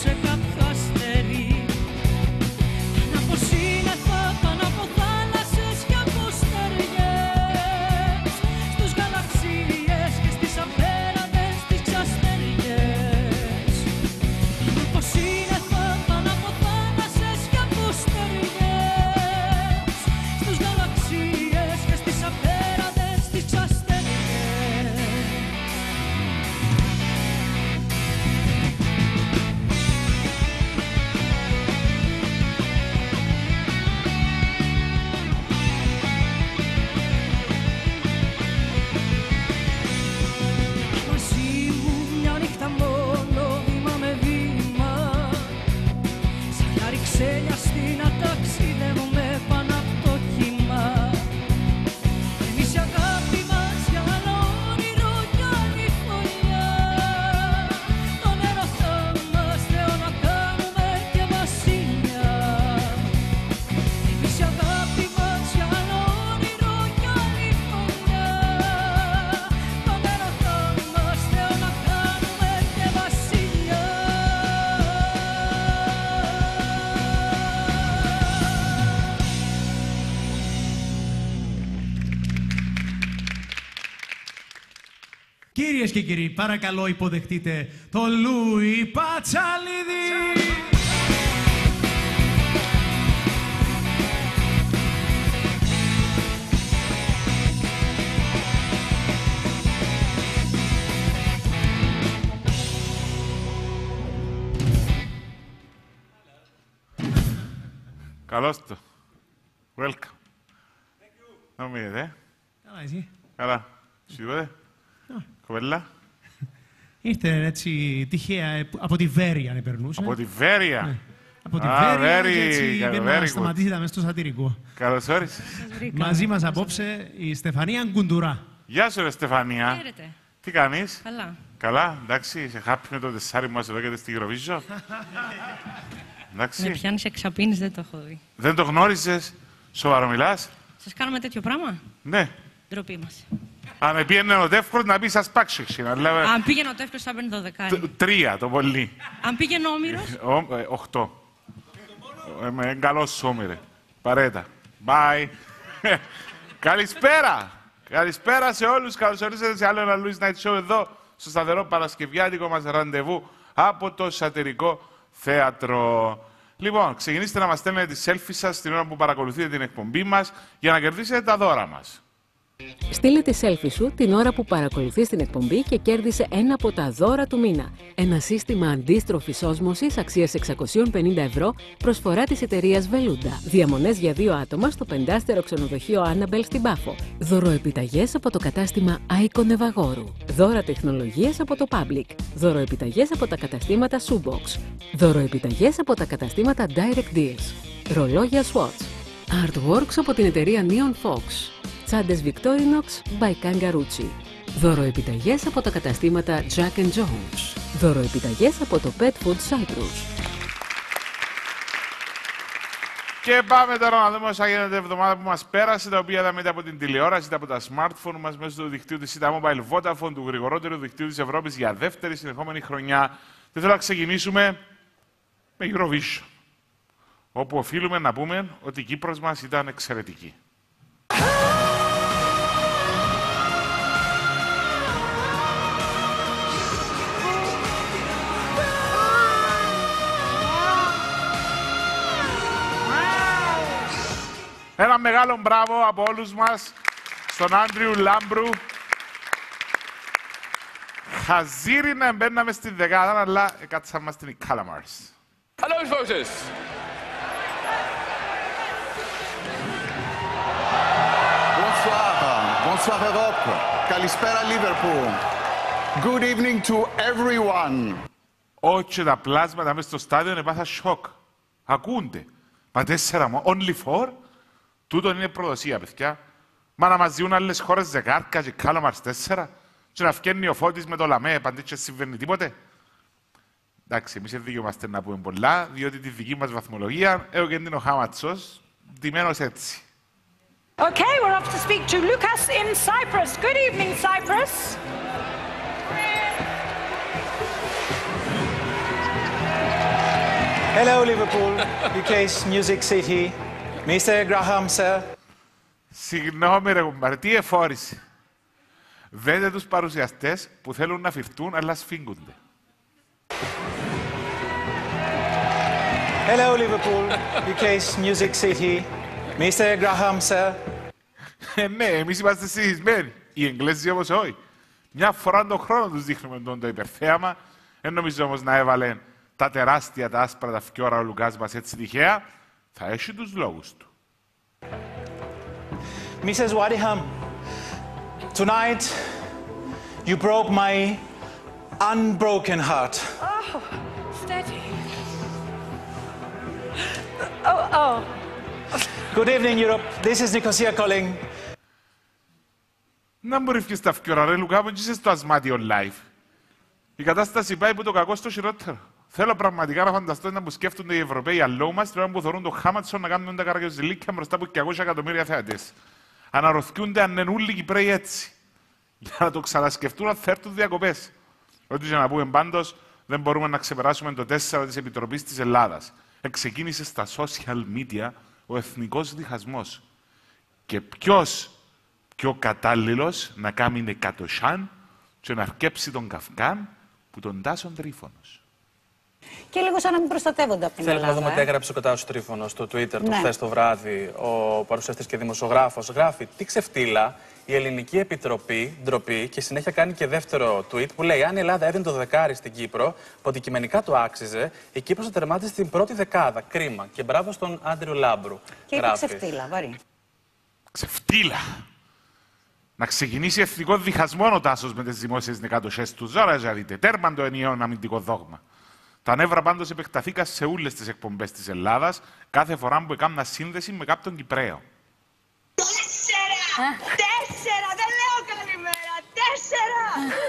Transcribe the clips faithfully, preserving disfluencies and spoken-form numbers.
σε κάποιο αστέρι. Να πω σύννεφα πάνω από θάλασσες και από στεριές, στους γαλαξίες και στις αφέραντες τις ξαστεριές. Να πω σύννεφα πάνω από θάλασσες και από στεριές, στους γαλαξίες και στις αφέραντες τις ξαστεριές. Κυρίες και κύριοι, παρακαλώ υποδεχτείτε τον Λούι Πατσαλίδη! Καλώς το. Welcome. Thank you. Να μου είδε, ε. Καλά, εσύ. Καλά. Σίγουρα. Κοπέλα. Ήρθε έτσι τυχαία από τη Βέρεια, αν περνούσε. Από τη Βέρεια. Ναι. Από τη ah, Βέρεια και έτσι δεν μας σταματήσετε μέσα στο σατυρικό. Καλώς όρισες. Μαζί μας απόψε η Στεφανία Γκουντουρά. Γεια σου ρε Στεφανία. Χαίρετε. Τι κάνεις. Καλά. Καλά, εντάξει, σε χάπι με το τεσσάρι μας εδώ και στη Eurovision. Εντάξει. Με πιάνεις εξαπίνεις, δεν το έχω δει. Δεν το γνώρισες, σοβαρό μιλάς. Σας κάνουμε τέτοιο πράγμα. Ναι. Ντροπή μας. Αν πήγαινε ο Τεύκρος να πει σας πάξεξιν. Αν πήγαινε ο Τεύκρος θα παίρνει δώδεκα. Τρία το πολύ. Αν πήγαινε ο Όμηρος. Οχτώ. Είμαι καλός Όμηρε. Παρέτα. Bye. Καλησπέρα. Καλησπέρα σε όλους. Καλώς ορίσατε σε άλλο ένα Λούης Night Show εδώ στο σταθερό παρασκευιάτικο μας ραντεβού από το Σατυρικό Θέατρο. Λοιπόν, ξεκινήστε να μας στέλνετε τις selfies σας την ώρα που παρακολουθείτε την εκπομπή μας για να κερδίσετε τα δώρα μας. Στείλε τη selfie σου την ώρα που παρακολουθείς την εκπομπή και κέρδισε ένα από τα δώρα του μήνα. Ένα σύστημα αντίστροφης όσμωσης αξίας εξακόσια πενήντα ευρώ, προσφορά της εταιρείας Vellunda. Διαμονές για δύο άτομα στο πεντάστερο ξενοδοχείο Annabelle στην Πάφο. Δωροεπιταγές από το κατάστημα Icon Ευαγόρου. Δώρα τεχνολογίας από το Public. Δωροεπιταγές από τα καταστήματα Subox. Δωροεπιταγές από τα καταστήματα Direct Deals. Ρολόγια Swatch. Artworks από την εταιρεία Neon Fox. Τσάντες Victorinox by Kangarucci. Δωροεπιταγές από τα καταστήματα Jack and Jones. Δωροεπιταγές από το Petfood Cyprus. Και πάμε τώρα να δούμε όσα γίνεται την εβδομάδα που μας πέρασε, τα οποία είδαμε είτε από την τηλεόραση, είτε από τα smartphone μας μέσω του δικτύου της C-Mobile Vodafone, του γρηγορότερου δικτύου της Ευρώπης για δεύτερη συνεχόμενη χρονιά. Και θέλω να ξεκινήσουμε με Eurovision, όπου οφείλουμε να πούμε ότι η Κύπρος μας ήταν εξαιρετική. Ένα μεγάλο μπράβο από όλους μας στον Άντριου Λάμπρου. Χαζίρι να μπαίναμε στην δεκάδα, αλλά κάτσαμε στην Κάλαμαρς. Hello voters. Bonsoir. Bonsoir Europe. Καλησπέρα Liverpool. Good evening to everyone. Όχι τα πλάσματα μέσα στο στάδιο, έπαθα σοκ. Ακούνται. Μα τέσσερα μόνο. Only four. Τούτο είναι προδοσία, παιδιά. Μα να μας διούν άλλες χώρες δεκάρκα και Κάλαμαρς τέσσερα και να φκένει ο Φώτης με το Λαμέ, παντή και συμβαίνει τίποτε. Εντάξει, εμείς δεν δικαιούμαστε να πούμε πολλά, διότι τη δική μας βαθμολογία έχω και είναι ο Χάματσος, ντυμένος έτσι. Okay, we're off to speak to Lucas in Cyprus. Good evening, Cyprus. Hello, Liverpool, γιου κέις Music City, Μίστερ Graham, sir. Συγγνώμη ρε κουμπάρε, τι εφόρηση. Δέτε τους παρουσιαστές που θέλουν να φυφτούν, αλλά σφίγγονται. Hello, Liverpool, γιου κέις Music City, Μίστερ Graham, sir. Ε, ναι, εμείς είμαστε συνηθισμένοι. Οι Εγγλέζοι όμως όχι. Μια φορά τον χρόνο τους δείχνουμε τον το υπερθέαμα. Δεν νομίζω όμως να έβαλε τα τεράστια, τα άσπρα, τα φκιόρα ο Λουκάς μας έτσι τυχαία. Θα έχει τους λόγους του. Missus Wadiham, tonight you broke my unbroken heart. Oh, steady. Oh, oh. Good evening, Europe. This is Nicosia calling. Να μου ρίχνεις τα φκιόρα, ρε Λουκά, μου είσαι στο ασμάτιο live. Η κατάσταση πάει που το κακό στο χειρότερο. Θέλω πραγματικά να φανταστώ να μου σκέφτονται οι Ευρωπαίοι αλλού μας, τώρα που θεωρούν το Χάματσον να κάνουν τα καραγιοζηλίκια μπροστά από εκατομμύρια θέατες. Αναρωθιούνται ανενούλοι Κυπρέοι έτσι. Για να το ξανασκεφτούν να θέρτουν διακοπές. Ό,τι για να πούμε πάντως, δεν μπορούμε να ξεπεράσουμε το τέσσερα της Επιτροπής της Ελλάδας. Εξεκίνησε στα social media ο εθνικός διχασμός. Και ποιος πιο κατάλληλος να κάνει εκατοσάν και να αρκέψει τον Καυκάν που τον Τάσον Τρύφωνος. Και λίγο σαν να μην προστατεύονται από την Ελλάδα. Θέλω να δούμε τι έγραψε ο Τάσος Τρύφωνος στο Twitter του χθες το βράδυ. Ο παρουσιαστής και δημοσιογράφος γράφει τι ξεφτύλα η Ελληνική Επιτροπή, ντροπή, και συνέχεια κάνει και δεύτερο tweet που λέει: αν η Ελλάδα έδινε το δεκάρι στην Κύπρο, που αντικειμενικά το άξιζε, η Κύπρος θα τερμάτισε στην πρώτη δεκάδα. Κρίμα. Και μπράβο στον Άντριο Λάμπρου. Και είπε ξεφτύλα, βαρύ. Ξεφτύλα. Να ξεκινήσει εθνικό διχασμό ο Τάσος με τις δημόσιες νεκατοσές του. Ζώρα, ζαρείτε. Τέρμαν το ενιαίο αμυντικό δόγμα. Τα νεύρα πάντως επεκταθήκα σε όλες τις εκπομπές της Ελλάδας κάθε φορά που έκανα σύνδεση με κάποιον Κυπραίο. Τέσσερα! Τέσσερα! Δεν λέω καλημέρα! Τέσσερα!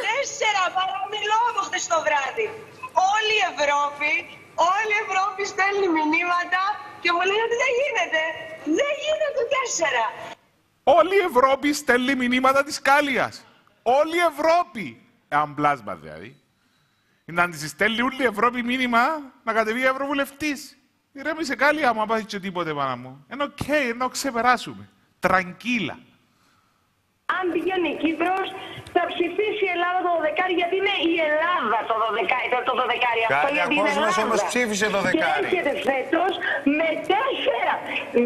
Τέσσερα! Παραμιλώ από χτες το βράδυ. Όλη η Ευρώπη, όλη η Ευρώπη στέλνει μηνύματα και μου λένε ότι δεν γίνεται. Δεν γίνεται τέσσερα! Όλη η Ευρώπη στέλνει μηνύματα της Κάλλιας. Όλη η Ευρώπη! Αμπλάσμα δηλαδή. Να τη στέλνει όλη η Ευρώπη μήνυμα να κατεβεί ευρωβουλευτής. Ηρέμησε καλή άμα πάθει και τίποτε πάνω μου. Είναι οκ, okay, να ξεπεράσουμε. Τραγκίλα. Αν πηγαίνει η Κύπρος, θα ψηφίσει η Ελλάδα το δωδεκάρι, γιατί είναι η Ελλάδα το δωδεκάρι. Το δωδεκάρι αυτό γιατί είναι η Ελλάδα. Όμως ψήφισε το δωδεκάρι. Και έρχεται φέτος με τέσσερα.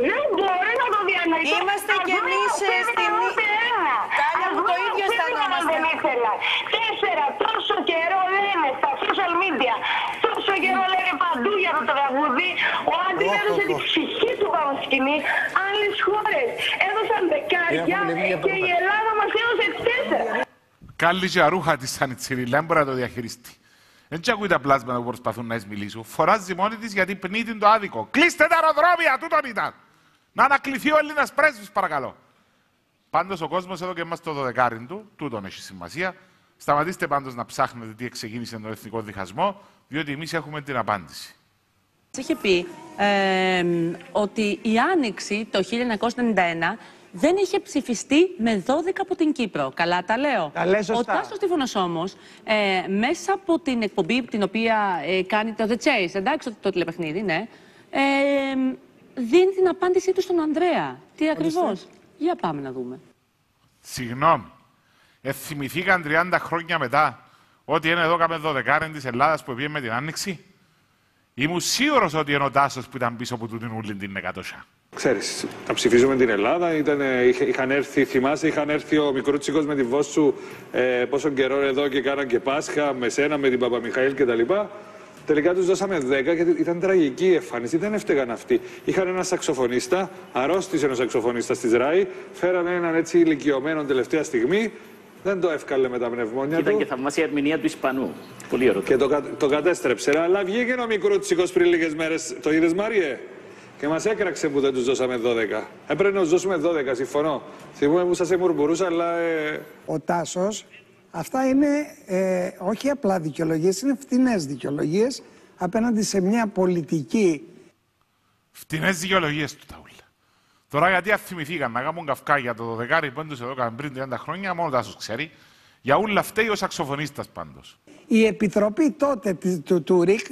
Δεν μπορεί να το διανοηθώ. Είμαστε κι εμείς στην Ήπειρα. Κάλια που το ίδιο αισθανόμαστε. Τέσσερα, τόσο καιρό λένε στα social media. Τόσο καιρό λένε παντού για το τραγούδι. Ο Άντρης έδωσε την ψυχή του πάνω σκηνή. Άλλες χώρες έδωσαν δεκάρια και η Ελλάδα μας έδωσε τέσσερα. Κάλλη και αρούχα της σαν η Τσιριλά, μπορεί να το διαχειριστεί. Δεν και ακούει τα πλάσματα που προσπαθούν να εσμιλήσουν. Φοράζει μόνη της γιατί πνίτην το άδικο. Κλείστε τα αεροδρόμια! Τούτον ήταν! Να ανακληθεί ο Έλληνας πρέσβης, παρακαλώ. Πάντως ο κόσμος εδώ και μας το δωδεκάρι του, τούτον έχει σημασία. Σταματήστε πάντως να ψάχνετε τι εξεκίνησε τον εθνικό διχασμό, διότι εμείς έχουμε την απάντηση. Είχε πει ε, ότι η Άνοιξη το χίλια εννιακόσια ενενήντα ένα δεν είχε ψηφιστεί με δώδεκα από την Κύπρο. Καλά τα λέω. Τα λες σωστά. Ο Τάσος Τρύφωνος όμως, ε, μέσα από την εκπομπή την οποία ε, κάνει το The Chase, εντάξει, το τηλεπαιχνίδι, ναι, ε, δίνει την απάντησή του στον Ανδρέα. Τι ακριβώς. Για πάμε να δούμε. Συγγνώμη. Εθυμηθήκαν τριάντα χρόνια μετά ότι είναι εδώ κάμε δωδεκάρεν της Ελλάδας που πήγε με την Άνοιξη. Ήμουν σίγουρος ότι είναι ο Τάσος που ήταν πίσω από τούτην ούλη την εκατοσιά. Ξέρεις, να ψηφίζουμε την Ελλάδα, ήταν, είχαν έρθει, θυμάσαι, είχαν έρθει ο Μικρούτσικος με τη Βότσου ε, πόσο καιρό εδώ και κάναν και Πάσχα, με σένα, με την Παπαμιχαήλ κτλ. Τελικά τους δώσαμε δέκα γιατί ήταν τραγική η εμφάνιση, δεν έφταιγαν αυτοί. Είχαν ένα σαξοφωνίστα, αρρώστησε ένα σαξοφωνίστα στη ΡΑΗ, φέρανε έναν έτσι ηλικιωμένο τελευταία στιγμή. Δεν το έφκαλε με τα πνευμόνια. Ήταν του. Και θαυμάσια ερμηνεία του Ισπανού. Πολύ ερωτώ. Και το, το κατέστρεψε. Αλλά βγήκε ο Μικρούτσικος πριν λίγες μέρες. Το είδες, Μάριε. Και μας έκραξε που δεν τους δώσαμε δώδεκα. Έπρεπε να τους δώσουμε δώδεκα, συμφωνώ. Θυμούμαι που σας εμουρμπουρούσα, αλλά. Ε... Ο Τάσος, αυτά είναι ε, όχι απλά δικαιολογίες, είναι φτηνές δικαιολογίες απέναντι σε μια πολιτική. Φτηνές δικαιολογίες του Ταούλη. Τώρα γιατί αθυμηθήκαν να κάνουν καυκά για το δεκάρι που έντους εδώ πριν τριάντα χρόνια, μόνο ο Τάσος ξέρει, για ούλα φταίει ο σαξοφωνίστας πάντως. Η Επιτροπή τότε του, του, του ΡΙΚ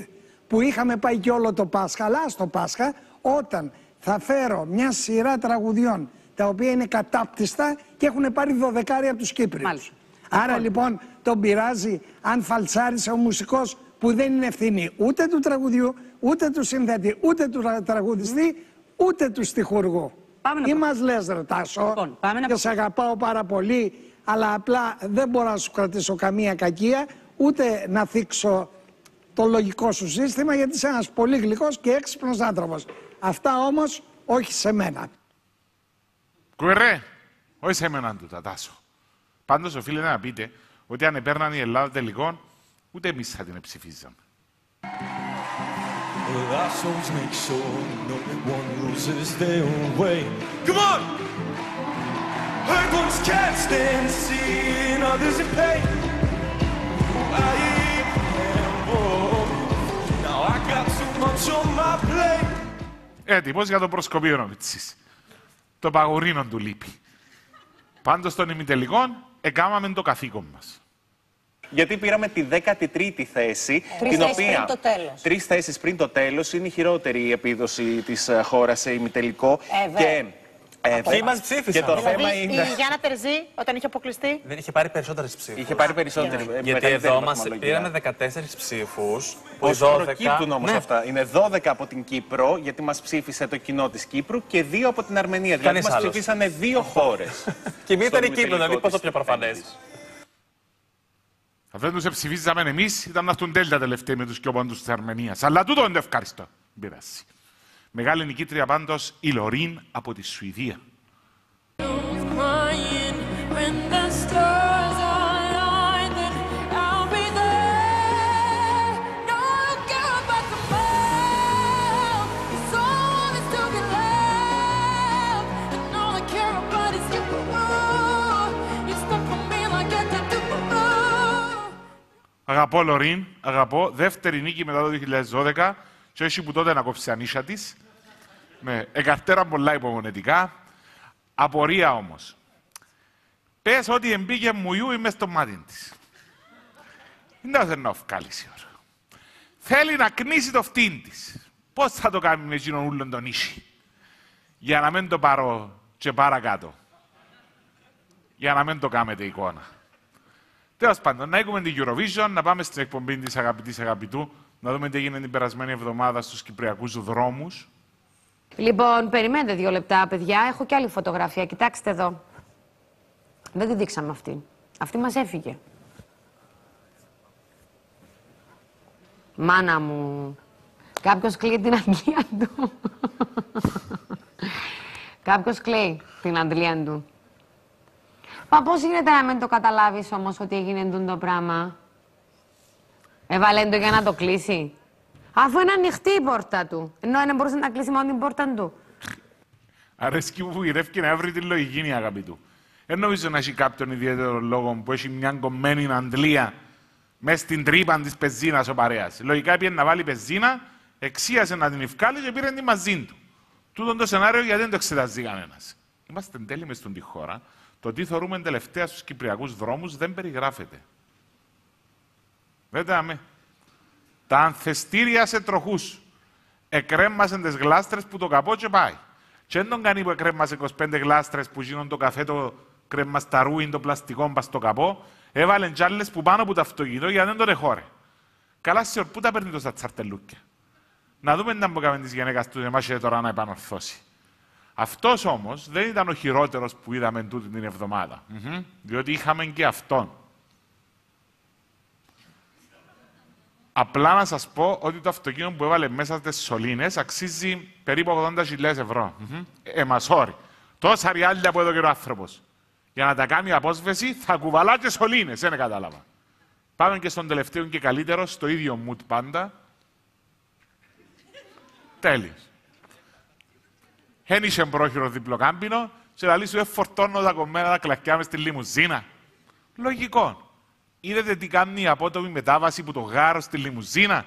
που είχαμε πάει και όλο το Πάσχα, αλλά στο Πάσχα όταν θα φέρω μια σειρά τραγουδιών τα οποία είναι κατάπτυστα και έχουν πάρει δωδεκάρια από τους Κύπριους. Μάλιστα. Άρα λοιπόν τον πειράζει αν φαλσάρισε ο μουσικός που δεν είναι ευθύνη ούτε του τραγουδιού, ούτε του συνθέτη, ούτε του τραγουδιστή, ούτε του στιχουργού. Πάμε να Ή μας λες ρε Τάσο, λοιπόν, και να... σε αγαπάω πάρα πολύ, αλλά απλά δεν μπορώ να σου κρατήσω καμία κακία, ούτε να θίξω το λογικό σου σύστημα, γιατί είσαι ένας πολύ γλυκός και έξυπνος άνθρωπος. Αυτά όμως όχι σε μένα. Κουερέ, όχι σε μένα τούτα, Τάσο. Πάντως, οφείλετε να πείτε ότι αν επέρναν η Ελλάδα τελικών, ούτε εμείς θα την ψηφίζαμε. Έτοιμος για το προσκοπείο νομίτσης. Το παγουρίνο του λείπει. Πάντως των ημιτελικών, εκάμαμε το καθήκον μας. Γιατί πήραμε τη δέκατη τρίτη θέση, τρεις την οποία τρεις θέσεις πριν το τέλος είναι η χειρότερη επίδοση της χώρας σε ημιτελικό. Ε, και... Ε, Ποιοι μας ψήφισαν. Δηλαδή, η Γιάννα Τερζή, όταν είχε αποκλειστεί. Δεν είχε πάρει περισσότερες ψήφους. Είχε πάρει περισσότερες. Yeah. Γιατί εδώ μας πήραμε δεκατέσσερις ψήφους. Πώς προκύπτουν όμως ναι. αυτά. Είναι δώδεκα από την Κύπρο, γιατί μας ψήφισε το κοινό της Κύπρου, και δύο από την Αρμενία. Δηλαδή μας ψήφισανε δύο χώρες. Και μία ήταν η Κύπρο, δηλαδή πόσο πιο προφανές. Δεν τους ψηφίζαμε εμείς, ήταν αυτούν τέλτα τελευταία με τους κιόπαντους της Αρμενίας. Αλλά τούτο είναι ευχάριστο. Μην πειράσει. Μεγάλη νικήτρια πάντως η Λορίν από τη Σουηδία. Αγαπώ Λορίν, αγαπώ. Δεύτερη νίκη μετά το δύο χιλιάδες δώδεκα. Και όχι που τότε να κόψει ανίσια της. Ναι, εκαρτέραν πολλά υπομονετικά. Απορία όμως. Πες ότι εμπήκε μουιού ή μες στο μάτι της. Δεν θα να ευκάλυψει ώρα. Θέλει να κνήσει το φτύν της. Πώς θα το κάνει με εκείνον ούλον τον ίσι. Για να μην το πάρω και παρακάτω. Για να μην το κάνετε εικόνα. Τέλος πάντων, να έχουμε την Eurovision, να πάμε στην εκπομπή της αγαπητής αγαπητού, να δούμε τι έγινε την περασμένη εβδομάδα στους κυπριακούς δρόμους. Λοιπόν, περιμένετε δύο λεπτά, παιδιά. Έχω και άλλη φωτογραφία. Κοιτάξτε εδώ. Δεν τη δείξαμε αυτή. Αυτή μας έφυγε. Μάνα μου. Κάποιος κλαίει την αντλία του. Κάποιος κλαίει την αντλία του. Μα πώς γίνεται να μην το καταλάβεις όμως ότι έγινε το πράγμα. Έβαλε το για να το κλείσει. Αφού είναι ανοιχτή η πόρτα του. Ενώ δεν μπορούσε να κλείσει μόνο την πόρτα του. Αρέσκει μου που γυρεύει να βρει τη λογική, αγάπη του. Δεν νομίζω να έχει κάποιον ιδιαίτερο λόγο που έχει μια κομμένη αντλία μέσα στην τρύπα τη πεζίνα ο παρέας. Λογικά πήγε να βάλει πεζίνα, εξίασε να την ευκάλει και πήρε την μαζί του. Τούτο το σενάριο γιατί δεν το εξετάζει κανένα. Είμαστε εν τέλει μες στον τη χώρα. Το τι θεωρούμε τελευταία στους κυπριακούς δρόμους δεν περιγράφεται. Βέβαια, τα ανθεστήρια σε τροχούς. Εκρέμμασαν τις γλάστρες που το καπό και πάει. Και δεν τον κάνει που εκρέμμασε είκοσι πέντε γλάστρες που γίνουν το καφέ, το κρεμμασταρού ή το πλαστικό μπα στο καπό. Έβαλαν τζάλες που πάνω από το αυτοκίνητο γιατί δεν τον εχώρε. Καλά, σιωρ, πού τα παίρνει τόσα τσαρτελούκια. Να δούμε να μπουκάμε τη γυναίκα του, εμάς και τώρα να επανορθώσει. Αυτός όμως δεν ήταν ο χειρότερος που είδαμε τούτη την εβδομάδα. Mm-hmm. Διότι είχαμε και αυτόν. Απλά να σας πω ότι το αυτοκίνητο που έβαλε μέσα στις σωλήνες αξίζει περίπου ογδόντα χιλιάδες ευρώ. Mm-hmm. Εμασόρι. Τόσα ριάλια που έδωκε ο άνθρωπος. Για να τα κάνει απόσβεση θα κουβαλά και σωλήνες. Δεν κατάλαβα. Πάμε και στον τελευταίο και καλύτερο, στο ίδιο mood πάντα. Τέλειος. Δεν είχε πρόχειρο διπλοκάμπινο, σε λαλή σου εφορτώνω τα κομμένα τα κλακιά μες στη λιμουζίνα. Λογικό. Είδατε τι κάνει η απότομη μετάβαση που το γάρο στη λιμουζίνα.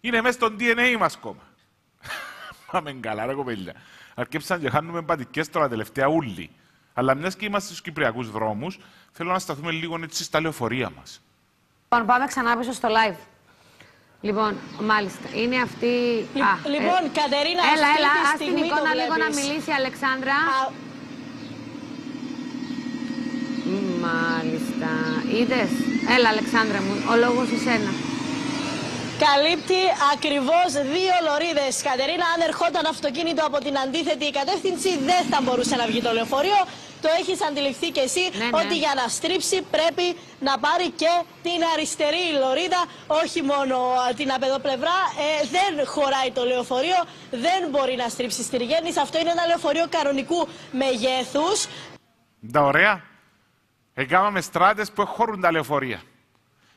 Είναι μέσα στο ντι εν έι μας κόμμα. Πάμε καλά ρε κοπέλια. Αρκέψαν και χάνουμε πατικές τώρα τελευταία ούλη. Αλλά μιας και είμαστε στους κυπριακούς δρόμους, θέλω να σταθούμε λίγο έτσι στα λεωφορεία μας. Λοιπόν, πάμε ξανά πίσω στο live. Λοιπόν, μάλιστα. Είναι αυτή. Λι... Α, λοιπόν, ε... Κατερίνα, έλα, αυτή έλα, τη στιγμή την εικόνα λίγο να μιλήσει, Αλεξάνδρα. Α... Μάλιστα. Είδες. Έλα, Αλεξάνδρα μου, ο λόγος σε σένα. Καλύπτει ακριβώς δύο λωρίδες. Κατερίνα, αν ερχόταν αυτοκίνητο από την αντίθετη κατεύθυνση, δεν θα μπορούσε να βγει το λεωφορείο. Το έχεις αντιληφθεί και εσύ, ναι, ότι ναι. για να στρίψει πρέπει να πάρει και την αριστερή λωρίδα, όχι μόνο την απεδοπλευρά. Ε, δεν χωράει το λεωφορείο, δεν μπορεί να στρίψει στη Ριγέννης. Αυτό είναι ένα λεωφορείο κανονικού μεγέθους. Τα ωραία. Εγκάμαμε στράτες που χωρούν τα λεωφορεία.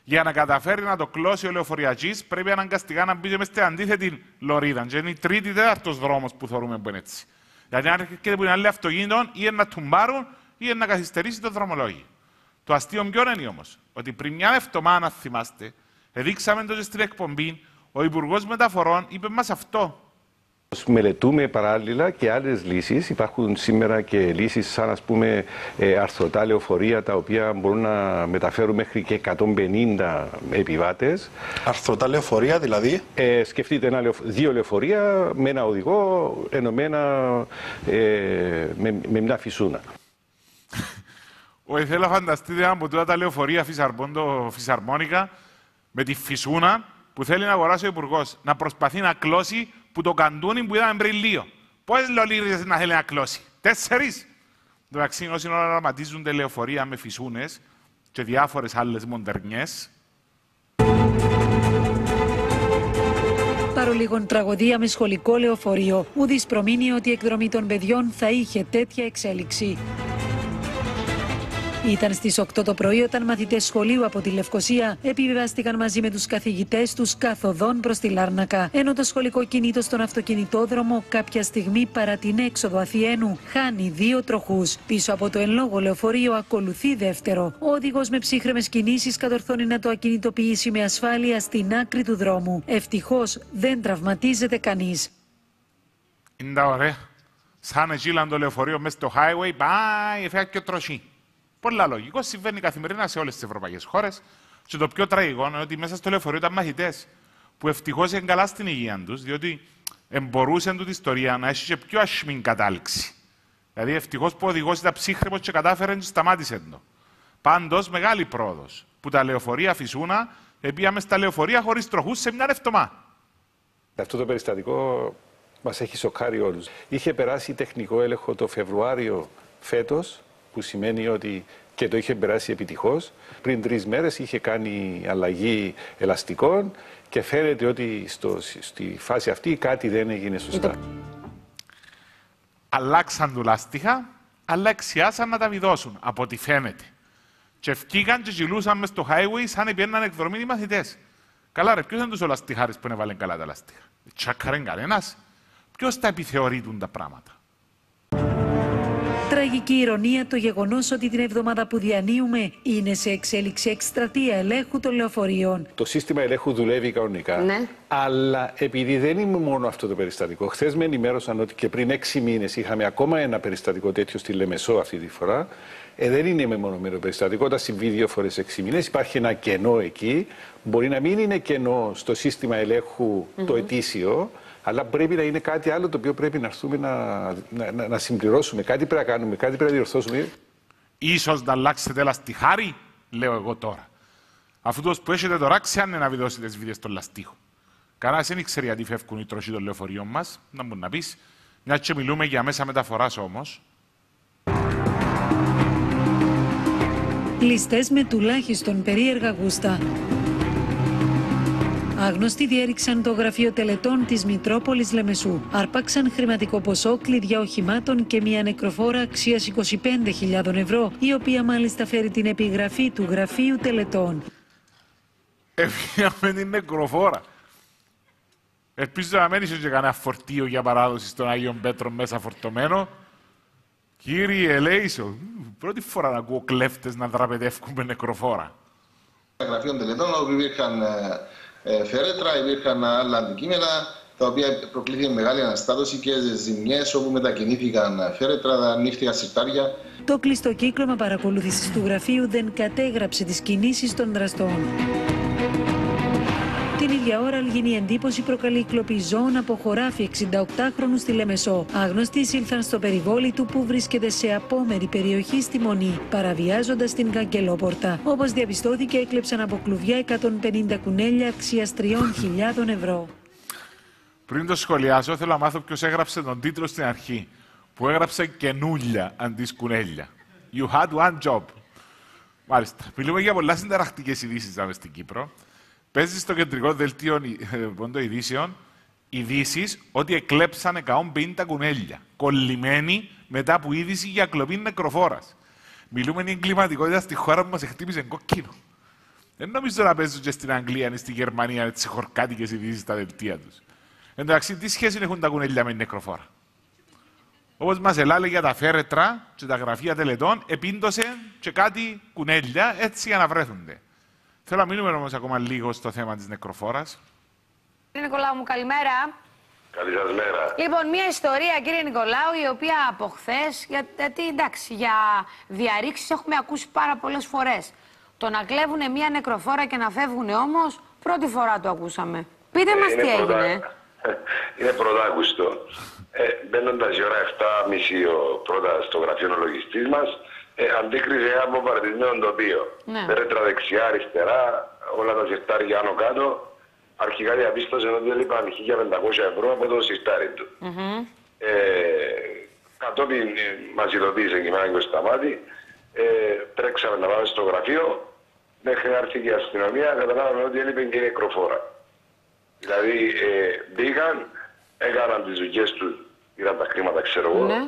Για να καταφέρει να το κλώσει ο λεωφοριακής, πρέπει αναγκαστικά να μπει μες στην αντίθετη λωρίδα. Και είναι η τρίτη, τέταρτος δρόμος που θεωρούμε που είναι έτσι. Δηλαδή, αν έρχεται που είναι άλλη αυτοκίνητο, ή να τουμπάρουν ή να καθυστερήσει το δρομολόγιο. Το αστείο ποιον είναι όμως, ότι πριν μια εβδομάδα, αν θυμάστε, δείξαμε τότε στην εκπομπή, ο Υπουργός Μεταφορών είπε μας αυτό. Μελετούμε παράλληλα και άλλες λύσεις. Υπάρχουν σήμερα και λύσεις σαν, ας πούμε, αρθρωτά λεωφορεία τα οποία μπορούν να μεταφέρουν μέχρι και εκατόν πενήντα επιβάτες. Αρθρωτά λεωφορεία δηλαδή. Ε, σκεφτείτε ένα, δύο λεωφορεία με ένα οδηγό ενωμένα ε, με, με μια φυσούνα. Όχι, θέλω να φανταστείτε από τώρα τα λεωφορεία φυσαρμόνικα με τη φυσούνα που θέλει να αγοράσει ο Υπουργός να προσπαθεί να κλώσει που το καντούνι που είδαμε πριν λίγο. Πόσες λωρίδες να θέλει να κλώσει? Τέσσερις. Εντάξει, όσοι οραματίζονται λεωφορεία με φυσούνες και διάφορες άλλες μοντερνιές. Παρολίγων τραγωδία με σχολικό λεωφορείο. Ούδης προμείνει ότι η εκδρομή των παιδιών θα είχε τέτοια εξέλιξη. Ήταν στις οκτώ το πρωί όταν μαθητές σχολείου από τη Λευκοσία επιβιβάστηκαν μαζί με τους καθηγητές τους καθοδόν προς τη Λάρνακα. Ενώ το σχολικό κινήτο στον αυτοκινητόδρομο κάποια στιγμή παρά την έξοδο Αθιένου χάνει δύο τροχούς. Πίσω από το εν λόγω λεωφορείο ακολουθεί δεύτερο. Ο οδηγός με ψύχρεμες κινήσεις κατορθώνει να το ακινητοποιήσει με ασφάλεια στην άκρη του δρόμου. Ευτυχώς δεν τραυματίζεται κανείς. Είναι τα ωραία. Σαν γύλαν το λεωφορείο μέσα στο highway, πάει, έφυγε και τροχή. Πολλά λογικό, συμβαίνει καθημερινά σε όλες τις ευρωπαϊκές χώρες. Και το πιο τραγικό είναι ότι μέσα στο λεωφορείο ήταν μαθητές που ευτυχώς είναι καλά στην υγεία τους, διότι εμπορούσαν την ιστορία να έχει και πιο ασχημήν κατάληξη. Δηλαδή, ευτυχώς που ο οδηγός ήταν ψύχρεμος και κατάφερε και σταμάτησε το. Πάντως, μεγάλη πρόοδος που τα λεωφορεία φυσούνα επήγαμε στα λεωφορεία χωρίς τροχούς σε μια ρευτομά. Αυτό το περιστατικό μας έχει σοκάρει όλους. Είχε περάσει τεχνικό έλεγχο το Φεβρουάριο φέτος, που σημαίνει ότι και το είχε περάσει επιτυχώς. Πριν τρεις μέρες είχε κάνει αλλαγή ελαστικών και φαίνεται ότι στο, στη φάση αυτή κάτι δεν έγινε σωστά. Αλλάξαν του λάστιχα, αλλά εξιάσαν να τα βιδώσουν, από ό,τι φαίνεται. Και ευκήκαν και γυλούσαν μες στο highway σαν επιέναν εκδρομή οι μαθητές. Καλά ρε, ποιος είναι τους ο λαστιχάρης που έβαλαν καλά τα λάστιχα? Τσάκαρεν κανένας. Ποιος τα επιθεωρείτουν τα πράγματα? Τραγική ηρωνία το γεγονός ότι την εβδομάδα που διανύουμε είναι σε εξέλιξη εκστρατεία ελέγχου των λεωφορείων. Το σύστημα ελέγχου δουλεύει κανονικά. Ναι. Αλλά επειδή δεν είναι μόνο αυτό το περιστατικό, χθες με ενημέρωσαν ότι και πριν έξι μήνες είχαμε ακόμα ένα περιστατικό τέτοιο στη Λεμεσό αυτή τη φορά. Ε, δεν είναι μεμονωμένο περιστατικό. Όταν συμβεί δύο φορές έξι μήνες, υπάρχει ένα κενό εκεί. Μπορεί να μην είναι κενό στο σύστημα ελέγχου mm-hmm. το ετήσιο. Αλλά πρέπει να είναι κάτι άλλο το οποίο πρέπει να έρθουμε να, να, να συμπληρώσουμε. Κάτι πρέπει να κάνουμε, κάτι πρέπει να διορθώσουμε. Ίσως να αλλάξετε λαστιχάρι, λέω εγώ τώρα. Αυτός που έχετε τώρα ξάνε να βιδώσετε τις βίδες των λαστίχων. Κανάς δεν ξέρει γιατί φεύγουν οι τροχοί των λεωφορείων μας. Να μου να πεις. Μια και μιλούμε για μέσα μεταφοράς όμως. Λιστές με τουλάχιστον περίεργα γούστα. Άγνωστοι διέριξαν το γραφείο τελετών της Μητρόπολης Λεμεσού. Άρπαξαν χρηματικό ποσό, κλειδιά οχημάτων και μια νεκροφόρα αξίας είκοσι πέντε χιλιάδες ευρώ, η οποία μάλιστα φέρει την επιγραφή του γραφείου τελετών. Έφυγαμε την νεκροφόρα. Ελπίζω να μένει και κανένα φορτίο για παράδοση στον Άγιον Πέτρο μέσα φορτωμένο. Κύριε Ελέησο, πρώτη φορά να ακούω κλέφτες να δραπετεύκουν με νεκροφόρα. Τα γραφείων τελετών υπήρχαν φέρετρα, υπήρχαν άλλα αντικείμενα τα οποία προκλήθηκε μεγάλη αναστάτωση και ζημιές όπου μετακινήθηκαν φέρετρα, νύφτια, συρτάρια. Το κλειστό κύκλωμα παρακολούθησης του γραφείου δεν κατέγραψε τις κινήσεις των δραστών. Την την ίδια ώρα αλγινή εντύπωση προκαλεί κλοπή ζώων από χωράφι εξήντα οκτάχρονου στη Λεμεσό. Άγνωστοι ήλθαν στο περιβόλι του που βρίσκεται σε απόμερη περιοχή στη Μονή, παραβιάζοντας την καγκελόπορτα. Όπως διαπιστώθηκε, έκλεψαν από κλουβιά εκατόν πενήντα κουνέλια αξίας τρεις χιλιάδες ευρώ. Πριν το σχολιάσω, θέλω να μάθω ποιος έγραψε τον τίτλο στην αρχή, που έγραψε καινούλια αντί σκουνέλια. You had one job. Μάλιστα. Μιλούμε για πολλά συνταρακτικές ειδήσεις να στην Κύπρο. Παίζει στο κεντρικό δελτίο ειδήσεων ειδήσεις ότι εκλέψαν εκατόν πενήντα κουνέλια, κολλημένοι μετά που είδηση για κλοπή νεκροφόρας. Μιλούμε για εγκληματικότητα στη χώρα που μας χτύπησε κόκκινο. Δεν νομίζω να παίζουν και στην Αγγλία ή στη Γερμανία τις χορκάτικες ειδήσεις στα δελτία τους. Εν τω μεταξύ, τι σχέση έχουν τα κουνέλια με την νεκροφόρα? Όπως μας ελάλε για τα φέρετρα και τα γραφεία τελετών, επίντωσε και κάτι κουνέλια έτσι για να βρέθουνται. Θέλω να μείνουμε όμως ακόμα λίγο στο θέμα της νεκροφόρας. Κύριε Νικολάου μου, καλημέρα. Καλή σας μέρα. Λοιπόν, μια ιστορία, κύριε Νικολάου, η οποία από χθες, γιατί εντάξει, για διαρρήξεις έχουμε ακούσει πάρα πολλές φορές. Το να κλέβουνε μια νεκροφόρα και να φεύγουνε όμως, πρώτη φορά το ακούσαμε. Πείτε ε, μας τι έγινε. Πρωτά... Είναι πρωτάκουστο. Ε, μπαίνοντας η ώρα επτά και μισή πρώτα στο γραφείο λογιστής μας, Ε, αντίκριζε ένα βομβαρδισμένο τοπίο. Ναι. Πέτρα δεξιά, αριστερά, όλα τα συρτάρια άνω κάτω. Αρχικά διαπίστωσε ότι έλειπαν χίλια πεντακόσια ευρώ από το συρτάρι του. Mm-hmm. ε, κατόπιν μας ειδοποίησε και εμένα και ο Σταμάτη. Ε, τρέξαμε να πάμε στο γραφείο. Μέχρι να έρθει και η αστυνομία, καταλάβαμε ότι έλειπε και η νεκροφόρα. Δηλαδή ε, μπήκαν, έκαναν τις δουλειές του, είδαν τα χρήματα, ξέρω εγώ. Ναι.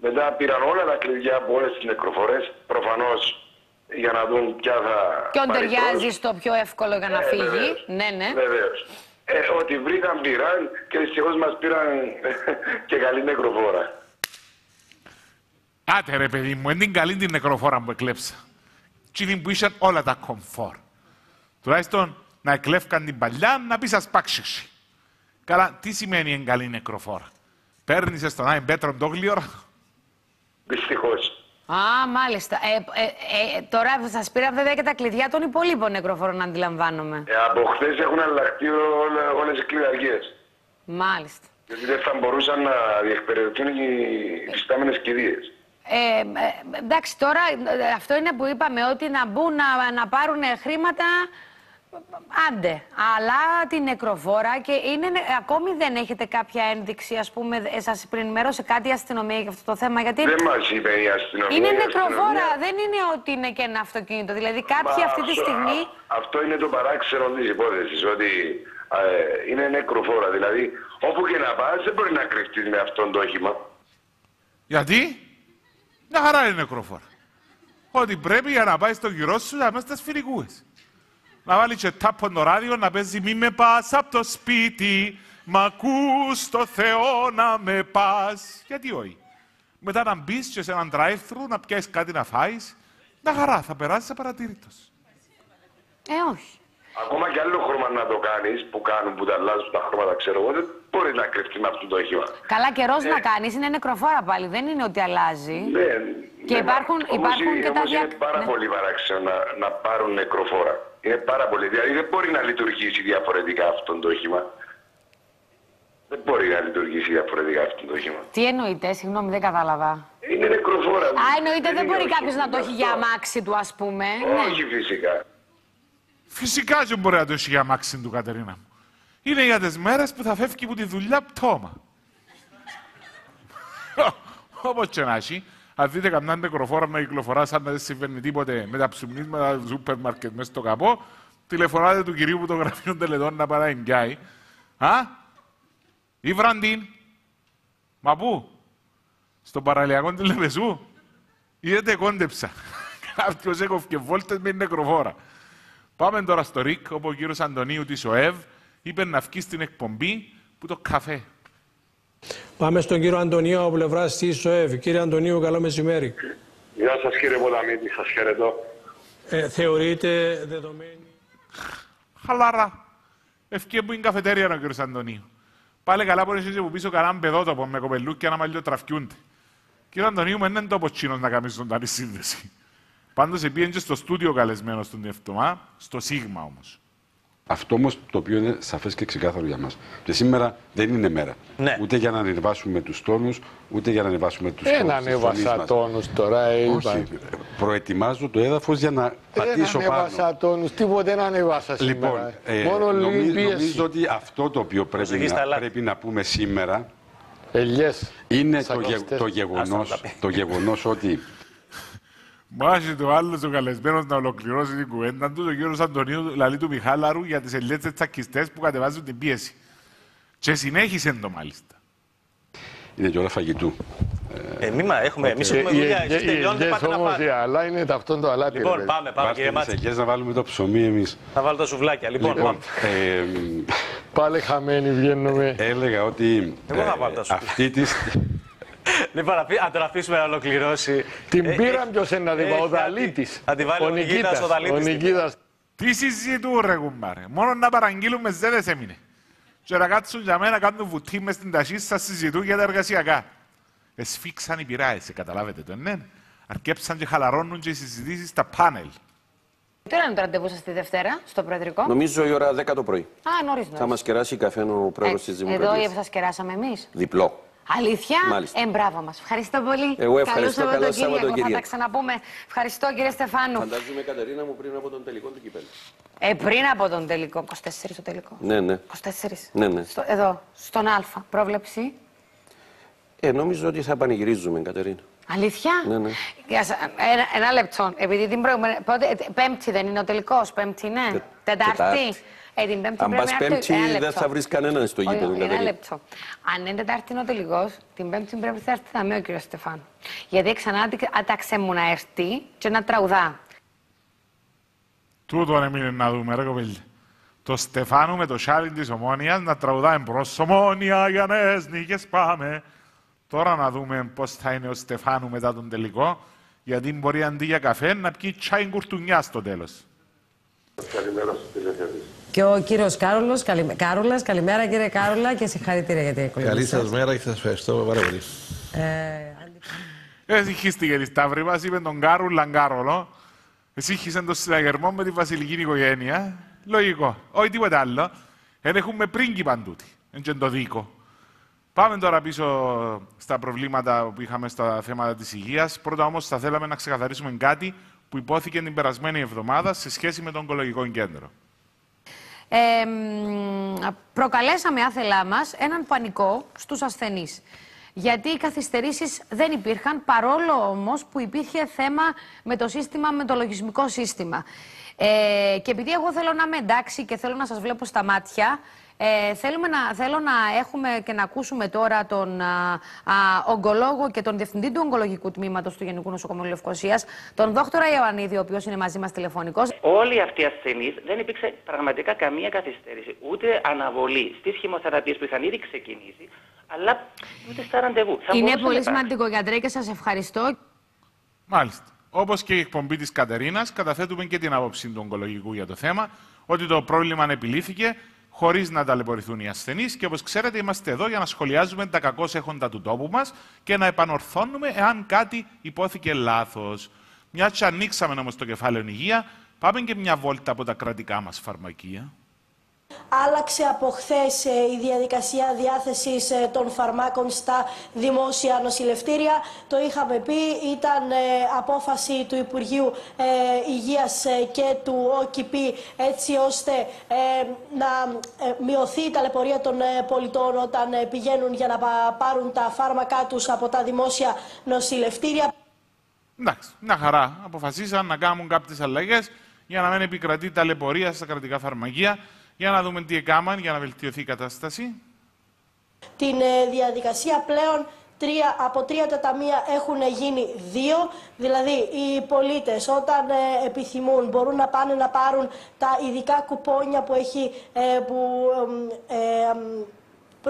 Μετά πήραν όλα τα κλειδιά από όλες τις νεκροφορές, προφανώς για να δουν ποια θα... Ποιον ταιριάζει στο πιο εύκολο για να ε, φύγει. Βεβαίως. Ναι, ναι. Βεβαίως. Ε, ό,τι βρήκαν πήραν και δυστυχώς μας πήραν και καλή νεκροφόρα. Άτε ρε παιδί μου, είναι την καλή την νεκροφόρα που εκλέψα. Τι την που είσαν όλα τα κομφόρ. Τουλάχιστον να εκλέφκαν την παλιά, να πει σας πάξιξη. Καλά, τι σημαίνει εν καλή νεκροφόρα? Παίρνησες τον Άιν Πέτρον το γλύωρα. Δυστυχώς. Α, μάλιστα. Ε, ε, ε, τώρα σας πήρα βέβαια και τα κλειδιά των υπολείπων νεκροφόρων, αντιλαμβάνομαι. Ε, από χθες έχουν αλλαχθεί όλες οι κλειδαριές. Μάλιστα. Γιατί δεν θα μπορούσαν να διεκπαιδευτούν οι υφιστάμενες κηδείες. Ε, ε, εντάξει, τώρα αυτό είναι που είπαμε, ότι να μπουν να, να πάρουν χρήματα, άντε. Αλλά την νεκροφόρα και είναι, ακόμη δεν έχετε κάποια ένδειξη, ας πούμε, σας προενημέρωσε κάτι η αστυνομία για αυτό το θέμα? Γιατί δεν μας είπε η αστυνομία. Είναι η νεκροφόρα, αστυνομία. Δεν είναι ότι είναι και ένα αυτοκίνητο. Δηλαδή κάποιοι Μα αυτή αυτό, τη στιγμή... Α, αυτό είναι το παράξενο της υπόθεσης, ότι α, ε, είναι νεκροφόρα. Δηλαδή όπου και να πας δεν μπορεί να κρυφτείς με αυτόν το όχημα. Γιατί? Μια χαρά είναι νεκροφόρα. Ότι πρέπει για να πάει στον γυρό σου να είμαστε σφυρικούες. Να βάλει και τάπον το ράδιο, να παίζει «Μη με πας απ' το σπίτι, μ' ακούς το Θεό να με πας». Γιατί όχι. Μετά να μπεις και σε έναν drive-thru, να πιάσεις κάτι να φάεις. Να χαρά, θα περάσεις απαρατήρητος. Ε, όχι. Ακόμα κι άλλο χρώμα να το κάνεις, που κάνουν, που τα αλλάζουν τα χρώματα, ξέρω εγώ, δεν μπορεί να κρυφτεί με αυτό το όχημα. Καλά καιρός ε. να κάνεις, είναι νεκροφόρα πάλι, δεν είναι ότι αλλάζει. Ναι, και ναι, υπάρχουν, ναι, υπάρχουν όμως, και όμως τα δια... είναι πάρα ναι. πολύ παράξενο να, να πάρουν νεκροφόρα. Είναι πάρα πολύ, δηλαδή δεν μπορεί να λειτουργήσει διαφορετικά αυτό το όχημα. Δεν μπορεί να λειτουργήσει διαφορετικά αυτό το όχημα. Τι εννοείται, συγγνώμη, δεν κατάλαβα. Είναι νεκροφόρα. Α, εννοείται, δεν μπορεί κάποιο να το έχει για αμάξι του, ας πούμε. Όχι, ναι. φυσικά. Φυσικά δεν μπορεί να το έχει για αμάξι του, Κατερίνα μου. Είναι για τις μέρες που θα φεύγει από τη δουλειά πτώμα. Όπως και να έχει. Αν δείτε καμιά νεκροφόρα να κυκλοφορά σαν να δεν συμβαίνει τίποτε με τα ψουμνίσματα του σούπερ μάρκετ μέσα στο καπό, τηλεφωνάτε του κυρίου που το γραφείο τελετών να παράει γκιάι. Α, ή βραντίν. Μα πού, στον παραλιακό τη Λεμεσού, είδατε κόντεψα. Κάποιος έκοφκε βόλτες με νεκροφόρα. Πάμε τώρα στο Ρικ, όπου ο κύριος Αντωνίου της ΟΕΒ είπε να βγει στην εκπομπή που το καφέ. Πάμε στον κύριο Αντωνίου από πλευράς της ΟΕΒ. Κύριε Αντωνίου, καλό μεσημέρι. Γεια σας κύριε Πολαμίτη, σας χαιρετώ. Ε, θεωρείτε δεδομένη... Χαλάρα. Ευκαιρία που είναι καφετέρια ο κύριος Αντωνίου. Πάλε καλά που είσαι από πίσω κανέναν παιδότοπο με κοπελούκια να μαλλιό τραφκιούνται. Κύριε Αντωνίου, με έναν τόπο τσίνος να κάνεις ζωντανή σύνδεση. Πάντως επήγαινε στο στούντιο καλεσμένο στον Ευτομά, στο Σίγμα όμως. Αυτό όμως το οποίο είναι σαφές και ξεκάθαρο για μας. Και σήμερα δεν είναι μέρα. Ναι. Ούτε για να ανεβάσουμε τους τόνους, ούτε για να ανεβάσουμε τους τόνους. Δεν ανέβασα τόνους τώρα. Όχι. Προετοιμάζω το έδαφος για να πατήσω πάνω. Δεν ανέβασα τόνους. Τίποτα δεν ανέβασα σήμερα. Λοιπόν, ε, νομίζ, νομίζω ότι αυτό το οποίο πρέπει να, πρέπει να πούμε σήμερα Ελιές. είναι το, γε, το, γεγονός, το γεγονός ότι μάχη το άλλο ο καλεσμένο να ολοκληρώσει την κουβέντα του, ο κύριος Αντωνίου Λαλή του Μιχάλαρου, για τις ελιέτες τσακιστές που κατεβάζουν την πίεση. Και συνέχισε το μάλιστα. Είναι και όλα φαγητού. Ε, μη μα, έχουμε, εμείς έχουμε δουλειά, εσείς τελειώνετε, πάτε να πάτε. Αλλά είναι ταυτόν το αλάτι. Λοιπόν, πάμε, πάμε κύριε Μάτση. Βάστε τις να βάλουμε το ψωμί εμείς. Θα βάλω τα σουβλάκια, λοιπόν, πάμε. Πάλι χαμένοι βγαίνουμε. Έλεγα ότι αυτή τη στιγμή. Λοιπόν, αν τον αφήσουμε να ολοκληρώσει. Την πήραν ποιος είναι να δει, ο Δαλίτης. Θα την βάλει ο Νικήτας, ο Δαλίτης. Τι συζητούν ρε κουμπάρε, μόνο να παραγγείλουμε ζέδες έμεινε. Και να κάτσουν για μένα, κάνουν βουτί μες στην ταχύς, σας συζητούν για τα εργασιακά. Εσφίξαν οι πειράες, καταλάβετε το, ναι. Αρκέψαν και χαλαρώνουν και οι συζητήσεις στα πάνελ. Τώρα είναι το ραντεβού σας τη Δευτέρα, στο Προεδρικό. Νομίζω η ώρα δέκα το πρωί. Α, νωρίς, νωρίς. Θα μας κεράσει η καφέ ο πρόεδρος της Δημοκρατίας. Εδώ σας κεράσαμε εμείς. Διπλό. Αλήθεια, εμπράβο μας. Ευχαριστώ πολύ. Εγώ ευχαριστώ. Καλό Σαββατοκύριακο. Θα τα ξαναπούμε. Ευχαριστώ κύριε Στεφάνου. Φαντάζομαι η Κατερίνα μου πριν από τον τελικό του κυπέλλου. Ε, πριν από τον τελικό. είκοσι τέσσερα το τελικό. Ναι, ναι. είκοσι τέσσερα. Ναι, ναι. Στο, εδώ, στον Α. Πρόβλεψη. Ε, νομίζω ότι θα πανηγυρίζουμε, Κατερίνα. Αλήθεια. Ναι, ναι. Ένα, ένα λεπτό. Επειδή την προηγούμενη. Πέμπτη δεν είναι ο τελικός. Πέμπτη, ναι. Τε, Τετάρτη. Τετάρτη. Ε, την πέμπτη αν πας πέμπτη δεν θα βρεις κανέναν στο γήπεδο. Ένα λεπτό. Αν είναι Τετάρτη είναι ο τελικός, την πέμπτη πρέπει να έρθει θα με ο κύριος Στεφάνου. Γιατί ξανά άταξε μου να έρθει και να τραγουδά. Τούτο έμεινε να δούμε ρε κοπέλη. Το Στεφάνου με το σάλι της Ομόνοιας να τραγουδά εμπρός Ομόνια για νέες νίκες πάμε. Τώρα να δούμε πώς θα είναι ο Στεφάνου μετά τον τελικό. Γιατί μπορεί αντί για καφέ να πιει τσάιν κουρτουνιά στο τέλος. Καλημέρα στους τηλεθεατές. Και ο κύριος Κάρολος, καλη... Κάρολας, καλημέρα κύριε Κάρολα και συγχαρητήρια για την εκλογή. Καλή σας μέρα και σας ευχαριστώ πάρα πολύ. Εσύχιστηκε τη Σταύρη μας, είπε τον Κάρουλαν Κάρολο. Εσύχισε τον συναγερμό με τη βασιλική οικογένεια. Λογικό, όχι τίποτα άλλο. Εν έχουμε πρίγκιπαν τούτη, εν και το δίκο. Πάμε τώρα πίσω στα προβλήματα που είχαμε στα θέματα της υγείας. Πρώτα όμως θα θέλαμε να ξεκαθαρίσουμε κάτι που υπόθηκε την περασμένη εβδομάδα σε σχέση με το Ογκολογικό Κέντρο. Ε, προκαλέσαμε άθελά μας έναν πανικό στους ασθενείς. Γιατί οι καθυστερήσεις δεν υπήρχαν, παρόλο όμως που υπήρχε θέμα με το σύστημα, με το λογισμικό σύστημα. Ε, και επειδή εγώ θέλω να είμαι εντάξει και θέλω να σας βλέπω στα μάτια, ε, θέλουμε να, θέλω να έχουμε και να ακούσουμε τώρα τον α, α, ογκολόγο και τον διευθυντή του Ογκολογικού Τμήματος του Γενικού Νοσοκομείου Λευκωσίας, τον δόκτορα Ιωαννίδη, ο οποίος είναι μαζί μας τηλεφωνικός. Όλοι αυτοί οι ασθενείς δεν υπήρξε πραγματικά καμία καθυστέρηση, ούτε αναβολή στις χημοθεραπείες που είχαν ήδη ξεκινήσει, αλλά ούτε στα ραντεβού. Θα είναι πολύ σημαντικό, γιατρέ, και σας ευχαριστώ. Μάλιστα. Όπως και η εκπομπή της Κατερίνας, καταθέτουμε και την άποψη του ογκολογικού για το θέμα, ότι το πρόβλημα ανεπιλύθηκε χωρίς να ταλαιπωρηθούν οι ασθενείς και όπως ξέρετε είμαστε εδώ για να σχολιάζουμε τα κακώς έχοντα του τόπου μας και να επανορθώνουμε εάν κάτι υπόθηκε λάθος. Μια και ανοίξαμε όμως το κεφάλαιο υγεία, πάμε και μια βόλτα από τα κρατικά μας φαρμακεία. Άλλαξε από χθες η διαδικασία διάθεσης των φαρμάκων στα δημόσια νοσηλευτήρια. Το είχαμε πει, ήταν απόφαση του Υπουργείου Υγείας και του ΟΚΙΠΗ έτσι ώστε να μειωθεί η ταλαιπωρία των πολιτών όταν πηγαίνουν για να πάρουν τα φάρμακά τους από τα δημόσια νοσηλευτήρια. Εντάξει, μια χαρά. Αποφασίσαν να κάνουν κάποιες αλλαγές για να μην επικρατεί ταλαιπωρία στα κρατικά φαρμακεία. Για να δούμε τι έκαναν για να βελτιωθεί η κατάσταση. Την ε, διαδικασία πλέον τρία, από τρία τα ταμεία έχουν γίνει δύο. Δηλαδή οι πολίτες όταν ε, επιθυμούν μπορούν να πάνε να πάρουν τα ειδικά κουπόνια που έχει... Ε, που, ε, ε,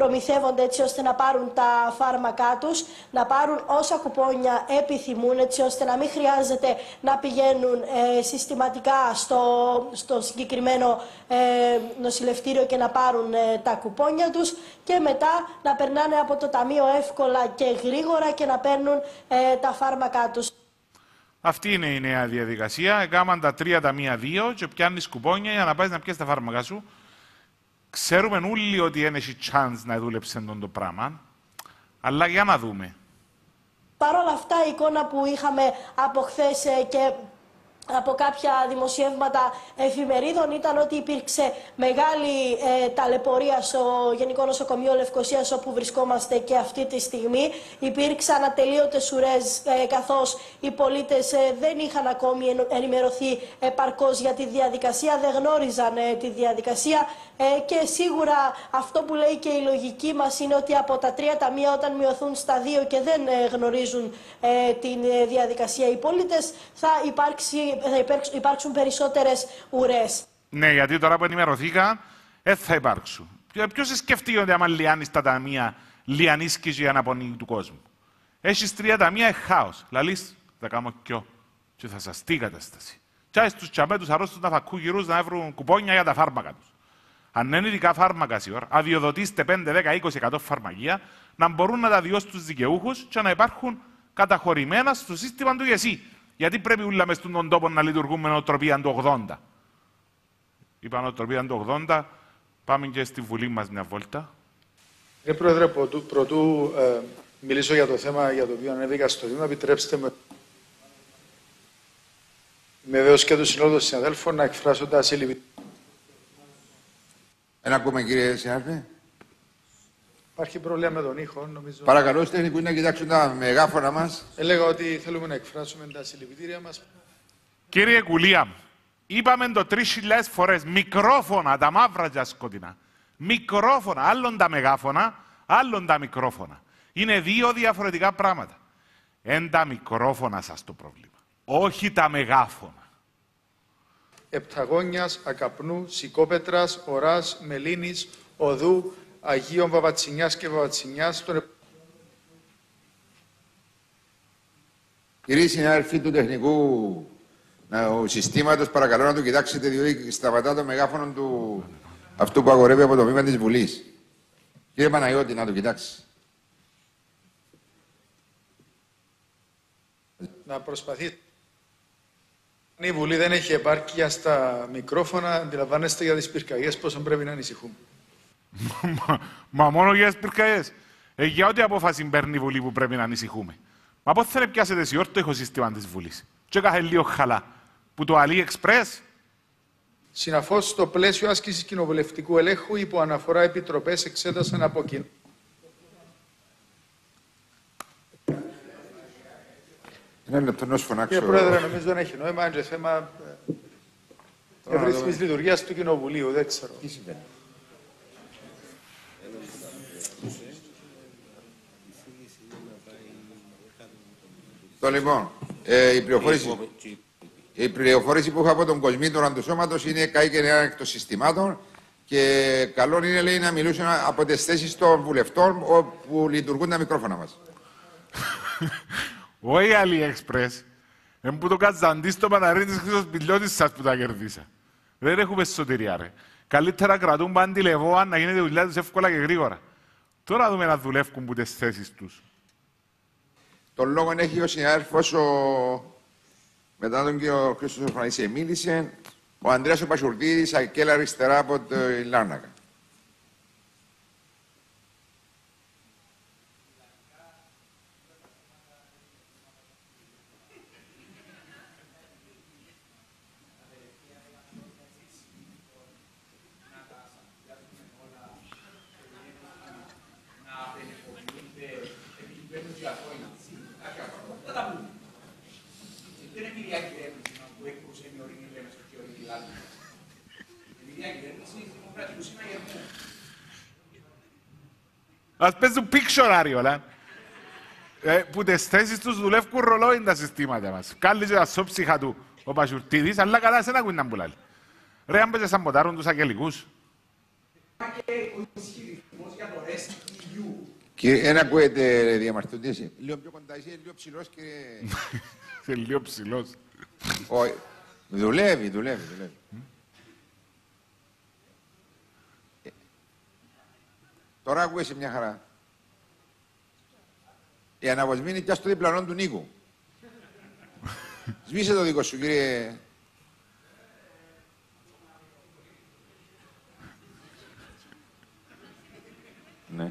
προμηθεύονται έτσι ώστε να πάρουν τα φάρμακά τους, να πάρουν όσα κουπόνια επιθυμούν έτσι ώστε να μην χρειάζεται να πηγαίνουν ε, συστηματικά στο, στο συγκεκριμένο ε, νοσηλευτήριο και να πάρουν ε, τα κουπόνια τους και μετά να περνάνε από το ταμείο εύκολα και γρήγορα και να παίρνουν ε, τα φάρμακά τους. Αυτή είναι η νέα διαδικασία. Έκαναν τα τρία τα μία δύο και πιάνεις κουπόνια για να πάει να πιάσεις τα φάρμακα σου. Ξέρουμε όλοι ότι έχει chance να δούλεψε τον το πράγμα. Αλλά για να δούμε. Παρ' όλα αυτά, η εικόνα που είχαμε από χθες και από κάποια δημοσιεύματα εφημερίδων ήταν ότι υπήρξε μεγάλη ε, ταλαιπωρία στο Γενικό Νοσοκομείο Λευκωσίας, όπου βρισκόμαστε και αυτή τη στιγμή. Υπήρξαν ατελείωτες ουρές, ε, καθώς οι πολίτες ε, δεν είχαν ακόμη ενημερωθεί επαρκώς για τη διαδικασία, δεν γνώριζαν ε, τη διαδικασία. Ε, και σίγουρα αυτό που λέει και η λογική μας είναι ότι από τα τρία ταμεία, όταν μειωθούν στα δύο και δεν ε, γνωρίζουν ε, τη ε, διαδικασία οι πολίτες, θα υπάρξει. Θα υπάρξουν περισσότερες ουρές. Ναι, γιατί τώρα που ενημερωθήκα, δεν θα υπάρξουν. Ποιος σε σκεφτεί ότι άμα λιάνεις τα ταμεία, λιανίσκεις για να πονεί του κόσμου. Έχεις τρία ταμεία, χάος. Λαλείς, θα κάνω κιό. Και θα σαστεί η κατάσταση. Τσάι στους τσαμπέτους αρρώστους να φακού γυρούς να βρουν κουπόνια για τα φάρμακα τους. Αν είναι ειδικά φάρμακα σήμερα, αδειοδοτήστε πέντε, δέκα, είκοσι τοις εκατό φαρμακεία να μπορούν να τα διώσουν στους δικαιούχους και να υπάρχουν καταχωρημένα στο σύστημα του ΓΕΣΥ. Γιατί πρέπει ούλα μες στον τόπο να λειτουργούν με νοοτροπία του ογδόντα. Είπα νοοτροπία του ογδόντα, πάμε και στη Βουλή μας μια βόλτα. Ε, Πρόεδρε, πρωτού, πρωτού ε, μιλήσω για το θέμα για το οποίο ανέβηκα στο βήμα, επιτρέψτε με, με βέβαιος και του συνόδου συναδέλφων να εκφράσω τα σύλληψη. Ένα ακούμε, κύριε συνάδελφε. Υπάρχει πρόβλημα με τον ήχο, νομίζω. Παρακαλώ, στους τεχνικούς να κοιτάξουν τα μεγάφωνα μας. Έλεγα ότι θέλουμε να εκφράσουμε τα συλληπιτήρια μας. Κύριε Κουλία, είπαμε το τρεις χιλιάδες φορές, μικρόφωνα τα μαύρα και σκοτεινά. Μικρόφωνα, άλλον τα μεγάφωνα, άλλον τα μικρόφωνα. Είναι δύο διαφορετικά πράγματα. Εν τα μικρόφωνα σας το πρόβλημα, όχι τα μεγάφωνα. Επταγόνιας, Ακαπνού, Σικόπετρας, Οράς, Μελίνης, Οδού, Αγίων Βαβατσινιάς και Βαβατσινιάς. Τον... Κυρίες συνάδελφοι του τεχνικού συστήματος, παρακαλώ να το κοιτάξετε, διότι σταματά το μεγάφωνο του αυτού που αγορεύει από το βήμα της Βουλής. Κύριε Παναγιώτη, να το κοιτάξει. Να προσπαθείτε. Η Βουλή δεν έχει επάρκεια στα μικρόφωνα, αντιλαμβάνεστε για τις πυρκαγιές πόσο πρέπει να ανησυχούμε. μα, μα μόνο για τις πυρκαγιές. Ε, για ό,τι απόφαση παίρνει η Βουλή που πρέπει να ανησυχούμε. Μα πώς θα πιάσετε σιόρ το ηχοσύστημα της Βουλής. Και κάθε λίγο χαλά. Που το AliExpress. Συναφώς, στο πλαίσιο άσκησης κοινοβουλευτικού ελέγχου, υπό αναφορά επιτροπές εξέτασαν από κοινού. Ένα λεπτό να σου φωνάξω. Κύριε Πρόεδρε, νομίζω δεν έχει νόημα, είναι θέμα ευρύθμης λειτουργίας του Κοινοβουλίου, δεν ξέρω. Τι συμβαίνει. Το λοιπόν, ε, η, πληροφόρηση, η πληροφόρηση που είχα από τον Κοσμήτωρα του Σώματος είναι καεί και νέα εκ των συστημάτων και καλό είναι, λέει, να μιλούσαν από τις θέσεις των βουλευτών όπου λειτουργούν τα μικρόφωνα μας. Όχι AliExpress, εν που το κατζαντή στο Παναρή της Χρυσοσπηλιώτης σας που τα κερδίσα. Δεν έχουμε σωτηριά, ρε. Καλύτερα κρατούν παν τηλεβόαν να γίνεται δουλειά τους εύκολα και γρήγορα. Τώρα δούμε να δουλεύουν που τις θέσεις τους. Τον λόγο έχει ο συνάδελφος, ο... μετά τον κύριο Χρήστος Φανίσης μίλησε, ο Ανδρέας ο Πασουρδίδης, Ακέλα αριστερά από το Λάρνακα. Ας παίζουν πίξοράρι όλα. Ε, που τις θέσεις τους δουλεύουν ρολόι τα συστήματα μας. Κάλλησε τα σώψυχα του ο Πασουρτίδης, αλλά καλά σε ένα ακούει να μπουλάλει. Ρε, αν πέζε σαν ποτάρουν τους αγγελικούς. Κύριε, ένα ακούετε διαμαρτωτήσεις. Λίγο πιο κοντά είσαι, λίγο ψηλός, κύριε. Λίγο ψηλός. Όχι. Δουλεύει, δουλεύει, δουλεύει. Τώρα ακούγεσαι μια χαρά. Η αναβοσμή είναι πια στο διπλανό του Νίκου. Σβήσε το δικό σου, κύριε. Ναι.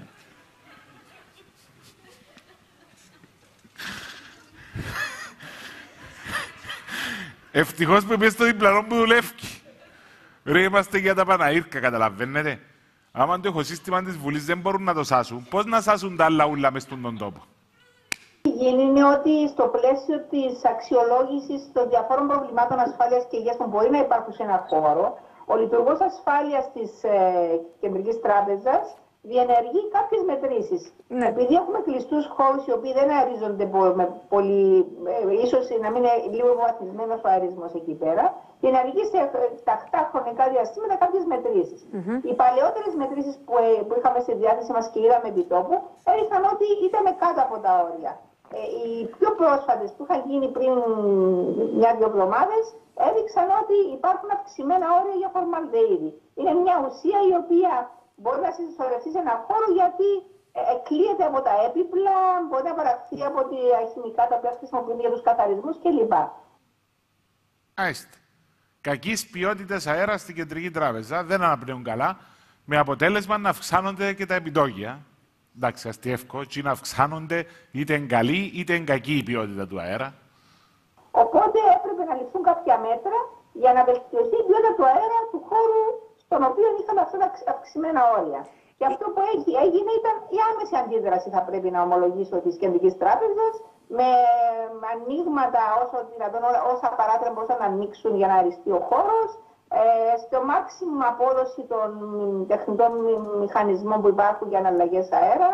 Ευτυχώς που είμαι στο διπλανό που δουλεύει. Ρε, είμαστε για τα Παναήρκα, καταλαβαίνετε. Άμα το ηχοσύστημα της Βουλής δεν μπορούν να το σάσουν, πώς να σάσουν τα άλλα ούλα μες στον τον τόπο. Είναι ότι στο πλαίσιο της αξιολόγησης των διαφόρων προβλημάτων ασφάλειας και υγείας που μπορεί να υπάρχουν σε έναν χώρο, ο λειτουργός ασφάλειας της ε, Κεντρικής Τράπεζας διενεργεί κάποιες μετρήσεις. Ναι. Επειδή έχουμε κλειστούς χώρους οι οποίοι δεν αερίζονται πολύ, ε, ίσως να μην είναι λίγο βαθισμένος ο αερισμός εκεί πέρα, διενεργεί σε τακτά χρονικά διαστήματα κάποιες μετρήσεις. Mm-hmm. Οι παλαιότερες μετρήσεις που, ε, που είχαμε στη διάθεση μας και είδαμε επί τόπου έριχναν ότι ήταν κάτω από τα όρια. Ε, οι πιο πρόσφατες που είχαν γίνει πριν μια-δυο εβδομάδες έδειξαν ότι υπάρχουν αυξημένα όρια για φορμαλδεΐδη. Είναι μια ουσία η οποία μπορεί να συσσωρευτεί σε έναν χώρο γιατί εκλείεται από τα έπιπλα, μπορεί να παραχθεί από τα χημικά τα οποία χρησιμοποιούν για τους καθαρισμούς κλπ. Άιστε. Κακής ποιότητας αέρα στην Κεντρική Τράπεζα, δεν αναπνέουν καλά, με αποτέλεσμα να αυξάνονται και τα επιτόκια. Εντάξει, αστιεύκο, και να αυξάνονται είτε εν καλή είτε εν κακή η ποιότητα του αέρα. Οπότε έπρεπε να ληφθούν κάποια μέτρα για να βελτιωθεί η ποιότητα του αέρα του χώρου στον οποίο είχαν αυτά τα αυξημένα όρια. Και αυτό που έγινε ήταν η άμεση αντίδραση, θα πρέπει να ομολογήσω, της Κεντρικής Τράπεζας, με ανοίγματα όσο δυνατόν, όσα παράθυρα μπορούσαν να ανοίξουν για να αριστεί ο χώρος, ε, στο μάξιμουμ απόδοση των τεχνητών μηχανισμών που υπάρχουν για αναλλαγές αέρα,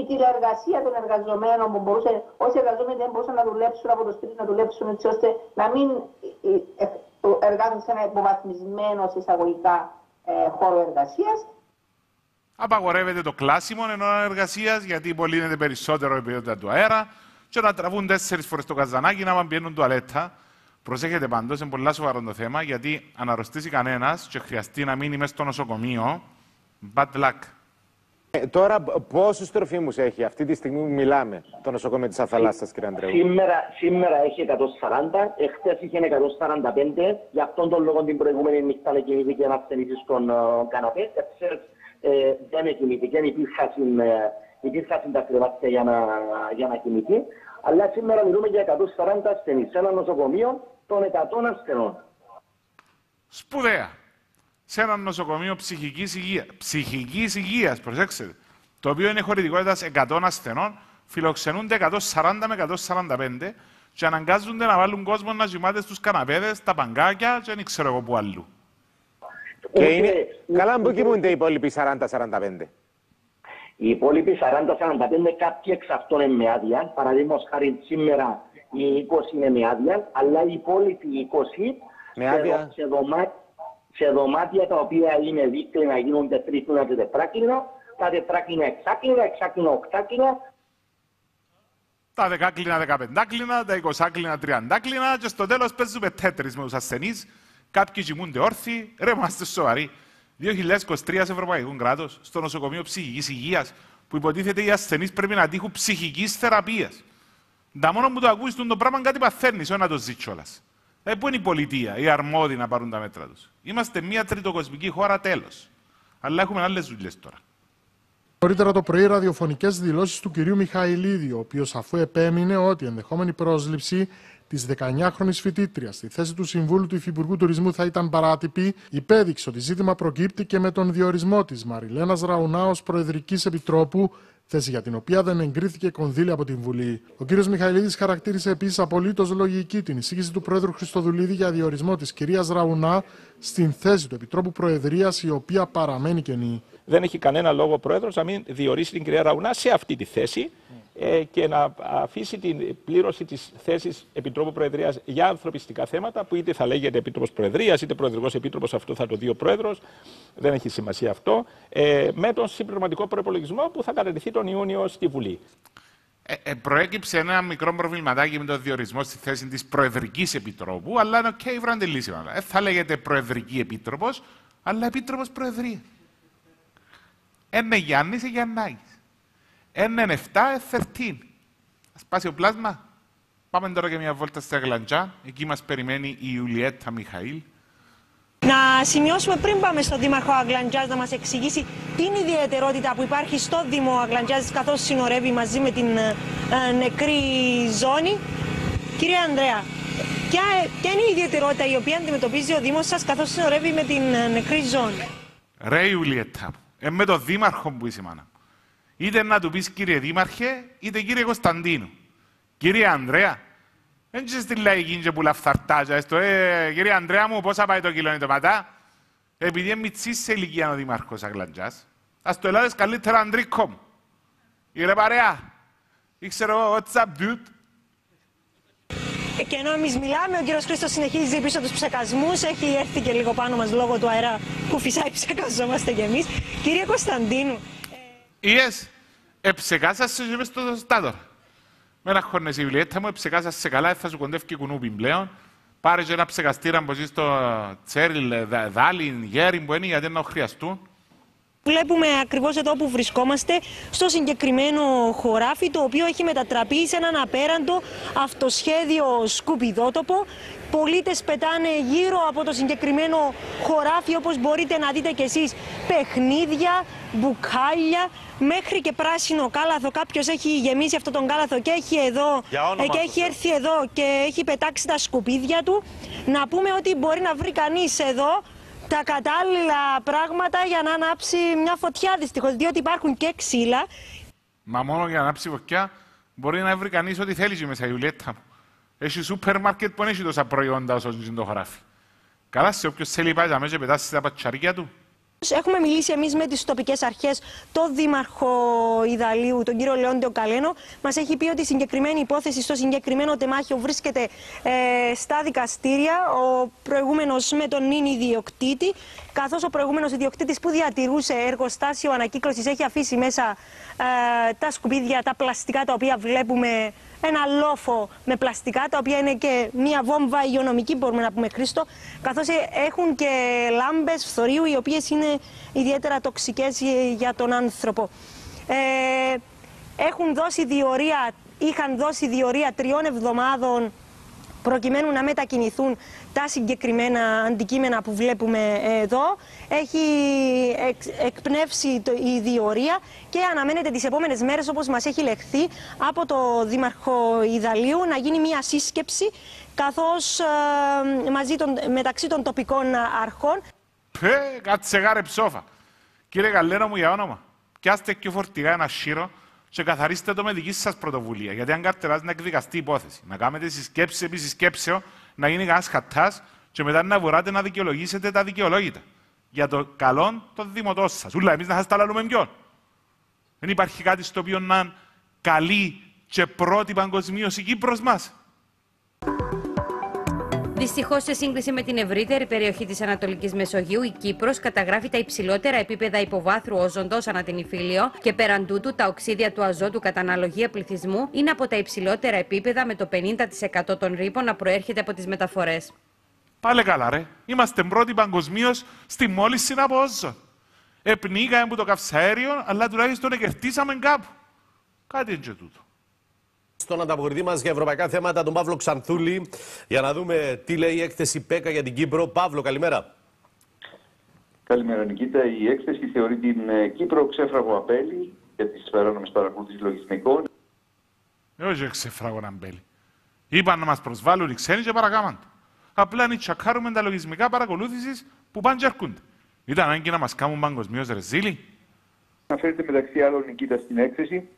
η τηλεεργασία των εργαζομένων που μπορούσε, όσοι εργαζόμενοι δεν μπορούσαν να δουλέψουν από το σπίτι, να δουλέψουν έτσι ώστε να μην εργάζονται σε ένα υποβαθμισμένο εισαγωγικά ε, χώρο εργασίας. Απαγορεύεται το κλάσιμο ενώ εργασίας γιατί υπολύνεται περισσότερο η ποιότητα του αέρα. Και να τραβούν τέσσερις φορές το καζανάκι να μην πιένουν τουαλέτα. Προσέχετε πάντως, είναι πολύ σοβαρό το θέμα, γιατί αν αρρωστήσει κανένας και χρειαστεί να μείνει μέσα στο νοσοκομείο, bad luck. Ε, τώρα, πόσους τροφίμους έχει αυτή τη στιγμή που μιλάμε το νοσοκομείο της Αθαλάσσας, κύριε Αντρέου? Σήμερα, σήμερα έχει εκατόν σαράντα, εχθές είχε εκατόν σαράντα πέντε. Γι' αυτόν τον λόγο την προηγούμενη νύχτα εκοιμήθηκε ένας ασθενής στον uh, καναπέ. Εχθές ε, δεν εκοιμήθηκε, υπήρχαν τα κρεβάτια για να, για να κοιμηθεί. Αλλά σήμερα μιλούμε για εκατόν σαράντα ασθενείς σε ένα νοσοκομείο των εκατό ασθενών. Σπουδαία. Σε ένα νοσοκομείο ψυχικής υγείας. Ψυχικής υγείας, προσέξτε. Το οποίο είναι χωρητικότητας εκατό ασθενών, φιλοξενούνται εκατόν σαράντα με εκατόν σαράντα πέντε και αναγκάζονται να βάλουν κόσμο να ζυμάται στους καναπέδες, τα παγκάκια και δεν ξέρω εγώ που αλλού. Και είναι... ε, καλά, πού κοιμούνται οι υπόλοιποι σαράντα σαράντα πέντε. Οι υπόλοιποι σαράντα σαράντα πέντε, κάποιοι εξ αυτών είναι με άδεια. Παραδείγματος χάρη σήμερα οι είκοσι είναι με άδεια, αλλά οι υπόλοιποι είκοσι με άδεια. Σε, δωμά... σε δωμάτια τα οποία είναι δίκλινα, γίνονται τρίκλινα και τετράκλινα, τα τετράκλινα εξάκλινα, εξάκλινα οκτάκλινα. Τα δεκάκλινα δεκαπεντάκλινα, τα εικοσάκλινα τριαντάκλινα και στο τέλος παίζουμε τέτρις με τους ασθενείς. Κάποιοι κοιμούνται όρθιοι, ρε είμαστε σοβαροί. δύο χιλιάδες είκοσι τρία ευρωπαϊκό κράτος, στο νοσοκομείο ψυχικής υγείας, που υποτίθεται οι ασθενείς πρέπει να τύχουν ψυχικής θεραπείας. Τα μόνο που το ακούεις τον το πράγμα κάτι παθαίνεις, όχι να το ζει κιόλας. Ε, πού είναι η πολιτεία, οι αρμόδιοι να πάρουν τα μέτρα τους. Είμαστε μια τριτοκοσμική χώρα, τέλος. Αλλά έχουμε άλλες δουλειές τώρα. Νωρίτερα το πρωί, ραδιοφωνικές δηλώσεις του κυρίου Μιχαηλίδη, ο οποίος αφού επέμεινε ότι ενδεχόμενη πρόσληψη της δεκαεννιάχρονης φοιτήτριας στη θέση του Συμβούλου του Υφυπουργού Τουρισμού θα ήταν παράτυπη, υπέδειξε ότι ζήτημα προκύπτει και με τον διορισμό της Μαριλένας Ραουνά ως Προεδρικής Επιτρόπου, θέση για την οποία δεν εγκρίθηκε κονδύλια από την Βουλή. Ο κ. Μιχαηλίδης χαρακτήρισε επίσης απολύτως λογική την εισήγηση του Πρόεδρου Χριστοδουλίδη για διορισμό της κυρίας Ραουνά στην θέση του Επιτρόπου Προεδρίας, η οποία παραμένει κενή. Δεν έχει κανένα λόγο ο Πρόεδρος να μην διορίσει την κυρία Ραουνά σε αυτή τη θέση ε, και να αφήσει την πλήρωση της θέσης Επιτρόπου Προεδρίας για ανθρωπιστικά θέματα, που είτε θα λέγεται Επίτροπος Προεδρίας, είτε Προεδρικός Επίτροπος, αυτό θα το δει ο Πρόεδρος, δεν έχει σημασία αυτό, ε, με τον συμπληρωματικό προϋπολογισμό που θα κατατεθεί τον Ιούνιο στη Βουλή. Ε, ε, προέκυψε ένα μικρό προβληματάκι με τον διορισμό στη θέση της Προεδρικής Επιτρόπου, αλλά είναι okay, βράντε λύση. Ε, θα λέγεται Προεδρική Επίτροπος, αλλά Επίτροπος Προεδρίας. Ένα Γιάννης ή Γιάννης. Ένα εφτά εφτά. Ας πάσει ο πλάσμα. Πάμε τώρα για μια βόλτα στη Αγλαντζά. Εκεί μας περιμένει η Ιουλιέτα Μιχαήλ. Να σημειώσουμε πριν πάμε στον Δήμαρχο Αγλαντζάς να μας εξηγήσει την ιδιαιτερότητα που υπάρχει στο Δήμο Αγλαντζάς καθώς συνορεύει μαζί με την ε, νεκρή ζώνη. Κύριε Ανδρέα, ποια, ποια είναι η ιδιαιτερότητα η οποία αντιμετωπίζει ο Δήμος σας καθώς συνορεύει με την ε, νεκρή ζώνη? Ρε Ιουλιέτα, ε, με τον Δήμαρχο που είσαι μάνα. Είτε να του πεις κύριε Δήμαρχε, είτε κύριε Κωνσταντίνου. Κύριε Ανδρέα. Δεν είσαι στη λαϊκή και που λαφθαρτάζα, έστω, ε, κύριε Ανδρέα μου, πόσα πάει το κιλόνι τοματά. Επειδή είναι μητσής σε ηλικία ο Δήμαρχος Αγλαντζάς, ας το Ελλάδες καλύτερα Ανδρίκο μου. Κύριε παρέα, ήξερα εγώ, what's up, dude. Και ενώ εμείς μιλάμε, ο κύριος Χρήστος συνεχίζει πίσω τους ψεκασμούς, έχει έρθει και λίγο πάνω μας λόγω του αέρα που φυσάει, ψεκαζόμαστε κι εμείς. Κύριε Κωνσταντίνου. Ήες, εψεκάσας και είπες το στάτορα. Με ένα χωνες η Ιουλιέτα μου, ψεκάσας σε καλά, θα σου κοντεύει και κουνούπι πλέον. Πάρε και ένα ψεκαστήρα που ζει στο τσέριλ, δάλιν, γέρι που είναι, γιατί να χρειαστούν. Βλέπουμε ακριβώς εδώ που βρισκόμαστε, στο συγκεκριμένο χωράφι, το οποίο έχει μετατραπεί σε έναν απέραντο αυτοσχέδιο σκουπιδότοπο. Πολίτες πετάνε γύρω από το συγκεκριμένο χωράφι, όπως μπορείτε να δείτε κι εσείς, παιχνίδια, μπουκάλια, μέχρι και πράσινο κάλαθο. Κάποιος έχει γεμίσει αυτόν τον κάλαθο και έχει, εδώ, και έχει έρθει εδώ και έχει πετάξει τα σκουπίδια του. Να πούμε ότι μπορεί να βρει κανείς εδώ τα κατάλληλα πράγματα για να ανάψει μια φωτιά, δυστυχώς, διότι υπάρχουν και ξύλα. Μα μόνο για να ανάψει φωτιά μπορεί να βρει κανείς ό,τι θέλει μέσα, Ιουλιέτα μου. Έχει σούπερ μάρκετ που έχει τόσα προϊόντα όσο είναι το χωράφι. Καλά, σε όποιος θέλει πάει να μέσα πετάσει στα πατσαρία του. Έχουμε μιλήσει εμείς με τις τοπικές αρχές, τον Δήμαρχο Ιδαλίου, τον κύριο Λεόντιο Καλένο. Μας έχει πει ότι η συγκεκριμένη υπόθεση στο συγκεκριμένο τεμάχιο βρίσκεται ε, στα δικαστήρια. Ο προηγούμενος με τον νυν ιδιοκτήτη, καθώς ο προηγούμενος ιδιοκτήτης που διατηρούσε εργοστάσιο ανακύκλωσης έχει αφήσει μέσα ε, τα σκουπίδια, τα πλαστικά τα οποία βλέπουμε, ένα λόφο με πλαστικά, τα οποία είναι και μία βόμβα υγειονομική, μπορούμε να πούμε, Χρήστο, καθώς έχουν και λάμπες φθορείου, οι οποίες είναι ιδιαίτερα τοξικές για τον άνθρωπο. Ε, έχουν δώσει διορία, είχαν δώσει διορία τριών εβδομάδων προκειμένου να μετακινηθούν τα συγκεκριμένα αντικείμενα που βλέπουμε εδώ. Έχει εκ, εκπνεύσει το, η διορία και αναμένεται τις επόμενες μέρες, όπως μας έχει λεχθεί από το Δήμαρχο Ιδαλίου, να γίνει μια σύσκεψη καθώς ε, μαζί των, μεταξύ των τοπικών αρχών. Πε, κάτσε γάρε ψόφα. Κύριε Καλένο μου, για όνομα, πιάστε και φορτηγά ένα σύρο και καθαρίστε το με δική σας πρωτοβουλία. Γιατί αν καρτεράζει να εκδικαστεί η υπόθεση, να κάνετε συσκέψη επί συσκέψεω, να γίνει κανένας χατάς και μετά να βουράτε να δικαιολογήσετε τα δικαιολόγητα. Για το καλό των δημοτών σας. Ούλα, εμείς να σας τα λαλούμε ποιον. Δεν υπάρχει κάτι στο οποίο να είναι καλή και πρώτη παγκοσμίως η Κύπρος μας. Δυστυχώς, σε σύγκριση με την ευρύτερη περιοχή της Ανατολικής Μεσογείου, η Κύπρος καταγράφει τα υψηλότερα επίπεδα υποβάθρου όζοντος ανά την Ιφίλιο και πέραν τούτου τα οξύδια του αζότου κατά αναλογία πληθυσμού είναι από τα υψηλότερα επίπεδα, με το πενήντα τοις εκατό των ρήπων να προέρχεται από τις μεταφορές. Πάλε καλά, ρε. Είμαστε πρώτοι παγκοσμίως στη μόλυνση από όζον. Επνίγαμε από το καυσαέριο, αλλά τουλάχιστον εκερτήσαμε κάπου. Κάτι είναι τούτο. Στον ανταποκριτή μας για ευρωπαϊκά θέματα, τον Παύλο Ξανθούλη, για να δούμε τι λέει η έκθεση ΠΕΚΑ για την Κύπρο. Παύλο, καλημέρα. Καλημέρα, Νικήτα. Η έκθεση θεωρεί την Κύπρο ξέφραγο απέλη για τις παράνομες παρακολούθησης λογισμικών. Ε, όχι ξέφραγο απέλη. Είπαν να μας προσβάλλουν οι ξένοι και παρακάμαν. Απλά να τσακάρουμε τα λογισμικά παρακολούθησης που πάνε και αρκούνται. Ήταν ανάγκη να μας κάνουν παγκοσμίως ρεζίλι. Αναφέρεται μεταξύ άλλων, Νικήτα, στην έκθεση.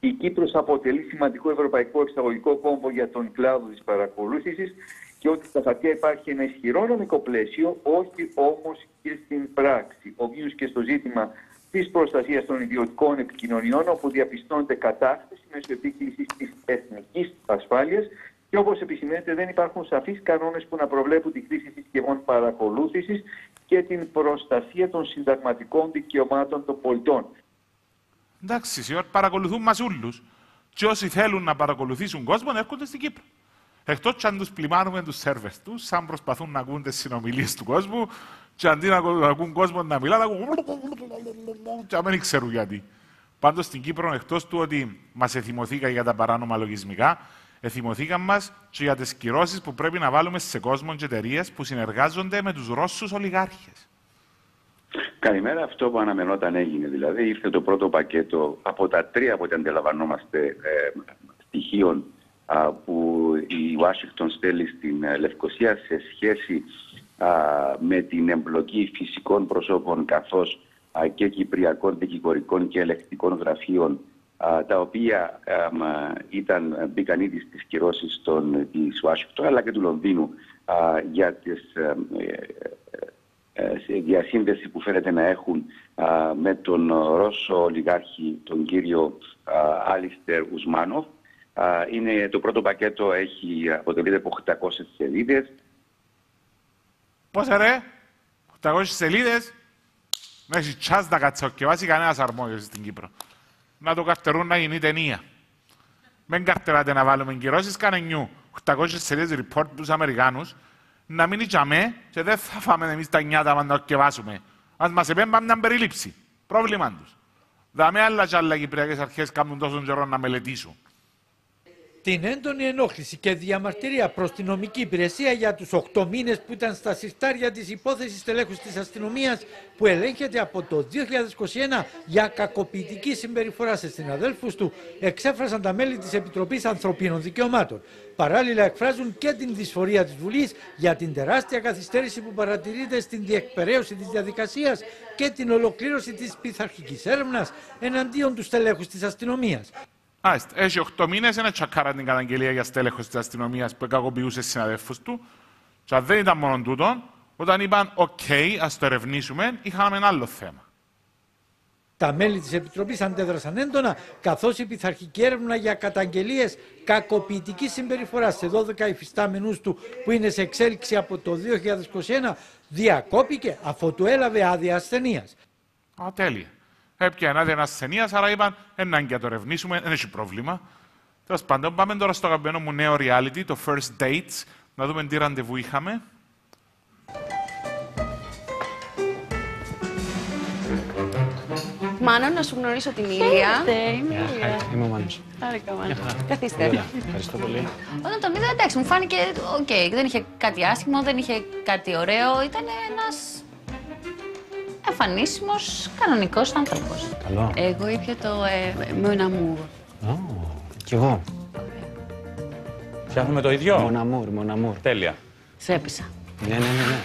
Η Κύπρος αποτελεί σημαντικό ευρωπαϊκό εξαγωγικό κόμβο για τον κλάδο της παρακολούθησης και ότι στα χαρτιά υπάρχει ένα ισχυρό νομικό πλαίσιο, όχι όμως και στην πράξη. Ιδίως και στο ζήτημα της προστασίας των ιδιωτικών επικοινωνιών, όπου διαπιστώνεται κατάχρηση μέσω επίκλησης της εθνικής ασφάλειας και όπως επισημαίνεται, δεν υπάρχουν σαφείς κανόνες που να προβλέπουν τη χρήση συσκευών παρακολούθησης και την προστασία των συνταγματικών δικαιωμάτων των πολιτών. Εντάξει, σιόρ, παρακολουθούν μας ούλους. Και όσοι θέλουν να παρακολουθήσουν κόσμο, έρχονται στην Κύπρο. Εκτός και αν τους πλημάνουμε τους σερβερς τους, σαν προσπαθούν να ακούν τις συνομιλίες του κόσμου, και αντί να ακούν κόσμο να μιλά, να ακούν. Και αν δεν ξέρουν γιατί. Πάντως στην Κύπρο, εκτός του ότι μας εθυμωθήκα για τα παράνομα λογισμικά, Εθυμωθήκαν μας και για τις κυρώσεις που πρέπει να βάλουμε σε κόσμο και εταιρείες που συνεργάζονται με τους Ρώσους ολιγάρχες. Καλημέρα, αυτό που αναμενόταν έγινε. Δηλαδή, ήρθε το πρώτο πακέτο από τα τρία από ό,τι αντιλαμβανόμαστε ε, στοιχείων α, που η Ουάσιγκτον στέλνει στην Λευκοσία σε σχέση α, με την εμπλοκή φυσικών προσώπων καθώς α, και κυπριακών, δικηγορικών και ελεκτικών γραφείων, α, τα οποία α, α, ήταν, μπήκαν ήδη στις κυρώσεις της Ουάσιγκτον αλλά και του Λονδίνου α, για τις... Α, ε, διασύνδεση που φαίνεται να έχουν α, με τον Ρώσο ολιγάρχη, τον κύριο Άλιστερ Ουσμάνοφ. Α, είναι, το πρώτο πακέτο έχει αποτελείται από οκτακόσιες σελίδες. Πόσα ρε, οκτακόσιες σελίδες. Να έχει τσάς να κατσοκευάσει κανένας αρμόδιος στην Κύπρο. Να το καρτερούν να γίνει ταινία. Μην καρτεράτε να βάλουμε κυρώσεις, κάνε νιού. οκτακόσιες σελίδες report τους Αμερικάνους. Να μην ειτσαμε και δεν θα φάμε εμείς τα νιάτα μας να ορκευάσουμε. Ας μας επέμπαμε να περιλήψει. Πρόβλημά τους. Δαμέ άλλα κι άλλα κυπριακές αρχές κάνουν τόσον καιρό να μελετήσουν. Την έντονη ενόχληση και διαμαρτυρία προς την νομική υπηρεσία για τους οκτώ μήνες που ήταν στα συρτάρια της υπόθεσης τελέχους της αστυνομίας που ελέγχεται από το δύο χιλιάδες είκοσι ένα για κακοποιητική συμπεριφορά σε συναδέλφους του, εξέφρασαν τα μέλη της Επιτροπής Ανθρωπίνων Δικαιωμάτων. Παράλληλα, εκφράζουν και την δυσφορία της Βουλής για την τεράστια καθυστέρηση που παρατηρείται στην διεκπεραίωση της διαδικασίας και την ολοκλήρωση της πειθαρχικής έρευνας εναντίον του στελέχους της αστυνομίας. Άιστε, έχει οκτώ μήνες ένα τσακάρα την καταγγελία για στέλεχος της αστυνομίας που κακοποιούσε συναδέλφους του. Και δεν ήταν μόνο τούτο. Όταν είπαν, οκ, okay, ας το ερευνήσουμε, είχαμε ένα άλλο θέμα. Τα μέλη της Επιτροπής αντέδρασαν έντονα, καθώς η πειθαρχική έρευνα για καταγγελίες κακοποιητικής συμπεριφοράς σε δώδεκα υφιστάμενους του που είναι σε εξέλιξη από το δύο χιλιάδες είκοσι ένα διακόπηκε αφού του έλαβε άδεια ασθενείας. Α, τέλεια. Έπια ενάδει ένας ασθενείας, άρα είπαν, έναν και το ερευνήσουμε, δεν έχει πρόβλημα. Τέλος πάντων, πάμε τώρα στο αγαπημένο μου νέο reality, το First Dates, να δούμε τι ραντεβού είχαμε. Μάνο, να σου γνωρίσω την Ήλια. Είμαι ο Μάνος. Καθίστε. Ευχαριστώ πολύ. Όταν τον είδα, εντάξει, μου φάνηκε, οκ, δεν είχε κάτι άσχημο, δεν είχε κάτι ωραίο, ήταν ένας... εμφανίσιμος, κανονικός άνθρωπος. Καλό. Εγώ ήπια το ε, μοναμούρ. Ω, oh, κι εγώ. Φτιάχνουμε το ίδιο. Μοναμούρ, μοναμούρ. Τέλεια. Σε έπεισα. Ναι, ναι, ναι, ναι.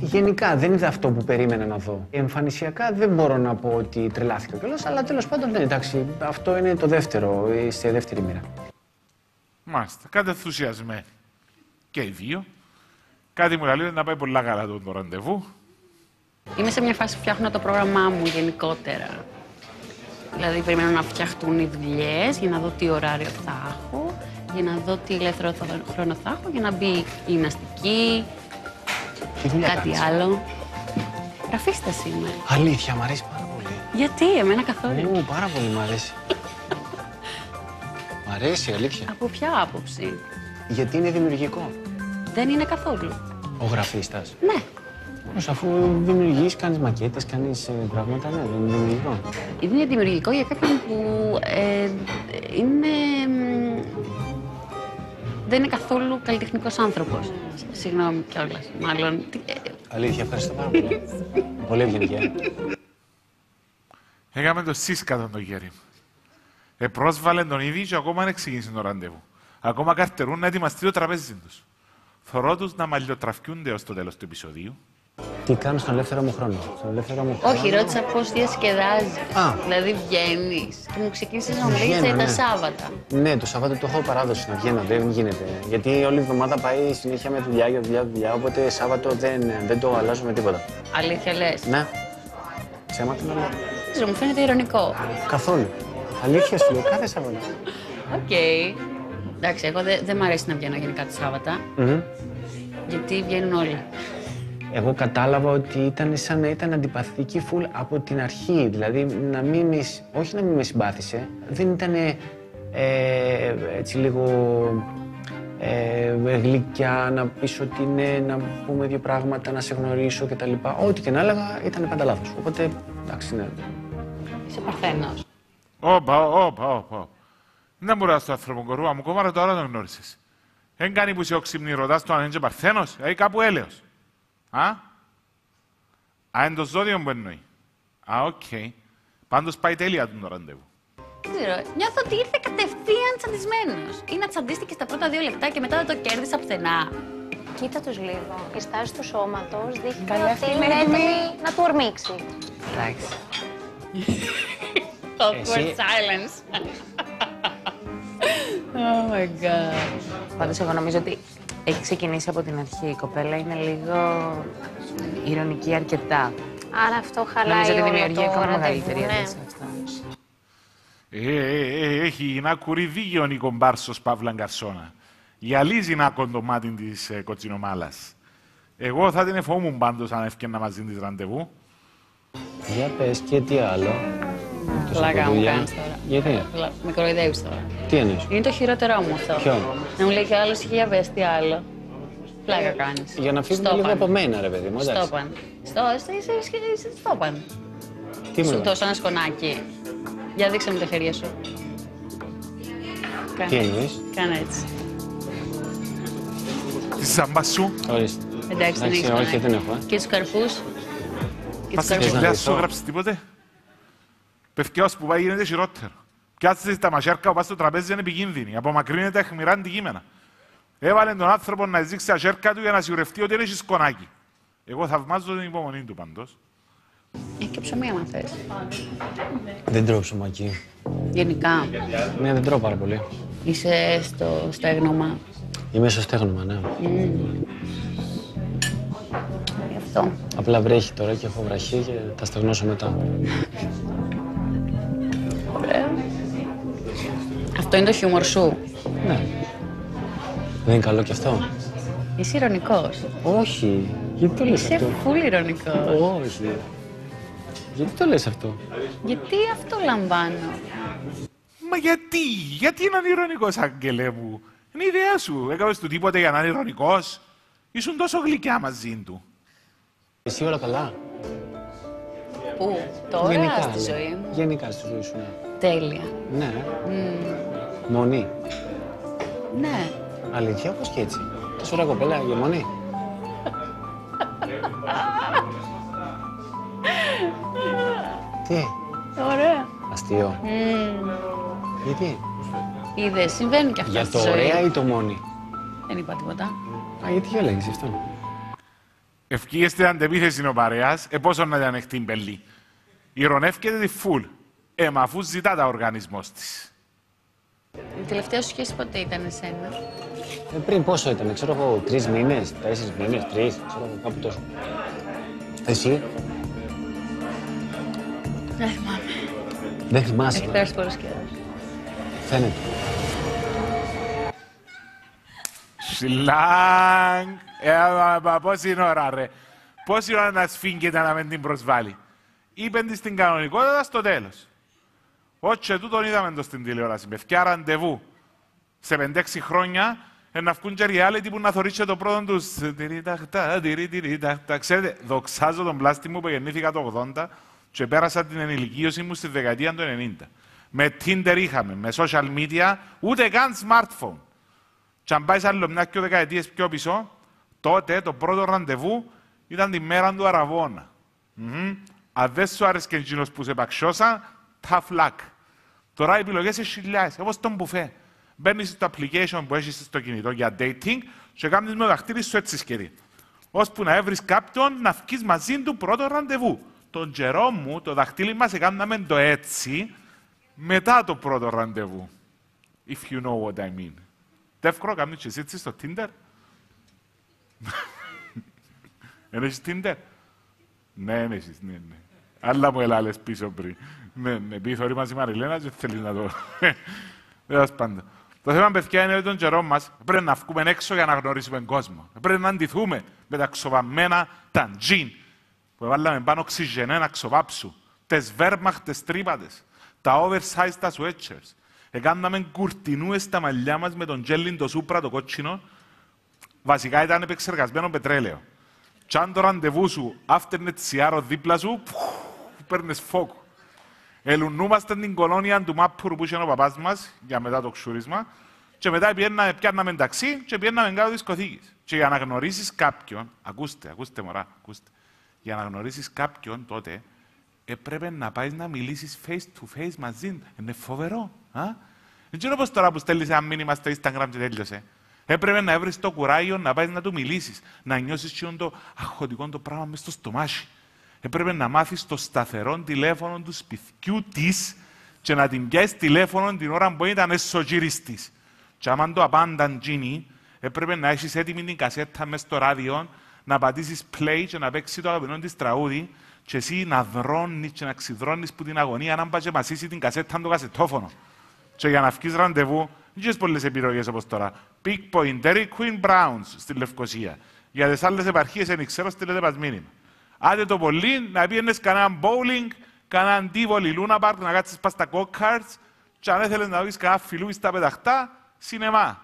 Γενικά δεν είδα αυτό που περίμενα να δω. Εμφανισιακά δεν μπορώ να πω ότι τρελάθηκα κιόλας, αλλά τέλος πάντων ναι, εντάξει, αυτό είναι το δεύτερο, στη δεύτερη μοίρα. Μάλιστα, κάτι ενθουσιασμένοι. Και οι δύο. Κάτι μου λέει να πάει πολλά καλά το ραντεβού. Είμαι σε μια φάση που φτιάχνω το πρόγραμμά μου γενικότερα. Δηλαδή, περιμένω να φτιαχτούν οι δουλειές για να δω τι ωράριο θα έχω, για να δω τι ελεύθερο χρόνο θα έχω, για να μπει η γυμναστική, κάτι κάνεις. Άλλο. Γραφίστας είμαι. Αλήθεια, μ' αρέσει πάρα πολύ. Γιατί, εμένα καθόλου. Μου πάρα πολύ μ' αρέσει. Μ' αρέσει, αλήθεια. Από ποια άποψη? Γιατί είναι δημιουργικό. Δεν είναι καθόλου. Ο γραφίστας. Ναι. Αφού δημιουργείς, κάνεις μακέτες, κάνεις πράγματα, ναι, δεν είναι δημιουργικό. Είναι δημιουργικό για κάποιον που ε, είναι... δεν είναι καθόλου καλλιτεχνικός άνθρωπος. Συγγνώμη κιόλας, μάλλον. Αλήθεια, ευχαριστώ πάρα πολύ. Πολύ ευγενική. Έκαμε το σύσκα τον το γέρι. Επρόσβαλε τον ήδη και ακόμα δεν ξεκίνησε το ραντεβού. Ακόμα καρτερούν να ετοιμαστεί το τραπέζι τους. Θωρώ τους να μαλλιοτραφκιούνται ως το τέλος του επεισοδίου. Τι κάνω στον ελεύθερο μου χρόνο. Στον ελεύθερο μου χρόνο. Όχι, ρώτησα πώς διασκεδάζεις. Α. Δηλαδή βγαίνεις. Και μου ξεκίνησες να μου λέγεις ναι. Τα Σάββατα. Ναι, το Σάββατο το έχω παράδοση να βγαίνω. Δεν γίνεται. Γιατί όλη η εβδομάδα πάει συνέχεια με δουλειά για δουλειά, δουλειά. Οπότε Σάββατο δεν, δεν το αλλάζω με τίποτα. Αλήθεια λες? Ναι. Ψέματα να λέω. Ξέρω, μου φαίνεται ειρωνικό. Καθόλου. Αλήθεια σου λέω, κάθε Σάββατο. Οκ. Εντάξει, εγώ δεν δε μ' αρέσει να βγαίνω γενικά τη Σάββατα. Mm-hmm. Γιατί βγαίνουν όλοι. Εγώ κατάλαβα ότι ήταν σαν να ήταν αντιπαθητική φουλ από την αρχή. Δηλαδή, να μην με, όχι να μην με συμπάθησε, δεν ήταν ε, έτσι λίγο ε, γλυκιά, να πεις ότι ναι, να πούμε δύο πράγματα, να σε γνωρίσω κτλ. Ό,τι και να έλεγα ήταν πάντα λάθος. Οπότε, εντάξει, ναι. Είσαι παρθένος. Όπα, όπα, όπα. Δεν μπορεί να στο ανθρωποκορούα μου κόμμα, τώρα τον γνώρισες. Δεν κάνει που είσαι οξυμνή, ρωτάς το αν είναι και παρθένος, ή κάπου έλεος. Α, α είναι το ζώδιο που εννοεί. Α, οκ. Πάντως πάει τέλεια τον ραντεβού. Δεν ξέρω, νιώθω ότι ήρθε κατευθείαν τσαντισμένος. Ή να τσαντίστηκε στα πρώτα δύο λεπτά και μετά δεν το κέρδισα πουθενά. Κοίτα τους λίγο. Η στάση του σώματος δείχνει ότι είναι έτοιμη να του ορμήξει. Εντάξει. Awkward silence. Oh my god. Πάντως, εγώ νομίζω ότι έχει ξεκινήσει από την αρχή. Η κοπέλα είναι λίγο ηρωνική αρκετά. Άρα αυτό χαλάει όλο το ραντεβού. Νομίζω ότι η δημιουργία είναι ακόμα μεγαλύτερη. Ναι. Ε, ε, ε, έχει να κουριδίγιον η κομπάρσος Παύλα Γκαρσόνα. Γυαλίζει να κον το μάτι της ε, κοτσινομάλας. Εγώ θα την εφόμουν πάντως αν έφτιανα μαζί της ραντεβού. Για πες και τι άλλο. Πλάκα μου κάνεις τώρα. Γιατί? Με κοροϊδεύεις τώρα. Τι εννοείς? Είναι το χειρότερό μου αυτό. Ποιο? Να μου λέει κι άλλος για πες τι άλλο. Πλάκα κάνεις. Για να φύγουμε λίγο από μένα ρε παιδί μου. Στόπαν. Είσαι στόπαν. Τι μου λέω? Σαν ένα σκονάκι. Για δείξε μου τα χέρια σου. Τι εννοείς? Κάνε έτσι. Τη ζάμπα σου. Ορίστε. Εντάξει, δεν έχεις κανένα. Όχι, δεν έχω. Και τους καρπούς. Και τους καρπούς. Δεν σου έγραψε τίποτε. Πευκαιός που πάει γίνεται χειρότερο. Πιάστε τα μασιάρκα που πάει στο τραπέζι είναι επικίνδυνη. Απομακρύνεται αιχμηρά αντικείμενα. Έβαλε τον άνθρωπο να δείξει τα σέρκα του για να σιγουρευτεί ότι έχει σκονάκι. Εγώ θαυμάζω την υπομονή του πάντως. Έχει και ψωμί, άμα θες. Δεν τρώω ψωμάκι. Γενικά. Ναι, δεν τρώω πάρα πολύ. Είσαι στο στέγνομα. Είμαι στο στέγνομα, ναι. Mm. Γι' αυτό. Απλά βρέχει τώρα και έχω βραχή και θα στεγνώσω μετά. Ωραία. Αυτό είναι το χιούμορ σου. Ναι. Δεν είναι καλό κι αυτό. Είσαι ειρωνικός. Όχι. Γιατί το λες αυτό? Είσαι φουλ ειρωνικός. Όχι. Γιατί το λες αυτό? Γιατί αυτό λαμβάνω. Μα γιατί, γιατί είναι ειρωνικός, Άγγελε μου. Είναι η ιδέα σου. Έκανες του τίποτε για να είναι ειρωνικός. Ήσουν τόσο γλυκιά μαζί του. Εσύ όλα καλά? Πού, τώρα, γενικά, στη ζωή μου. Γενικά στη ζωή σου, ναι. Τέλεια. Ναι. Mm. Μονή. Ναι. Αλήθεια, όπως και έτσι. Τόσο ωραία κοπέλα για μονή. Τι. Ωραία. Αστείο. Mm. Γιατί. Είδες, συμβαίνουν κι αυτά στη ζωή. Για το ωραία ή το μόνοι. Δεν είπα τίποτα. Α, γιατί για λέγεις αυτό. Ευκήγεστε αντεπίθεση είναι ο παρέας, επόσον να διανεχτεί μπελή. Ηρωνεύκεται τη φουλ, ε, μα αφού ζητά τα οργανισμός της. Η τελευταία σου σχέση ποτέ ήταν εσένα? Ε, πριν πόσο ήταν, ξέρω εγώ, τρεις μήνες, τέσσερις μήνες, τρεις, ξέρω εγώ, κάπου τόσο. Εσύ. Δεν θυμάμαι. Δεν θυμάσαι. Έχει πέρασει πολλούς καιρούς. Φαίνεται. Σιλάνγκ. Ε, πόση ώρα, ρε. Πόση ώρα να σφίγγεται να μην την προσβάλλει. Είπε της την κανονικότητα στο τέλος. Όχι, τούτον είδαμε το στην τηλεόραση. Παιδιά, ραντεβού. Σε πεντέξι χρόνια να βγουν και reality που να θωρίσουν το πρώτο τους. Τιριταχτά, τιριταχτά. Ξέρετε, δοξάζω τον πλάστη μου που γεννήθηκα το ογδόντα και πέρασα την ενηλικίωση μου στη δεκαετία του ενενήντα. Με Tinder είχαμε, με social media, ούτε καν smartphone. Και αν πάει άλλο μια και δεκαετίες πιο πίσω, τότε το πρώτο ραντεβού ήταν τη μέρα του Αραβώνα. Mm-hmm. Αν δεν σου άρεσε και εκείνος που σε παξιώσα, tough luck. Τώρα οι επιλογές είναι χιλιάδες, όπως τον μπουφέ. Μπαίνεις στο application που έχεις στο κινητό για dating και κάνεις με το δαχτύλι σου έτσι σκερί. Ώσπου να έβρεις κάποιον να βγεις μαζί του πρώτο ραντεβού. Τον καιρό μου, το δαχτύλι μας έκαναμε το έτσι μετά το πρώτο ραντεβού. If you know what I mean. Τεύκρο, κάνεις και εσύ έτσι στο Tinder. Ενέχεις Tinder. Ναι, ενέχεις, ναι, ναι. Άλλα μου ελάλες πίσω πριν. Ναι, ναι, επειδή θωρεί μας η Μαριλένα και θέλει να το... Βέβαια πάντα. Το θέμα, παιδιά, είναι ότι τον καιρό μας πρέπει να βγούμε έξω για να γνωρίσουμε κόσμο. Πρέπει να αντιθούμε με τα ξοβαμμένα ταντζίν. Που βάλαμε πάνω οξυγενέ να ξοβάψουν. Τες βέρμαχ, τες τρύπατες. Τα oversize, τα sweatshirts. Εκάναμε κουρτινούες στα μαλλιά μας με τον τζέλιν, το σούπρα, το κότσινο. Βασικά ήταν επεξεργασμένο πετρέλαιο. Κι αν το ραντεβού σου, άφτερνε τσιάρο δίπλα σου, παίρνες φόκο. Ελουνούμαστε την κολόνια του Μάπουρου που είχε ο παπάς μας για μετά το ξούρισμα και μετά πιάνναμε ταξί και πιάνναμε κάτω δισκοθήκης. Και για να γνωρίσεις κάποιον, ακούστε, ακούστε μωρά, ακούστε, για να γνωρίσεις κάποιον τότε έπρεπε να πάει να μιλήσεις face to face μαζί, είναι φοβερό. Δεν ξέρω πώς τώρα που στέλνεις ένα μήνυμα στο Instagram και τέλειωσε. Έπρεπε να έβρεις το κουράγιο να πάει να του μιλήσεις, να νιώσεις το αχωτικό το πράγμα μες στο στομάχι. Έπρεπε να μάθεις το σταθερό τηλέφωνο του σπιτιού της και να την πιάσεις τηλέφωνο την ώρα που ήταν εσωγύριστης. Και άμα το απάνταν γίνει, έπρεπε να έχεις έτοιμη την κασέτα μες στο ράδιο, να πατήσεις play και να παίξει το αγαπημένο της τραγούδι και εσύ να δρώνεις και να ξυδρώνεις που την αγωνία να πας και μασίσεις την κασέτα με το κασετόφωνο. Και για να βγεις ραντεβού, δεν είχες πολλές επιλογές όπως τώρα. Big Point, Derry, Queen Browns στη Λευκοσία. Για τις άλλες επαρχίες, δεν ξέρω, στείλετε πας μήνυμα. Άντε το πολύ, να πήγαινες κανέναν bowling, κανέναν τίβολη Λούνα Πάρκ, να κάτσεις πας στα go-karts και αν ήθελες να δεις κανένα φιλούι στα πεταχτά, σινεμά.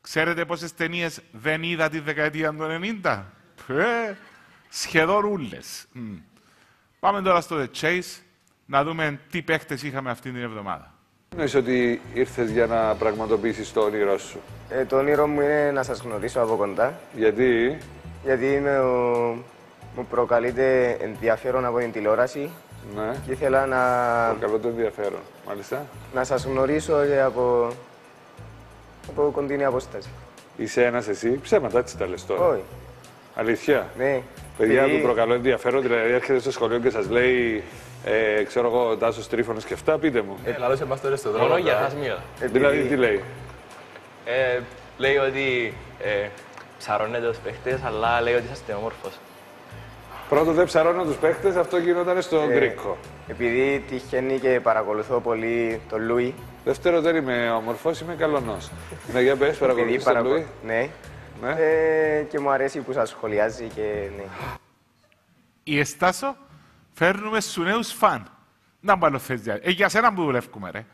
Ξέρετε πόσες ταινίες δεν είδα τη δεκαετία του ενενήντα. Πε, σχεδόν ούλες. Mm. Πάμε τώρα στο The Chase, να δούμε τι παίχτες είχαμε αυτή την εβδομάδα. Νοείς ότι ήρθες για να πραγματοποιήσεις το όνειρό σου. Ε, το όνειρό μου είναι να σας γνωρίσω από κοντά. Γιατί? Γιατί είμαι ο... μου προκαλείται ενδιαφέρον από την τηλεόραση. Ναι. Και ήθελα να... Προκαλώ το ενδιαφέρον. Μάλιστα. Να σας γνωρίσω και από... από κοντινή απόσταση. Είσαι ένας εσύ. Ψέματα, έτσι τα λες τώρα. Όχι. Αλήθεια. Ναι. Παιδιά του προκαλώ ενδιαφέρον, δηλαδή έρχεται στο σχολείο και σας λέει... Ε, ξέρω εγώ, Τάσος Τρύφωνος και αυτά, πείτε μου. Ε, λαλώς εμάς τώρα στον δρόμο. Μόνο για χασμία. Δηλαδή, τι λέει. Ε, λέει ότι ε, ψαρώνετε τους παίχτες, αλλά λέει ότι είσαστε όμορφος. Πρώτον δεν ψαρώνω τους παίχτες, αυτό γινόταν στον ε, Γκρίκο. Επειδή τυχαίνει και παρακολουθώ πολύ τον Λούι. Δεύτερο, δεν είμαι όμορφος, είμαι καλονός. Ναι, για πες, παρακολουθείς τον Λούι. Ναι. Ναι. Ε, και μου αρέσει που σας σχολιάζει και ναι. Η Εστάσο. Φέρνουμε στους νέους φαν. Να μπαλωθείς διάρκεια. Ε, για σένα που δουλεύουμε, ρε.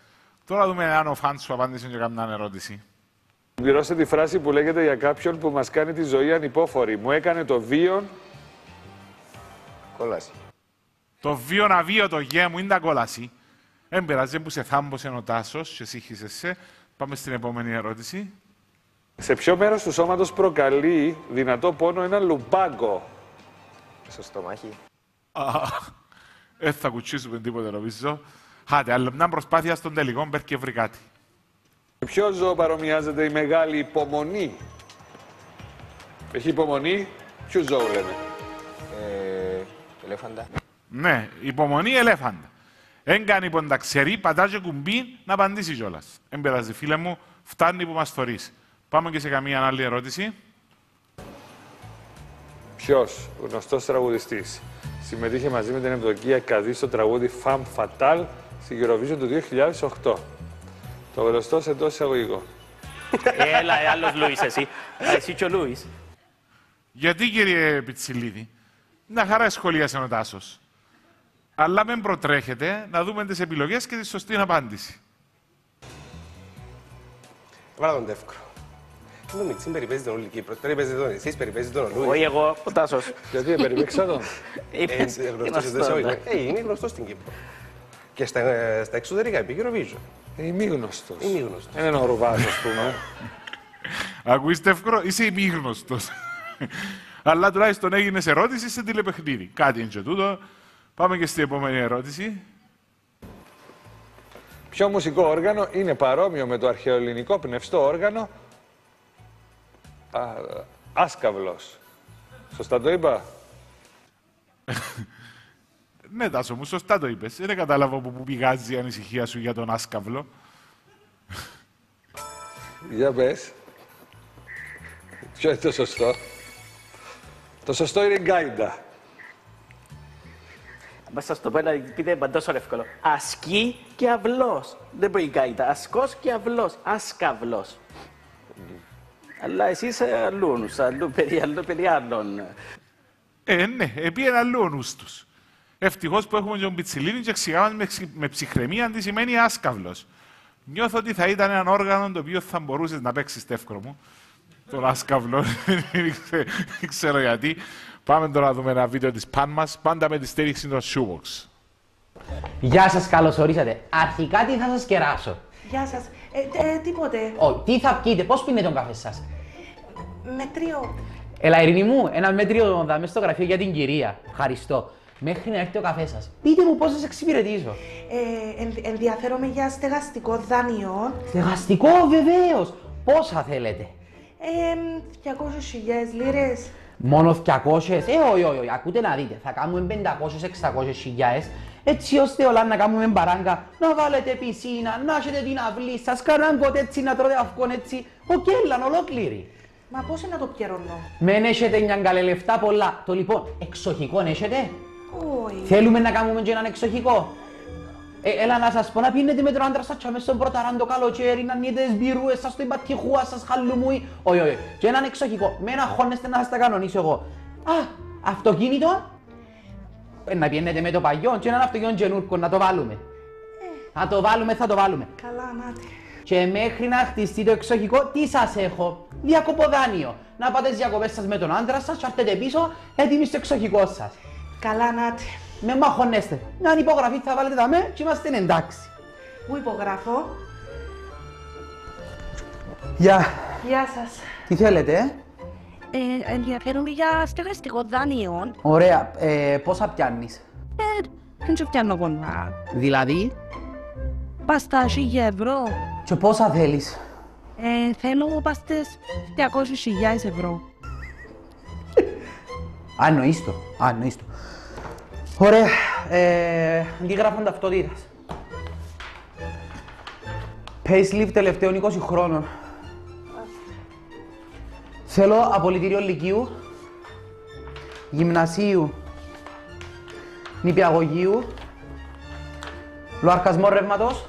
Τώρα δούμε αν ο φαν σου απάντησε για καμιά ερώτηση. Πληρώστε τη φράση που λέγεται για κάποιον που μας κάνει τη ζωή ανυπόφορη. Μου έκανε το βίον... Κόλαση. Το βίον αβίωτο, γέ μου, είναι τα κόλαση. Εν πειράζει που σε θάμπωσε ο Τάσος και σύγχυσεσαι. Πάμε στην επόμενη ερώτηση. Σε ποιο μέρος του σώματος προκαλεί δυνατό πόνο ένα λουμπάγκο? Στο στομάχι. Δεν θα κουτσίσουμε τίποτε, νομίζω. Χάτε, αλλά μια προσπάθεια στον τελικό μπερ και βρει κάτι. Ποιο ζώο παρομοιάζεται η μεγάλη υπομονή? Έχει υπομονή, ποιο ζώο λέμε? Ελέφαντα. Ναι, υπομονή, ελέφαντα. Εν κάνει πονταξερή, πατά και κουμπί να απαντήσει κιόλα. Εν πειράζει, φίλε μου, φτάνει που μα θωρεί. Πάμε και σε καμία άλλη ερώτηση. Ποιο γνωστό τραγουδιστή συμμετείχε μαζί με την Ευδοκία Καδί στο τραγούδι Femme Fatale στην Eurovision του δύο χιλιάδες οκτώ? Το γνωστό εντό εισαγωγικών. Έλα, άλλος Λούις, εσύ. Εσύ και ο Λούις. Γιατί, κύριε Πιτσιλίδη, μια χαρά σχολίασε ο Τάσος. Αλλά μην προτρέχετε να δούμε τις επιλογές και τη σωστή απάντηση. Βάλα τον Τεύκρο. Το Μιτσίν περιπέζεται όλη η Κύπρος. Περιπέζεται τον εσείς, περιπέζεται τον Λούι. Όχι εγώ, ο Τάσος. Γιατί περιπέξα τον. Είναι γνωστός στην Κύπρο. Και στα εξωτερικά επίκυρο βίζω. Ημίγνωστος. Είναι ένα ορουβάζ, ας πούμε. Ακούστε εύκολο, είσαι ημίγνωστος. Αλλά τουλάχιστον έγινε ερώτηση σε τηλεπαιχνίδι. Κάτι είναι και τούτο. Πάμε και στην επόμενη ερώτηση. Ποιο μουσικό όργανο είναι παρόμοιο με το αρχαιοελληνικό πνευστό όργανο? Α, άσκαυλος. Σωστά το είπα? Ναι, Τάσο μου, σωστά το είπες. Δεν κατάλαβα που πηγάζει η ανησυχία σου για τον άσκαυλο. Για πες. Ποιο είναι το σωστό? Το σωστό είναι γκάιντα. Μπας σας το πω, πείτε παντός όλο εύκολο. Ασκή και αυλός. Δεν μπορεί γκάιντα. Ασκός και αυλός. Άσκαυλος. Αλλά εσείς αλλούνους, αλλού περί άλλων. Ε, ναι, επί ένα αλλούνους τους. Ευτυχώς που έχουμε τον Πιτσιλίνη και ξηγάμε με ψυχραιμία, τι σημαίνει άσκαυλος. Νιώθω ότι θα ήταν ένα όργανο το οποίο θα μπορούσες να παίξεις, Τεύκρο μου. Τον άσκαυλο, δεν ξέρω γιατί. Πάμε τώρα να δούμε ένα βίντεο της Παν μας, πάντα με τη στήριξη των Subox. Γεια σας, καλώς ορίσατε. Αρχικά τι θα σας κεράσω? Γεια σας. Ε, ε, τίποτε. Oh, τι θα πείτε, πώς πίνετε τον καφέ σας? Μέτριο. Έλα, Ειρήνη μου, ένα μέτριο δάμε στο γραφείο για την κυρία. Ευχαριστώ. Μέχρι να έρθει ο καφέ σας. Πείτε μου πώς σας εξυπηρετήσω. Ε, εν, ενδιαφέρομαι για στεγαστικό δάνειο. Στεγαστικό, βεβαίως. Πόσα θέλετε? Ε, διακόσιες χιλιάδες λίρες. Μόνο διακόσιες? Ε, όχι, όχι, ακούτε να δείτε. Θα κάνουμε πεντακόσιες με εξακόσιες χιλιάδες. Έτσι ώστε όλα να κάνουμε μπαράγκα, να βάλετε πισίνα, να έχετε την αυλή σας, καράγκοτ έτσι, να τρώτε αυκόν έτσι, οκέλλαν ολόκληρη. Μα πώς να το πιερώνω? Μεν έχετε μια καλελεφτά πολλά. Το λοιπόν, εξοχικό έχετε? Όχι. Θέλουμε να κάνουμε και έναν εξοχικό. Ε, έλα να σας πω, να πίνετε με τον άντρα σας και αμέσως τον πρωταράν το καλοκαίρι, να νείτε τις μπυρούες σας, την πατυχούα σας, χαλουμούι. Όχι, όχι. Και έναν εξοχικό. Μεν αγχώνεστε να σας τα κανονίσω εγώ. Α, αυτοκίνητο. Να πιένετε με το παγιόν και έναν αυτοκίνητο γενούρκο, να το βάλουμε. Ε. Θα το βάλουμε, θα το βάλουμε. Καλά, νάτε. Και μέχρι να χτιστεί το εξοχικό, τι σας έχω? Διακοποδάνιο. Να πάτε στις διακοπές σας με τον άντρα σας και έρθετε πίσω έτοιμοι στο εξοχικό σας. Καλά, νάτε. Με μαχωνέστε. Να αν υπογραφή θα βάλετε τα με και είμαστε εντάξει. Πού υπογράφω? Γεια. Γεια σας. Τι θέλετε, ε? Ε, ενδιαφέρομαι για στεγαστικό δάνειο. Ωραία. Ε, πόσα πιάνεις? Ε, δεν σου πιάνω πολλά. Δηλαδή? Παστάσι για ευρώ. Και πόσα θέλεις? Ε, θέλω παστές διακόσιες χιλιάδες ευρώ. Ανοίστο, ανοίστο. Ωραία. Ε, αντίγραφον ταυτότητας. Payslip τελευταίων είκοσι χρόνων. Θέλω απολυτήριο λυκείου, γυμνασίου, νηπιαγωγείου, λοαρκασμό ρεύματος,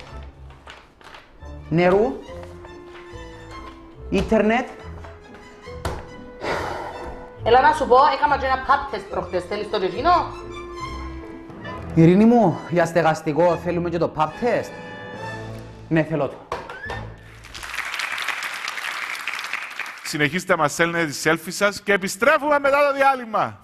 νερού, ίντερνετ. Έλα να σου πω, έκανα και ένα pub test προχτές, θέλεις το γεγίνο? Ειρήνη μου, για στεγαστικό θέλουμε και το pub test. Ναι, θέλω το. Συνεχίστε να μας στέλνετε τις selfies σας και επιστρέφουμε μετά το διάλειμμα.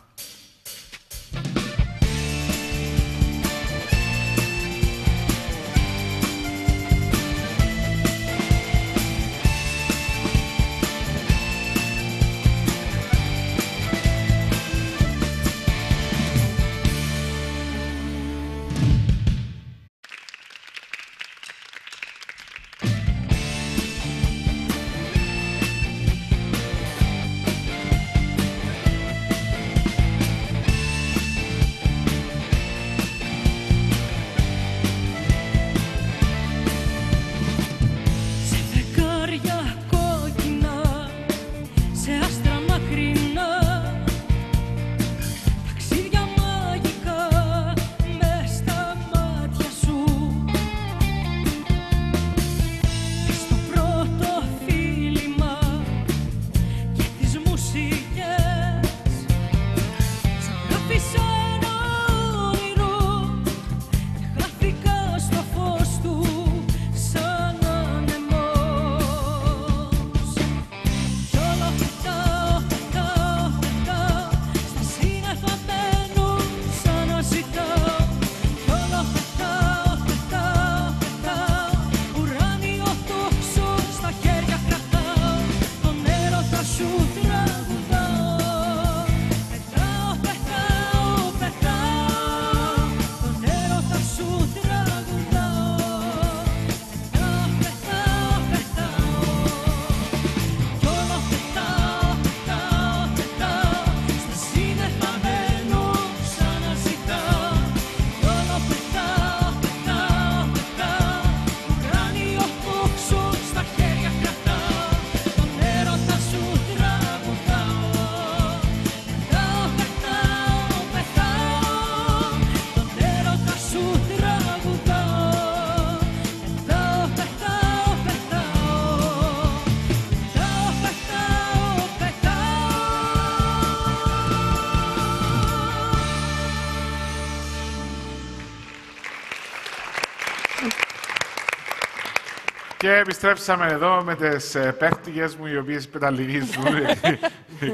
Και επιστρέψαμε εδώ με τις παίχτηγες μου, οι οποίες πεταλυγίζουν.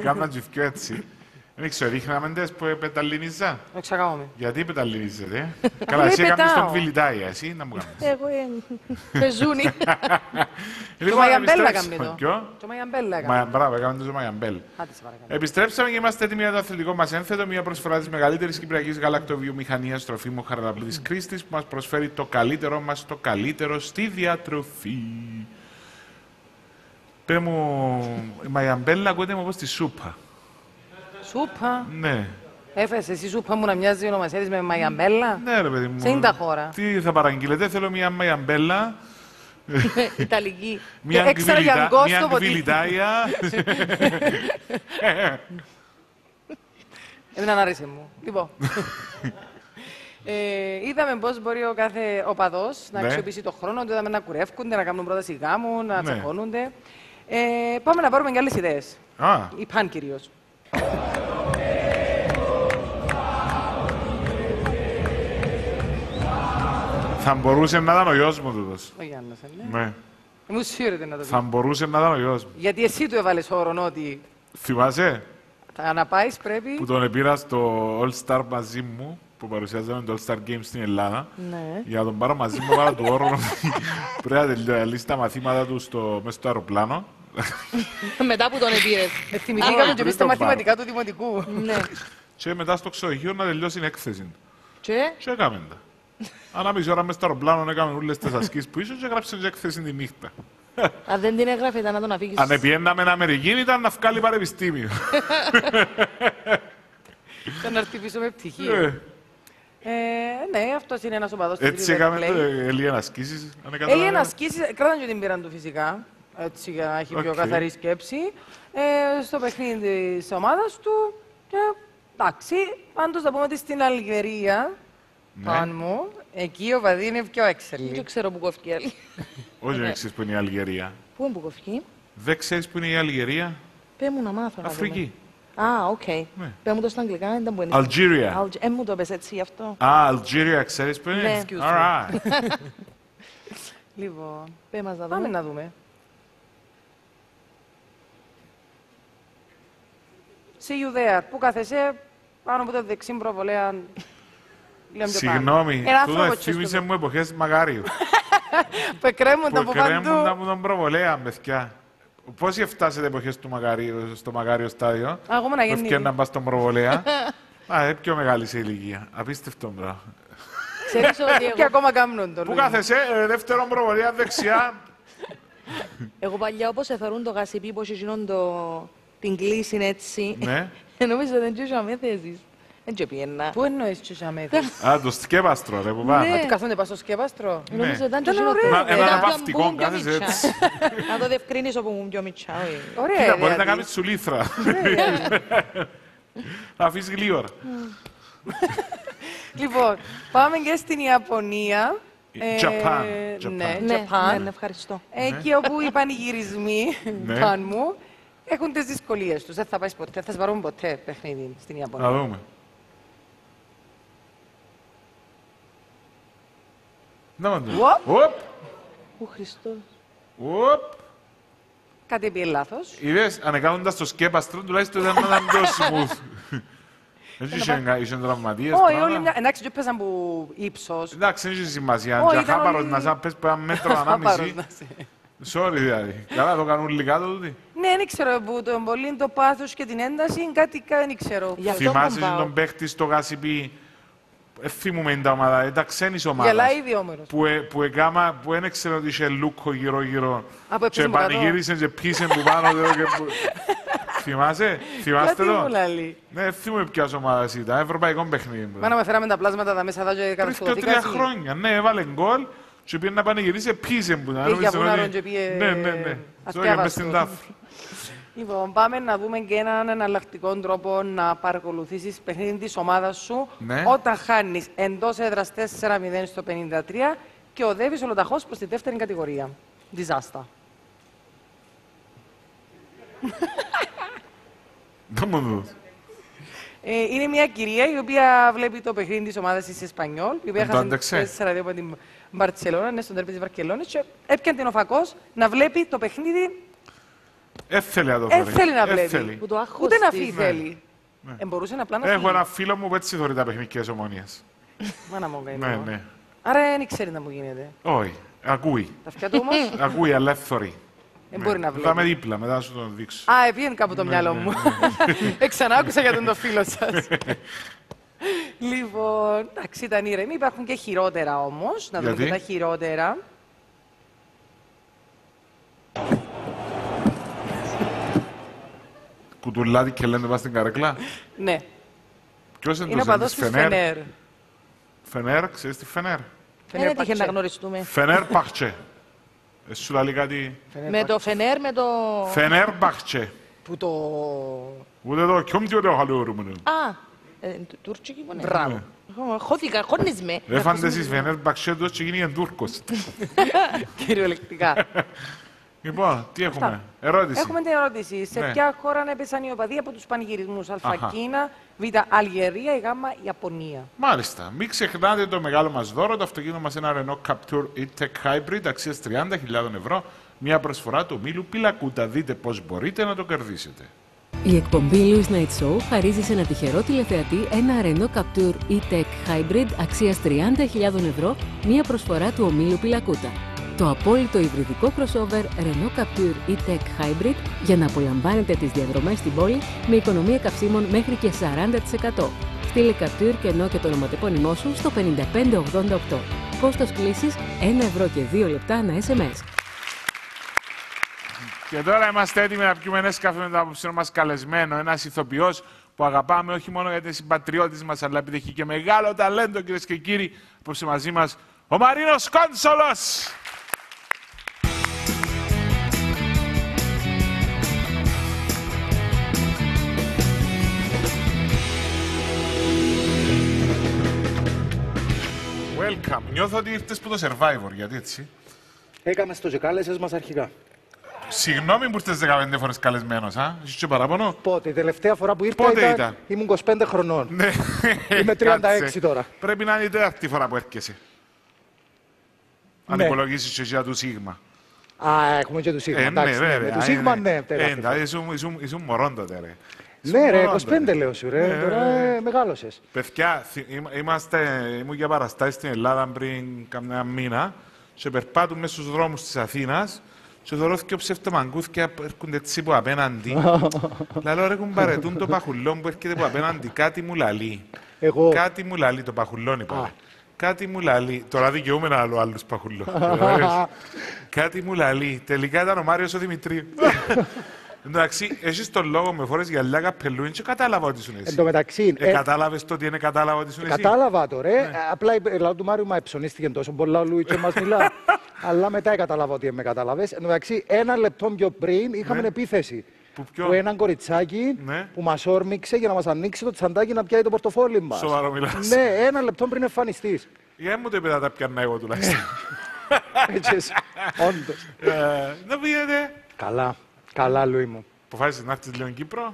Κάμναν τζιφκιό έτσι. Δεν ξέρω, ρίχναμε τες που πεταλίνιζα. Δεν ξαγάμε. Γιατί πεταλίνιζετε. Καλά, εσύ έκανες τον Βιλιτάι, εσύ να μου κάνεις. Εγώ είμαι. Πεζούνι. Το Μαγιαμπέλ θα κάνουμε εδώ. Ποιο? Το Μαγιαμπέλ θα κάνουμε. Μπράβο, έκαναμε το Μαγιαμπέλ. Επιστρέψαμε και είμαστε έτοιμοι για το αθλητικό μας ένθετο. Μια προσφορά της μεγαλύτερης κυπριακής γαλακτοβιομηχανίας τροφίμων Χαραλαμπίδης Κρίστης που μας προσφέρει το καλύτερό μας, το καλύτερο στη διατροφή. Πε μου, η Μαγιαμπέλ ακούγεται όπως τη σούπα. Σούπα. Ναι. Έφερες εσύ σούπα μου να μοιάζει η ονομασία της με μαγιαμπέλα. Ναι ρε παιδί μου. Σε είναι τα χώρα. Τι θα παραγγείλετε, θέλω μια μαγιαμπέλα. Ιταλική. Μια γκβιλιτάια. Δεν ανάρεσε μου. Λοιπόν. Ε, είδαμε πώς μπορεί ο κάθε οπαδός να ναι. αξιοποιήσει το χρόνο του, είδαμε να κουρεύκονται, να κάνουν πρόταση γάμου, να τσακώνονται. Ναι. Ε, πάμε να πάρουμε και άλλες ιδέες. Α. Υπάν κυρίως. Θα μπορούσε να ήταν ο γιος μου τούτος. Ο Γιάννας, ναι. Ναι. Μου σύρεται να το πει. Θα μπορούσε να ήταν ο γιος μου. Γιατί εσύ του έβαλες όρον ότι... Θυμάσαι. Να πάει πρέπει... Που τον επήρα στο All-Star μαζί μου, που παρουσιάζαμε το All-Star Games στην Ελλάδα. Ναι. Για να τον πάρω μαζί μου, βάλα του όρον ότι πρέπει να τελειώσει τα μαθήματα του στο... μέσα στο αεροπλάνο. Μετά που τον επήρες. Θυμηθήκαμε και εμείς τα μαθηματικά του δημοτικού. Και μετά στο ξενοδοχείο να τελειώσει η έκθεση. Και? Και έκαμε τα. Ανά μισή ώρα μες στο αεροπλάνο έκαμε όλες τις ασκήσεις που ήσουν και έγραψαν και έκθεση τη νύχτα. Αν δεν την έγραφε ήταν να τον αφήγησες. Αν επιέναμε ένα Αμερικήν ήταν να βγάλει πανεπιστήμιο. Θα να χτυπήσω με πτυχίο. Ε, ναι, αυτός είναι ένας οπαδός. Έτσι έκαμε Έλλην ασκήσεις. Έλλην ασκήσεις, κράτανε και την πήραν του φυσικά. Έτσι, για να έχει okay. πιο καθαρή σκέψη, ε, στο παιχνίδι της ομάδας του. Και, εντάξει, πάντως θα πούμε ότι στην Αλγερία, ναι. πάνω μου, εκεί ο Βαδί είναι πιο έξελη. Δεν ξέρω που κοφκεί η Αλγερία. Όχι, δεν ξέρεις που είναι η Αλγερία. Πού είναι που κοφκεί? Δεν ξέρεις που είναι η Αλγερία. Πέ μου να μάθω. Αφρική. Α, οκ. Πέ μου το στα αγγλικά, δεν ήταν που είναι. Αλγερία. Ε, μου το πες έτσι γι' αυτό. Α, Αλγερία, ξέρεις που είναι. Λοιπόν, πέ μας να δούμε. Πάμε να δούμε. See you there. Πού κάθεσαι, πάνω από το δεξί προβολέα. Συγγνώμη, τούτα θύμισε μου εποχές Μαγάριου. Πεκρέμοντα από παντού. Πεκρέμοντα από τον προβολέα, μεθκιά. Πόσοι φτάσετε εποχές στο Μαγάριο στάδιο, μεθκιά να πας στον προβολέα. Α, πιο μεγάλη σε ηλικία. Απίστευτο μπράβο. Ξέρεις ότι εγώ... Και ακόμα κάμνουν τον. Πού κάθεσαι, δεύτερο προβολέα, δεξιά. Εγώ παλιά όπως εθωρούν το γασιπί, πώς γίνον το... Την κλείσιν έτσι. Ναι. Νομίζω ότι δεν τσουσαμε θέσεις. Δεν τσοπιένα. Πού εννοείς τσουσαμε θέσεις. Α, το σκέπαστρο ρε που πάμε. Ναι. Καθόνται πας στο σκέπαστρο. Νομίζω ήταν τσουσαμε θέσεις. Ένα αναπαυτικό κάνεις έτσι. Να το διευκρινίσω που μου πιο μητσά. Ωραία. Κοίτα, μπορεί να κάνεις τσουλήθρα. Να αφήσεις γλίωρα. Λοιπόν, πάμε και στην Ιαπωνία. Japan. Ναι, ευχαριστώ. Εκεί όπου οι πανηγυρισμοί παν μου. Έχουν τις δυσκολίες τους. Δεν θα πάει ποτέ, θα σπαρούν ποτέ παιχνίδι στην Ιαπωνία. Να δούμε. Να μαντώ. Οπ! Ο Χριστός. Οπ! Κάτι πήγε λάθος. Είδες, ανεκάνοντας το σκέπαστρο, τουλάχιστον ήταν έναν πιο smooth. Έτσι είχαν τραυματίες, πράγματα. Εντάξει, και πέσαν που ύψος. Εντάξει, δεν είχε σημασία. Και χάπαρος να σαν πες πέρα μέτρο ανάμιση. Sorry, δηλαδή. Καλά, το κάνουν λιγά το τούτη. Ναι, δεν ξέρω που τον πολύ, το πάθος και την ένταση είναι κάτι δεν ξέρω. Θυμάσαι τον παίχτη στο γασιπί, θυμούμε την ομάδα, ήταν ξένης ομάδας. Γελάει ιδιόμερος. Που δεν ξέρω ότι είχε λούκο γύρω-γύρω και πανηγύρισαν και πίσαν που πάνω. Θυμάσαι, θυμάστε το. Ναι, θυμούμε ποιας ομάδας ήταν, ευρωπαϊκό παιχνίδι. Μα να με φέραμε τα πλάσματα τα μέσα εδώ και κατασκοδικάσαι. Πριν χρόνια, ναι, έβαλε γκολ. Και πήγαινε να πανηγυρίσει επίσης που ήταν. Πήγε από έναν και πήγε... Ναι, ναι, ναι. Αστιάβαστο. Λοιπόν, πάμε να δούμε και έναν εναλλακτικό τρόπο να παρακολουθήσεις παιχνίδι της ομάδας σου όταν χάνεις εντός έδρας τέσσερα μηδέν στο πενήντα τρία και οδεύεις ολοταχώς προς τη δεύτερη κατηγορία. Διζάστα. Είναι μια κυρία η οποία βλέπει το παιχνίδι της ομάδας της Ισπανιόλ, η οποία χάσε τέσσερα δύο από την Μπαρτσελώνα, είναι στον τέρπι της Βαρκελώνης και έπιανε την ο φακός να βλέπει το παιχνίδι... Έθελε να το φέρει. Έθελε να βλέπει. Ούτε να φύγει θέλει. Ναι. Εμπορούσε απλά να... Έχω ένα φίλο μου που έτσι θεωρεί τα παιχνικές ομονίες. Μάνα μου, καημένο. Ναι, ναι. Άρα δεν ξέρει να μου γίνεται. Όχι. Ακούει. Τα αυτιά του όμως. Ακούει, ελεύθερη. Δεν μπορεί να βλέπει. Μετά με δίπλα, μετά σου τον δείξω. Α, επήγαινε κάπου το μυαλό μου. Εξανάκουσα για τον το φίλο σας. Λοιπόν, εντάξει, ήταν ήρεμη. Υπάρχουν και χειρότερα όμως. Να δούμε και τα χειρότερα. Κουτουλάτι και λένε πας στην καρέκλα. Ναι. Ποιος είναι το της Φενέρ. Φενέρ, ξέρεις τη Φενέρ. Φενέρ τύχε να γνωριστούμε. Φενέρ Παχτσέ. Σου λέει κάτι. Με το Φενέρ, με το... Φενέρ Παχτσέ. Που το... Ούτε το κιόμτι ούτε ο χαλαιορούμενο. Α. Τουρκική που είναι. Μπράβο. Χώθηκα, χώνεις με. Ρε φαντασίς Φενέρ Παχτσέ, το τσικίνι είναι Τούρκος. Κυριολεκτικά. Λοιπόν, τι έχουμε, αυτά. Ερώτηση. Έχουμε την ερώτηση. Σε ναι. ποια χώρα έπεσαν οι οπαδοί από τους πανηγυρισμούς? Α, Κίνα, Β, Αλγερία, Γ, Ιαπωνία. Μάλιστα. Μην ξεχνάτε το μεγάλο μας δώρο. Το αυτοκίνητο μας είναι ένα Renault Captur E-Tech Hybrid αξίας τριάντα χιλιάδες ευρώ. Μια προσφορά του ομίλου Πιλακούτα. Δείτε πώς μπορείτε να το κερδίσετε. Η εκπομπή Λούης Night Show χαρίζει σε ένα τυχερό τηλεθεατή ένα Renault Captur E-Tech Hybrid αξίας τριάντα χιλιάδες ευρώ. Μια προσφορά του ομίλου Πιλακούτα. Το απόλυτο υβριδικό crossover Renault Captur E-Tech Hybrid για να απολαμβάνετε τις διαδρομές στην πόλη με οικονομία καυσίμων μέχρι και σαράντα τοις εκατό. Στείλε Captur και ενώ και το ονοματεπώνυμό σου στο πέντε πέντε οκτώ οκτώ. Κόστος κλήσης ένα ευρώ και δύο λεπτά ανά ες εμ ες. Και τώρα είμαστε έτοιμοι να πιούμε ένα καφέ με τον απόψινό μας καλεσμένο, ένας ηθοποιός που αγαπάμε όχι μόνο γιατί είναι συμπατριώτης μας, αλλά επειδή έχει και μεγάλο ταλέντο, κυρίες και κύριοι, απόψε μαζί μας ο Μάριος Κόνσολος. Welcome. Νιώθω ότι ήρθες που το Survivor, γιατί έτσι. Έκαμε στο και κάλεσες μας αρχικά. Συγγνώμη που ήρθες δεκαπέντε φορές καλεσμένος, α. Είσαι και παραπονό. Πότε, η τελευταία φορά που ήρθα ήταν, ήταν, ήμουν είκοσι πέντε χρονών. Ναι. Είμαι τριάντα έξι τώρα. Πρέπει να είναι η τέταρτη φορά που έρχεσαι. Αν ναι. υπολογίσεις και για του Σίγμα. Α, έχουμε και του Σίγμα, ε, εντάξει. Ναι, ναι, του Σίγμα, ναι. Εντάξει, ήσουν μωρόν τότε, ρε. Ναι ρε, είκοσι πέντε λέω σου ρε, ναι, τώρα ναι. μεγάλωσες. Παιδιά, είμαστε, ήμουν για παραστάσεις στην Ελλάδα πριν καμιά μήνα και περπάτουν μέσα στους δρόμους της Αθήνας και δωρώθηκε ο ψευτομαγκούθκια που έρχονται έτσι που απέναντι. Λαλό ρε κουμπαρετούν το παχουλόν που έρχεται που απέναντι, κάτι μου λαλεί. Εγώ. Κάτι μου λαλεί, το παχουλόν είπα. Κάτι μου λαλεί. Τώρα δικαιούμαι να άλλο άλλους παχουλόν. Κάτι μου λαλεί. Τελικά ήταν ο Μάριος ο Δημητρίου. Εντάξει, εσύ τον λόγο με φορές γυαλιά καπελούν και κατάλαβα ότι σου είναι εσύ. Εν τω μεταξύ... Ε, ε, κατάλαβες το ότι είναι κατάλαβα ότι σου είναι εσύ. Κατάλαβα το ρε. Ναι. Απλά η λαό του Μάριου μα εψωνίστηκε τόσο πολλά Λουί και μας μιλά. Αλλά μετά κατάλαβα ότι με κατάλαβες. Εν τω μεταξύ, ένα λεπτό πιο πριν είχαμε ναι. επίθεση. Που, πιο... που έναν κοριτσάκι ναι. που μας όρμηξε για να μας ανοίξει το τσαντάκι να πιάει το πορτοφόλι μας. Σοβαρό μιλάς. Ναι, ένα λεπτό πριν εμφανιστείς. Για μου το είπε να τα πιάνω εγώ τουλάχιστον. Όντως. Να πήγαινε. Καλά. Καλά, Λουί μου. Αποφάσισες να έρθεις λίγο Κύπρο,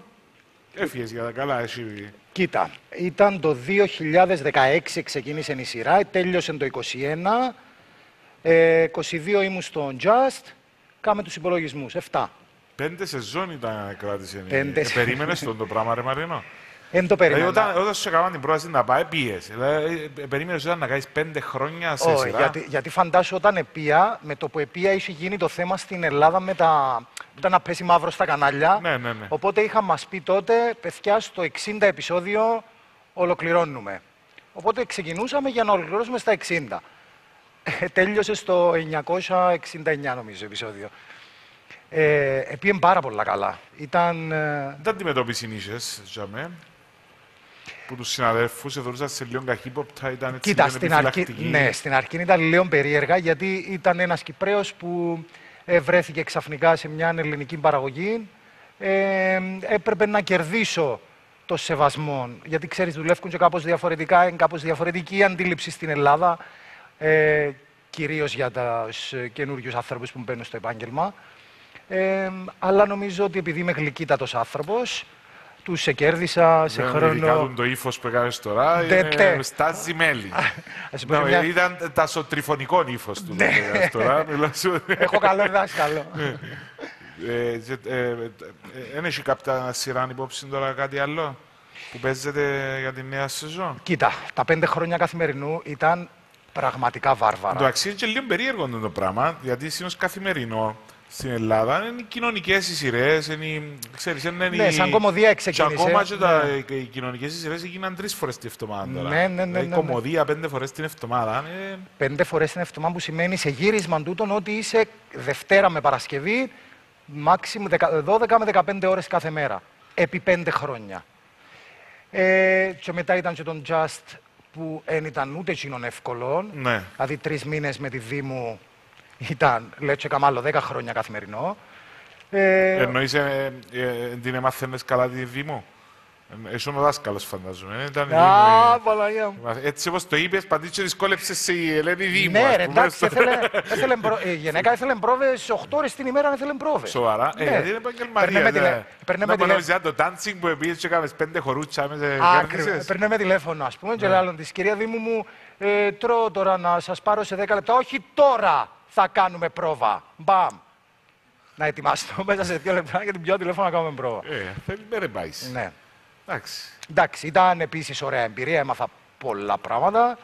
έφυγες για τα καλά, εσύ. Κοίτα, ήταν το δύο χιλιάδες δεκαέξι ξεκίνησε η σειρά, τέλειωσε το είκοσι ένα, ε, είκοσι δύο ήμουν στον Just, κάμε τους υπολογισμούς, επτά. Πέντε σεζόν ήταν κράτησε. Πέντε... Ε, περίμενες τον το πράγμα, ρε Μαρίνο. Εν το περίμενα. Δηλαδή, όταν, όταν σου έκαναν την πρόταση να πάει, πίεσαι. Δηλαδή, περίμενες όταν να κάνεις πέντε χρόνια σε σειρά. Γιατί, γιατί φαντάσου όταν επία, με το που επία είχε γίνει το θέμα στην Ελλάδα με τα... Ήταν να πέσει μαύρο στα κανάλια. Ναι, ναι, ναι. Οπότε είχα μας πει τότε, παιδιά, στο εξήντα επεισόδιο ολοκληρώνουμε. Οπότε ξεκινούσαμε για να ολοκληρώσουμε στα εξήντα. Τέλειωσε στο εννιακόσια εξήντα εννιά, νομίζω, επεισόδιο. Ε, επίεν πάρα πολλά καλά. Ήταν... Δεν αντιμετώπιση νύχες, για μένα. Που τους συναδέλφους θεωρούσαν σε λίγο καχύποπτα, ήταν έτσι λίγο επιφυλακτική. Κοίτα, ναι, στην αρχή ήταν λίγο περίεργα, γιατί ήταν ένας Κυπραίος που ε, βρέθηκε ξαφνικά σε μια ελληνική παραγωγή. Ε, έπρεπε να κερδίσω το σεβασμό, γιατί ξέρεις δουλεύουν και κάπως διαφορετικά, είναι κάπως διαφορετική αντίληψη στην Ελλάδα, ε, κυρίως για τους καινούριους ανθρώπους που μπαίνουν στο επάγγελμα. Ε, αλλά νομίζω ότι επειδή είμαι γλυκύτατος άνθρωπος, του σε κέρδισα σε χρόνο. Ειδικά τον το ύφος που έκανες τώρα, στάζει μέλι. Ήταν τασοτριφωνικό ύφος του. Έχω καλό δάσκαλο. Δεν έχει κάποια σειρά υπόψη τώρα κάτι άλλο. Που παίζεται για τη νέα σεζόν. Κοίτα, τα πέντε χρόνια Καθημερινού ήταν πραγματικά βάρβαρα. Το αξίζει και λίγο περίεργο το πράγμα, γιατί συνήθως Καθημερινό στην Ελλάδα είναι οι κοινωνικές οι σειρές, είναι οι, ξέρεις, είναι ναι, οι... σαν κομμωδία ξεκίνησε. Και ακόμα και ναι. τα, οι κοινωνικές οι σειρές έγιναν τρεις φορές την εβδομάδα. Ναι, ναι, ναι. ναι, ναι. Η κομμωδία πέντε φορές την εβδομάδα. Ε... Πέντε φορές την εβδομάδα που σημαίνει σε γύρισμα τούτον ότι είσαι Δευτέρα με Παρασκευή, μάξιμου δώδεκα με δεκαπέντε ώρες κάθε μέρα. Επί πέντε χρόνια. Ε, και μετά ήταν και τον Just που δεν ήταν ούτε εκείνον εύκολο. Ναι. Δηλαδή τρεις μήνες με τη Δήμου. Ήταν, λέω, έκανα άλλο δέκα χρόνια Καθημερινό. Ε... Εννοείς, ε, ε, την εμαθαίνες καλά τη Δήμο. Εσύ είμαι δάσκαλος, φαντάζομαι. Α, Παλαγιά μου. Έτσι όπως το είπες, παντήτσι δυσκόλεψες η Ελένη Δήμου. Ναι, ρε, εντάξει, η γυναίκα ήθελε πρόβες, οκτώ ώρες την ημέρα ήθελε πρόβες. Σοβαρά, γιατί είναι επαγγελματία. Να πανωμιζά το dancing που πήγες και έκανες πέντε χορούτσια μέσα. Ακριβώς, παίρνω με τηλέφωνο, ας πούμε, και λέω της κυρία Δήμου μου, τρώω τώρα να σας πάρω σε δέκα λεπτά. Όχι τώρα θα κάνουμε πρόβα. Μπαμ. Να ετοιμάσω μέσα σε δύο λεπτά για την πιο τηλέφωνο να κάνουμε πρόβα. Ε, θέλει μέρε μπάις. Ναι. Εντάξει. Εντάξει, ήταν επίσης ωραία εμπειρία, έμαθα πολλά πράγματα,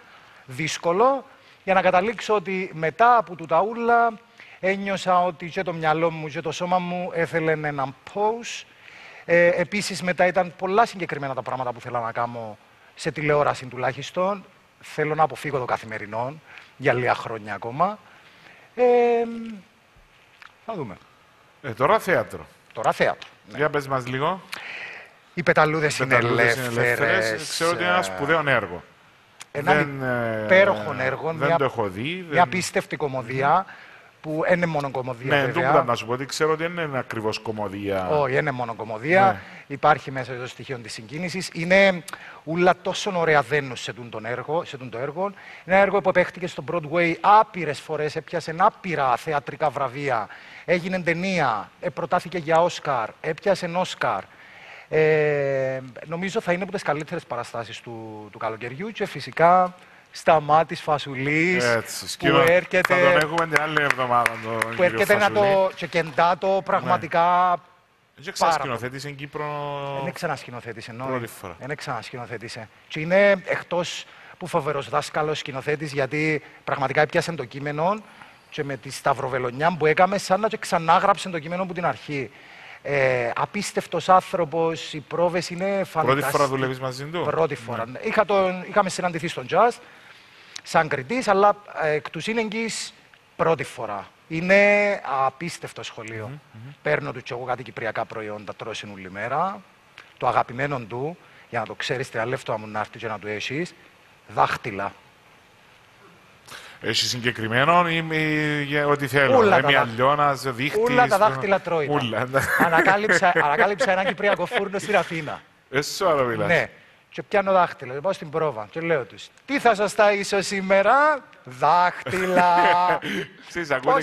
δύσκολο, για να καταλήξω ότι μετά από του ταούλα ένιωσα ότι και το μυαλό μου και το σώμα μου έθελε έναν pause. Ε, επίσης μετά ήταν πολλά συγκεκριμένα τα πράγματα που θέλω να κάνω σε τηλεόραση τουλάχιστον. Θέλω να αποφύγω το Καθημερινό για λίγα χρόνια ακόμα. Ε, θα δούμε. Ε, τώρα θέατρο. Τώρα θέατρο. Ναι. Για πες μας λίγο. Οι πεταλούδες είναι ελεύθερες. Ξέρω ότι είναι ένα σπουδαίο έργο. Ένα υπέροχο έργο. Δεν το έχω δει. Μια απίστευτη κομμωδία που είναι μόνο κομμωδία. Ναι, εντούτοις να σου πω ότι ξέρω ότι δεν είναι ακριβώς κομμωδία. Όχι, είναι μόνο κομμωδία. Υπάρχει μέσα στο στοιχείο της συγκίνησης. Είναι ούλα τόσο ωραία δένου σε τούτο έργο. Ένα έργο που επέχτηκε στο Broadway άπειρες φορές, έπιασε άπειρα θεατρικά βραβεία. Έγινε ταινία, προτάθηκε για Όσκαρ, έπιασε Όσκαρ. Ε, νομίζω θα είναι από τις καλύτερες παραστάσεις του, του καλοκαιριού και φυσικά Σταμάτης Φασουλής. Έτσι, σκύρο, που έρχεται, θα τον έχουμε την άλλη εβδομάδα τον που έρχεται Φασουλή. Να το τσεκεντάτο πραγματικά. Ναι. Δεν ξανασκηνοθέτησε στην Κύπρο. Δεν ξανασκηνοθέτησε, εννοώ. Πρώτη φορά. Δεν ξανασκηνοθέτησε. Και είναι εκτός που φοβερός δάσκαλος σκηνοθέτης, γιατί πραγματικά έπιασε το κείμενο και με τη σταυροβελονιά που έκαμε, σαν να ξανάγραψε το κείμενο από την αρχή. Ε, απίστευτος άνθρωπος, οι πρόβες είναι φανταστικές. Πρώτη φορά δουλεύεις μαζί του. Πρώτη φορά. Ναι. Είχα τον, είχαμε συναντηθεί στον Jazz, σαν κριτής, αλλά ε, εκ του σύνεγγης πρώτη φορά. Είναι απίστευτο σχολείο. Mm -hmm. Παίρνω του κι εγώ κάτι κυπριακά προϊόντα, τρώσιν όλη μέρα. Το αγαπημένο του, για να το ξέρεις, τριαλεύτωμα μου να έρθει και να του έχεις, δάχτυλα. Έχει συγκεκριμένο ή ό,τι θέλω. Μια λιώνα, δείχτη. Όλα τα δάχτυλα τρώει. ανακάλυψα, ανακάλυψα έναν Κυπριακό φούρνο στην Αθήνα. Εσύ ώρα μιλάς. Ναι. Και πιάνω δάχτυλα. Και πάω στην πρόβα. Και λέω του: τι θα σας ταΐσω σήμερα, δάχτυλα. Ξέρεις, ακούτε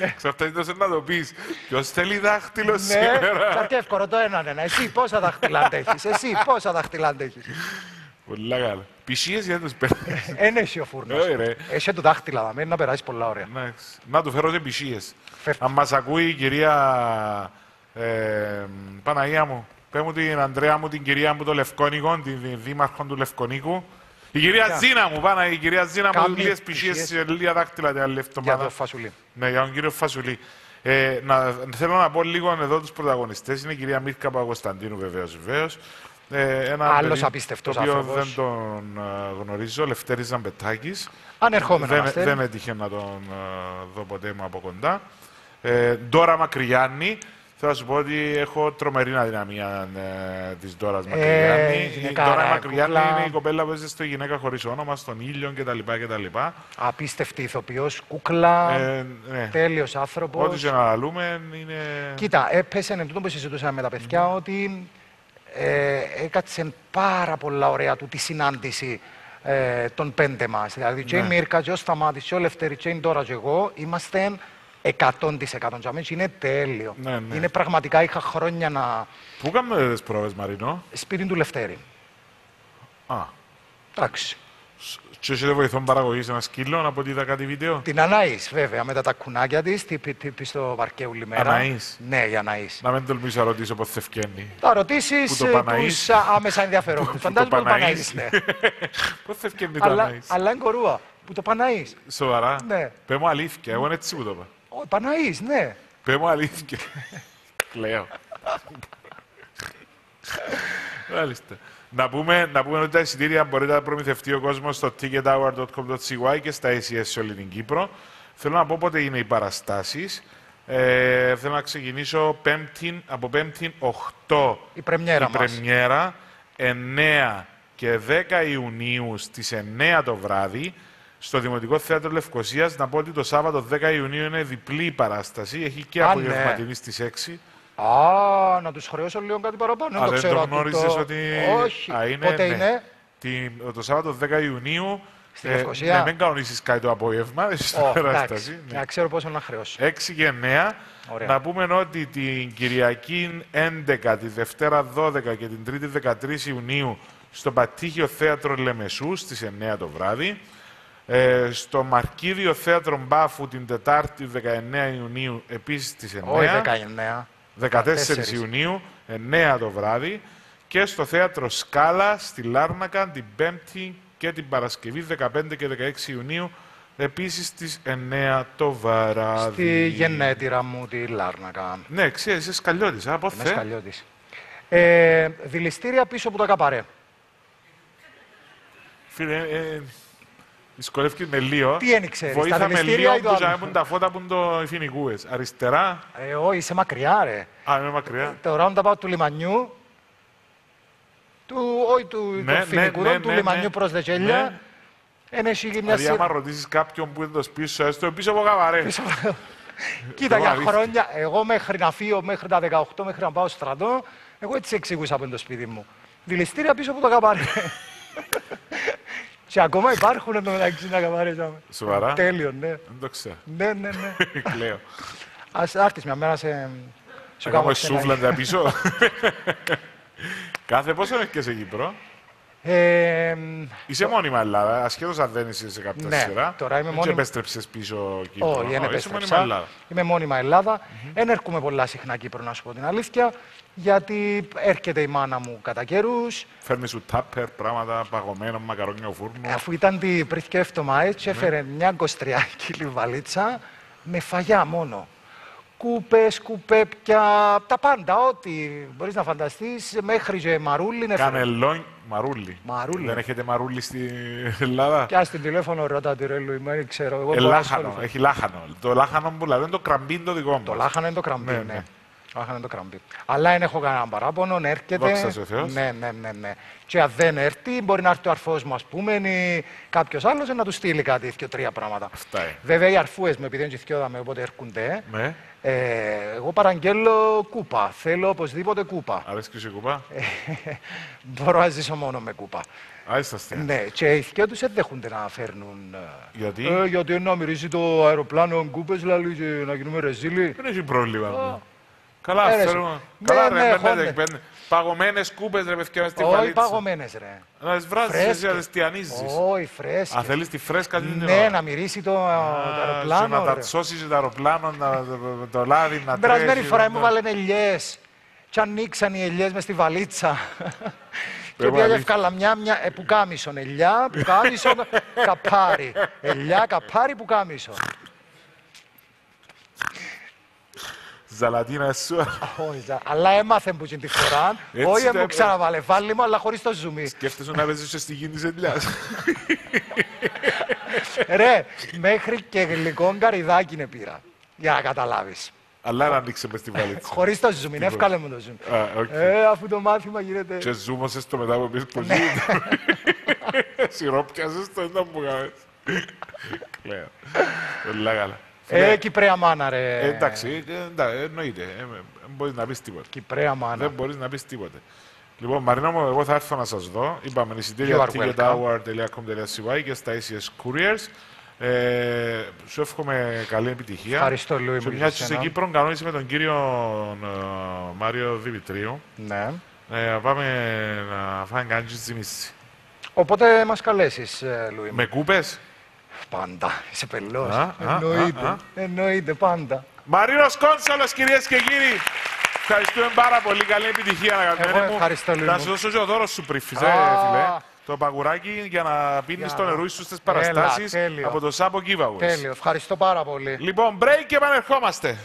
εξαρτάται να το πεις. Ποιος θέλει δάχτυλο σήμερα. Θα εύκολο το έναν ένα. Εσύ πόσα δάχτυλα αντέχεις. Εσύ πόσα δάχτυλα αντέχεις. Πολλά καλά. Πισίες για τους παίρνεις. Ένα εσύ ο φούρνος. Έχει το δάχτυλα, δάμε, να περάσει πολλά ωραία. Να του φέρω και πισίες. Αν μας ακούει η κυρία Παναγία μου, πέ μου την Ανδρέα μου, την κυρία μου των Λευκονικών, την δήμαρχο του Λευκονίκου. Η κυρία Ζήνα μου, πάνω, η κυρία Ζήνα μου, λίγες πισίες, λίγα δάχτυλα την άλλη εβδομάδα. Για τον Φασουλή. Ναι, για τον κύριο Φασουλή. Θέλω να πω λίγο εδώ τους πρωταγωνιστές. Είναι η κυρία Μίρκα Παπακωνσταντίνου, βεβαίως, βεβαίως. Ε, ένα άλλος απίστευτος άνθρωπος. Δεν τον ε, γνωρίζω, Λευτέρης Ζαμπετάκης. Ανερχόμενο δεν, δεν έτυχε να τον ε, δω ποτέ μου από κοντά. Ε, Ντόρα Μακριάννη. Θέλω να σου πω ότι έχω τρομερή αδυναμία ε, της Ντόρας Μακριάννη. Ε, η Ντόρα Μακριάννη είναι η κοπέλα που έζησε στο Γυναίκα Χωρίς Όνομα, στον Ήλιον κτλ. Απίστευτη ηθοποιός, κούκλα, ε, ναι. τέλειος άνθρωπος. Ό,τι και να λέμε είναι... Κοίτα, έπεσε εν τούτο που συζητούσαμε με τα παιδιά, mm. ότι... Ε, έκατσεν πάρα πολλά ωραία του τη συνάντηση ε, των πέντε μας. Δηλαδή, και η Μίρκα, και ο Σταμάτης, και ο Λευτέρης, και η Ντόρα και εγώ, είμαστε εκατό τοις εκατό τζαμμένοι. Είναι τέλειο. Ναι, ναι. Είναι πραγματικά, είχα χρόνια να... Πού κάνουμε τις πρόβες, Μαρινό? Σπίτι του Λευτέρη. Α. Εντάξει. Και δεν βοηθούν παραγωγή σε ένα σκύλο, από ό,τι είδα κάτι βίντεο. Την Αναΐς, βέβαια, με τα τακουνάκια της, τύπη στο παρκέουλη μέρα. Αναΐς. Ναι, η Αναΐς. Να μην τολμήσω να ρωτήσω πότε θα ευκένει. Θα ρωτήσεις το τους άμεσα ενδιαφερόμενους. Φαντάζομαι το Παναΐς, ναι. Πότε θα ευκένει το Παναΐς. Αλλά είναι κορούα. Που το Παναΐς. Σοβαρά. Ναι. Πες μου αλήθεια, εγώ είναι έτσι που το είπα. Ο Παναΐς, ναι. Πες μου αλήθεια. Κλαίω. Μάλιστα. Να πούμε, να πούμε ότι τα εισιτήρια μπορείτε να προμηθευτεί ο κόσμος στο ticket hour dot com dot c y και στα ες ι ες σε όλη την Κύπρο. Θέλω να πω πότε είναι οι παραστάσεις. Ε, θέλω να ξεκινήσω πέμπτη, από πέμπτη οκτώ η πρεμιέρα, η πρεμιέρα εννέα και δέκα Ιουνίου στις εννέα το βράδυ στο Δημοτικό Θέατρο Λευκωσίας. Να πω ότι το Σάββατο δέκα Ιουνίου είναι διπλή παράσταση. Έχει και απογευματινή στις έξι. Α, να τους χρεώσω λίγο κάτι παραπάνω. Α, δεν το, το γνώριζες το... ότι... Όχι. Α, είναι, πότε ναι. είναι. Τι, το Σάββατο δέκα Ιουνίου. Στη Λευκωσία. Ε, ναι, μην κανονίσεις κάτι το απόγευμα. Oh, εντάξει. Ναι. Να ξέρω πόσο να χρεώσω. έξι και εννέα. Ωραία. Να πούμε ότι την Κυριακή έντεκα, τη Δευτέρα δώδεκα και την Τρίτη δεκατρείς Ιουνίου στο Πατήχιο Θέατρο Λεμεσού στις εννέα το βράδυ. Ε, στο Μαρκίδιο Θέατρο Μπάφου την Τετάρτη δεκαεννέα Ιουνίου επίσης στις εννέα. Όχι, δεκαεννέα. δεκατέσσερις Ιουνίου, εννέα το βράδυ, και στο Θέατρο Σκάλα, στη Λάρνακα, την Πέμπτη και την Παρασκευή, δεκαπέντε και δεκαέξι Ιουνίου, επίσης στις εννέα το βράδυ. Στη γενέτειρα μου, τη Λάρνακα. Ναι, ξέρεις, είσαι σκαλιώτης, από θε. Είμαι σκαλιώτης. Ε, δηληστήρια πίσω από το καπαρέ. Φίλε, ε, δυσκολεύκει με λίγο. Τι ένιξε, βοήθαμε λίγο που ζαίμουν τα φώτα που είναι το Ιφινικούες. Αριστερά. Ε, όχι, είσαι μακριά, ρε. Α, είμαι μακριά. Το roundabout του λιμανιού. Του, όχι, του Ιφινικούδων, του λιμανιού προς Δεκέλια. Δηλαδή, άμα ρωτήσεις κάποιον που είναι το πίσω, έστω πίσω από καβαρέ. Κοίτα, για χρόνια, εγώ μέχρι να φύγω, μέχρι τα δεκαοκτώ, μέχρι να πάω στρατό, εγώ έτσι εξηγούσα από το σπίτι μου. Δηληστήρια πίσω από το καβαρέ. Και ακόμα υπάρχουν μεταξύ να καμπαρίζαμε. Σοβαρά. Τέλειο, ναι. Δεν το ξέρω. Ναι, ναι, ναι. Κλαίω. Ας έρθεις μια μέρα σε... σου κάνω σούφλαντα πίσω. Κάθε πόσο είναι και σε Κύπρο. Ε, Είσαι το... μόνιμα Ελλάδα, ασχέτως αν δεν είσαι σε κάποια ναι, σειρά. Τώρα είμαι μόνιμα. Και επέστρεψες πίσω Κύπρο. Όχι, δεν επέστρεψα. Μόνιμα είμαι μόνιμα Ελλάδα. Δεν mm -hmm. έρχομαι πολλά συχνά Κύπρο, να σου πω την αλήθεια. Γιατί έρχεται η μάνα μου κατά καιρούς. Φέρνει σου τάπερ, πράγματα, παγωμένο, μακαρόνιο φούρνο. Αφού ήταν την πριθκεύτωμα έτσι, έφερε mm -hmm. μια εικοσιτριάκιλη βαλίτσα με φαγιά μόνο. Κούπες, κουπέπια, τα πάντα, ό,τι μπορείς να φανταστείς, μέχρι και μαρούλι. Κανελόν, μαρούλι. Μαρούλι. Δεν έχετε μαρούλι στην Ελλάδα. Πιάσε την τηλέφωνο, ρώτα τη ρε Λουιμένη, ξέρω εγώ. Ε, λάχανο, έχει λάχανο. Το λάχανο που λέει, είναι το κραμπί το δικό μου. Το λάχανο είναι το κραμπί, ναι. ναι. ναι. Το λάχανο είναι το κραμπί. Αλλά δεν έχω κανέναν παράπονο, έρχεται. Δόξα ο Θεός. Ναι, ναι, ναι, ναι. Και αν δεν έρθει, μπορεί να έρθει ο αρφός μου, ας πούμε, ή κάποιος άλλος να του στείλει κάτι, δύο-τρία πράγματα. Βέβαια, οι αρφούες μου, επειδή δεν τσιθιόδαμε, οπότε έρχονται. Ναι. Ε, εγώ παραγγέλω κούπα. Θέλω οπωσδήποτε κούπα. Αρέσκεις η κούπα. Μπορώ να ζήσω μόνο με κούπα. Άισταστε. Ναι, και οι θκιό τους δεν δέχονται να φέρνουν. Γιατί? Ε, γιατί να μυρίζει το αεροπλάνο κούπες, δηλαδή να γίνουμε ρεζίλοι. Δεν έχει πρόβλημα. Oh. Καλά, Έρεσου. Θέλω. Ναι, καλά, ναι, ρε, ναι, πέντε, παγωμένες κούπες, ρε, παιδιά, στην παλίτσα. Όχι, παγωμένες, ρε. Να τις βράσεις, να τις τιανίζεις. Όχι, φρέσκες. Αν θέλεις τη φρέσκα, την ναι, ναι, να μυρίσει το, α, το αεροπλάνο, να τατσώσεις το αεροπλάνο, να, το λάδι, να τρέχει. Περασμένη φορά μου βάλανε ελιές. Κι ανοίξαν οι ελιές μες στη βαλίτσα. Και διάλευκα λαμιά, ε, πουκάμισον, ελιά, πουκάμισον, καπάρι. Ελιά, καπάρι, πουκάμισον. Ζαλατίνα σου. Αλλά έμαθε που είναι τη φορά. Όχι, μου ξαναβάλε βάλει μου, αλλά χωρίς το ζουμί. Σκέφτεσαι να βέζεσαι στη γη της ελιάς. Ρε, μέχρι και γλυκό καριδάκι νε πήρα. Για να καταλάβεις. Αλλά να ανοίξε μες τη βαλίτσα. Χωρίς το ζουμί, εύκαλε μου το ζουμί. Αφού το μάθημα γίνεται... Και ζούμωσες το μετά από πίσω που γίνεται. Σιρόπιασες το ένα που κάνεις. Κλαίω. Όλα καλά. Ε, Κυπρέα μάνα, ρε. Ε, εντάξει, ε, εννοείται. Ε, δεν μπορείς να πεις τίποτα. Κυπρέα μάνα. Δεν μπορείς να πεις τίποτα. Λοιπόν, Μαρινό μου, εγώ θα έρθω να σας δω. Είπαμε, εισιτήρια ticket hour dot com dot c y και στα ες ι ες Couriers. Ε, σου εύχομαι καλή επιτυχία. Ευχαριστώ, Λούι. Σε μια σε Κύπρο κανόνισε με τον κύριο ε, Μάριο Δημητρίου. Ναι. Ε, πάμε να φάμε κάνει τζιμίση. Οπότε μας καλέσεις, Λουί. Με κούπες. Πάντα. Είσαι πελός. Α, εννοείται. Α, α. Εννοείται πάντα. Μάριος Κόνσολος, κυρίες και κύριοι. Ευχαριστούμε πάρα πολύ. Καλή επιτυχία, αγαπημένοι μου. Ευχαριστώ, Λουί. Θα σου δώσω και ο δώρος σου πριν, φίλε. Το παγουράκι για να πίνεις yeah. το νερού σου στις παραστάσεις. Έλα, από το Σάπο Giveaways. Τέλειο. Ευχαριστώ πάρα πολύ. Λοιπόν, break και επανερχόμαστε.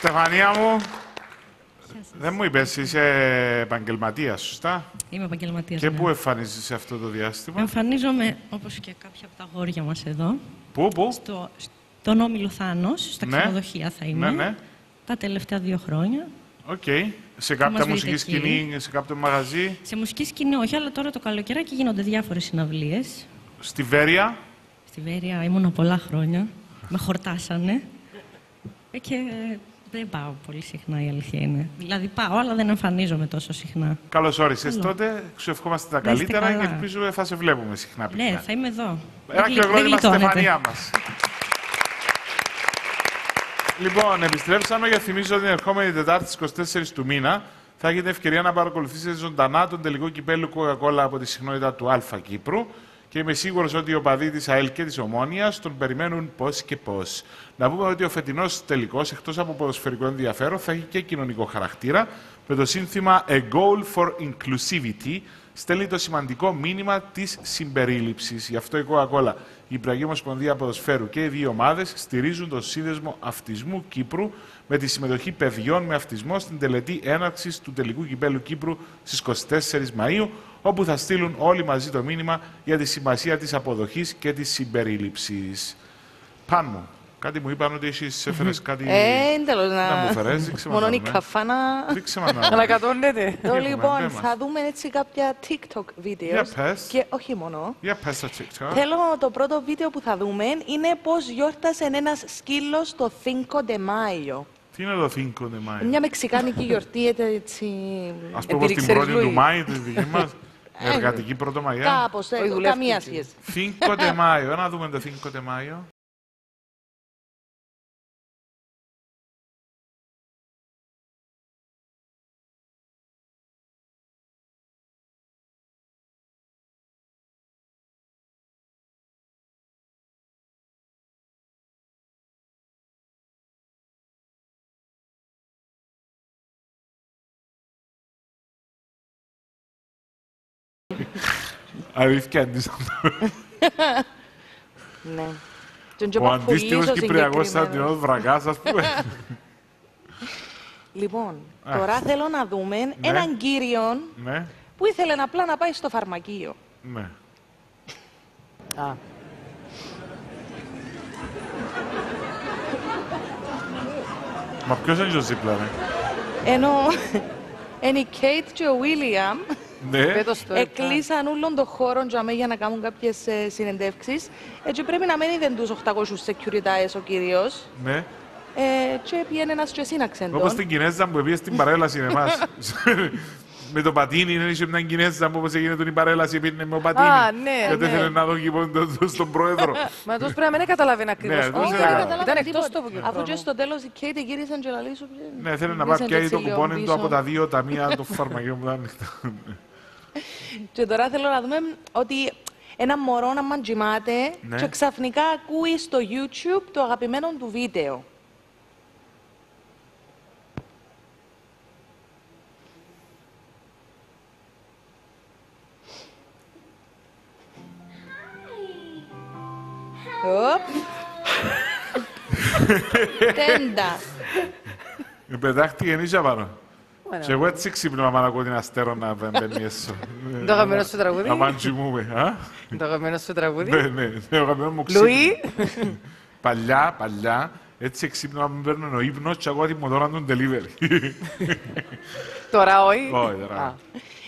Στεφανία μου, δεν μου είπες, είσαι επαγγελματίας, σωστά? Είμαι επαγγελματίας, Και ναι. πού εμφανίζεσαι αυτό το διάστημα? Εμφανίζομαι, όπως και κάποια από τα αγόρια μας εδώ. Πού, πού? Στο, στον Όμιλο Θάνος, στα ναι. ξενοδοχεία θα είμαι. Ναι, ναι. Τα τελευταία δύο χρόνια. Οκ. Okay. Σε κάποια μουσική σκηνή, σε κάποιο μαγαζί? Σε μουσική σκηνή όχι, αλλά τώρα το καλοκαιράκι γίνονται διάφορες συναυλίες. Στη Βέρεια? Στη Βέρεια ήμουνα πολλά χρόνια. Με χορτάσανε. Και Δεν πάω πολύ συχνά, η αλήθεια είναι. Δηλαδή πάω, αλλά δεν εμφανίζομαι τόσο συχνά. Καλώς όρισες τότε. Σου ευχόμαστε τα καλύτερα και ελπίζουμε θα σε βλέπουμε συχνά πια. Ναι, θα είμαι εδώ. Ένα χειροκρότημα στη Στεφανία μας. Λοιπόν, επιστρέψαμε για θυμίζω ότι την ερχόμενη Τετάρτη στις είκοσι τέσσερις του μήνα θα έχετε ευκαιρία να παρακολουθήσετε ζωντανά τον τελικό κυπέλλου Coca-Cola από τη συχνότητα του Α Κύπρου. Και είμαι σίγουρος ότι οι οπαδοί της ΑΕΛ και της Ομόνοιας τον περιμένουν πώς και πώς. Να πούμε ότι ο φετινός τελικός, εκτός από ποδοσφαιρικό ενδιαφέρον, θα έχει και κοινωνικό χαρακτήρα. Με το σύνθημα A Goal for Inclusivity στέλνει το σημαντικό μήνυμα της συμπερίληψης. Γι' αυτό η Coca-Cola, η Κυπριακή Ομοσπονδία Ποδοσφαίρου και οι δύο ομάδες στηρίζουν το σύνδεσμο Αυτισμού Κύπρου με τη συμμετοχή παιδιών με αυτισμό στην τελετή έναρξης του τελικού κυπέλλου Κύπρου στις είκοσι τέσσερις Μαΐου, όπου θα στείλουν όλοι μαζί το μήνυμα για τη σημασία της αποδοχής και της συμπερίληψης. Παν μου, κάτι μου είπαν ότι εσείς έφερες κάτι ε, τέλος, να... να μου φερέζει. Μόνο η καφάνα ανακατώνεται. Λοιπόν, θα δούμε έτσι κάποια TikTok βίντεο. Και όχι μόνο. Θέλω το πρώτο βίντεο που θα δούμε είναι πώς γιόρτασε ένας σκύλος το Cinco de Mayo. Τι είναι το Cinco de Mayo? Μια μεξικάνικη γιορτή έτσι... Ας πούμε την πρώτη του Μάη, τη δική μας, εργατική πρωτομαγιά. Κάπως, καμία σχέση. Cinco de Mayo, να δούμε το Cinco de Mayo. Αλήθεια αντίστοιχα. Ναι. Ο αντίστοιχος Κυπριακός στρατιώτης Βραγάς, ας πούμε. Λοιπόν, τώρα θέλω να δούμε έναν κύριο που ήθελε απλά να πάει στο φαρμακείο. Ναι. Α. Μα ποιος είναι ο Ζίπλα, ρε. Ενώ... Είναι η Κέιτ και ο Βίλιαμ. Ναι. Εκλείσαν όλων των χώρων για να κάνουν κάποιες συνεντεύξεις. Έτσι πρέπει να μένει δεν τους οκτακόσιους securities ο κύριος. Ναι. Ε, και πιένε ένας και σύναξεν τον. Όπως την Κινέζα που πήγε στην παρέλαση εμάς. Με το πατίνι, είναι ίσως μια Κινέζα που όπως έγινε τον η παρέλαση πήγαινε με το πατίνι. Α, ναι, γιατί ναι. Θέλει να δω στον πρόεδρο. Μα τους πρέπει να μην καταλαβαίνει ακριβώς. Όχι, δεν καταλαβαίνει τίποτα. Αφού και στο τέλος η Κέιτη γύρισε να γελαλίσου. Ναι, θέλει να πάρει πια το κουπόνι του από τα δύο ταμεία των φαρμακείων που ήταν ανοιχτά. Και τώρα θέλω να δούμε ότι ένα μωρό να μαντζιμάται και ξαφνικά ακούει στο YouTube το αγαπημένο του βίντεο. Τέντα. Πετάχτηκε νύχια πάνω. Και εγώ έτσι ξύπνω να ακούω την αστέρο να μπαίνει έσω. Το αγαπημένο σου τραγούδι. Να μαντζιμούμε. Το αγαπημένο σου τραγούδι. Ναι, ναι. Το αγαπημένο μου ξύπνο. Λουί. Παλιά, παλιά. Έτσι ξύπνω να μην παίρνουν ο ύπνος και ακούω ότι μου δώραν τον delivery. Τώρα όχι. Όχι, τώρα.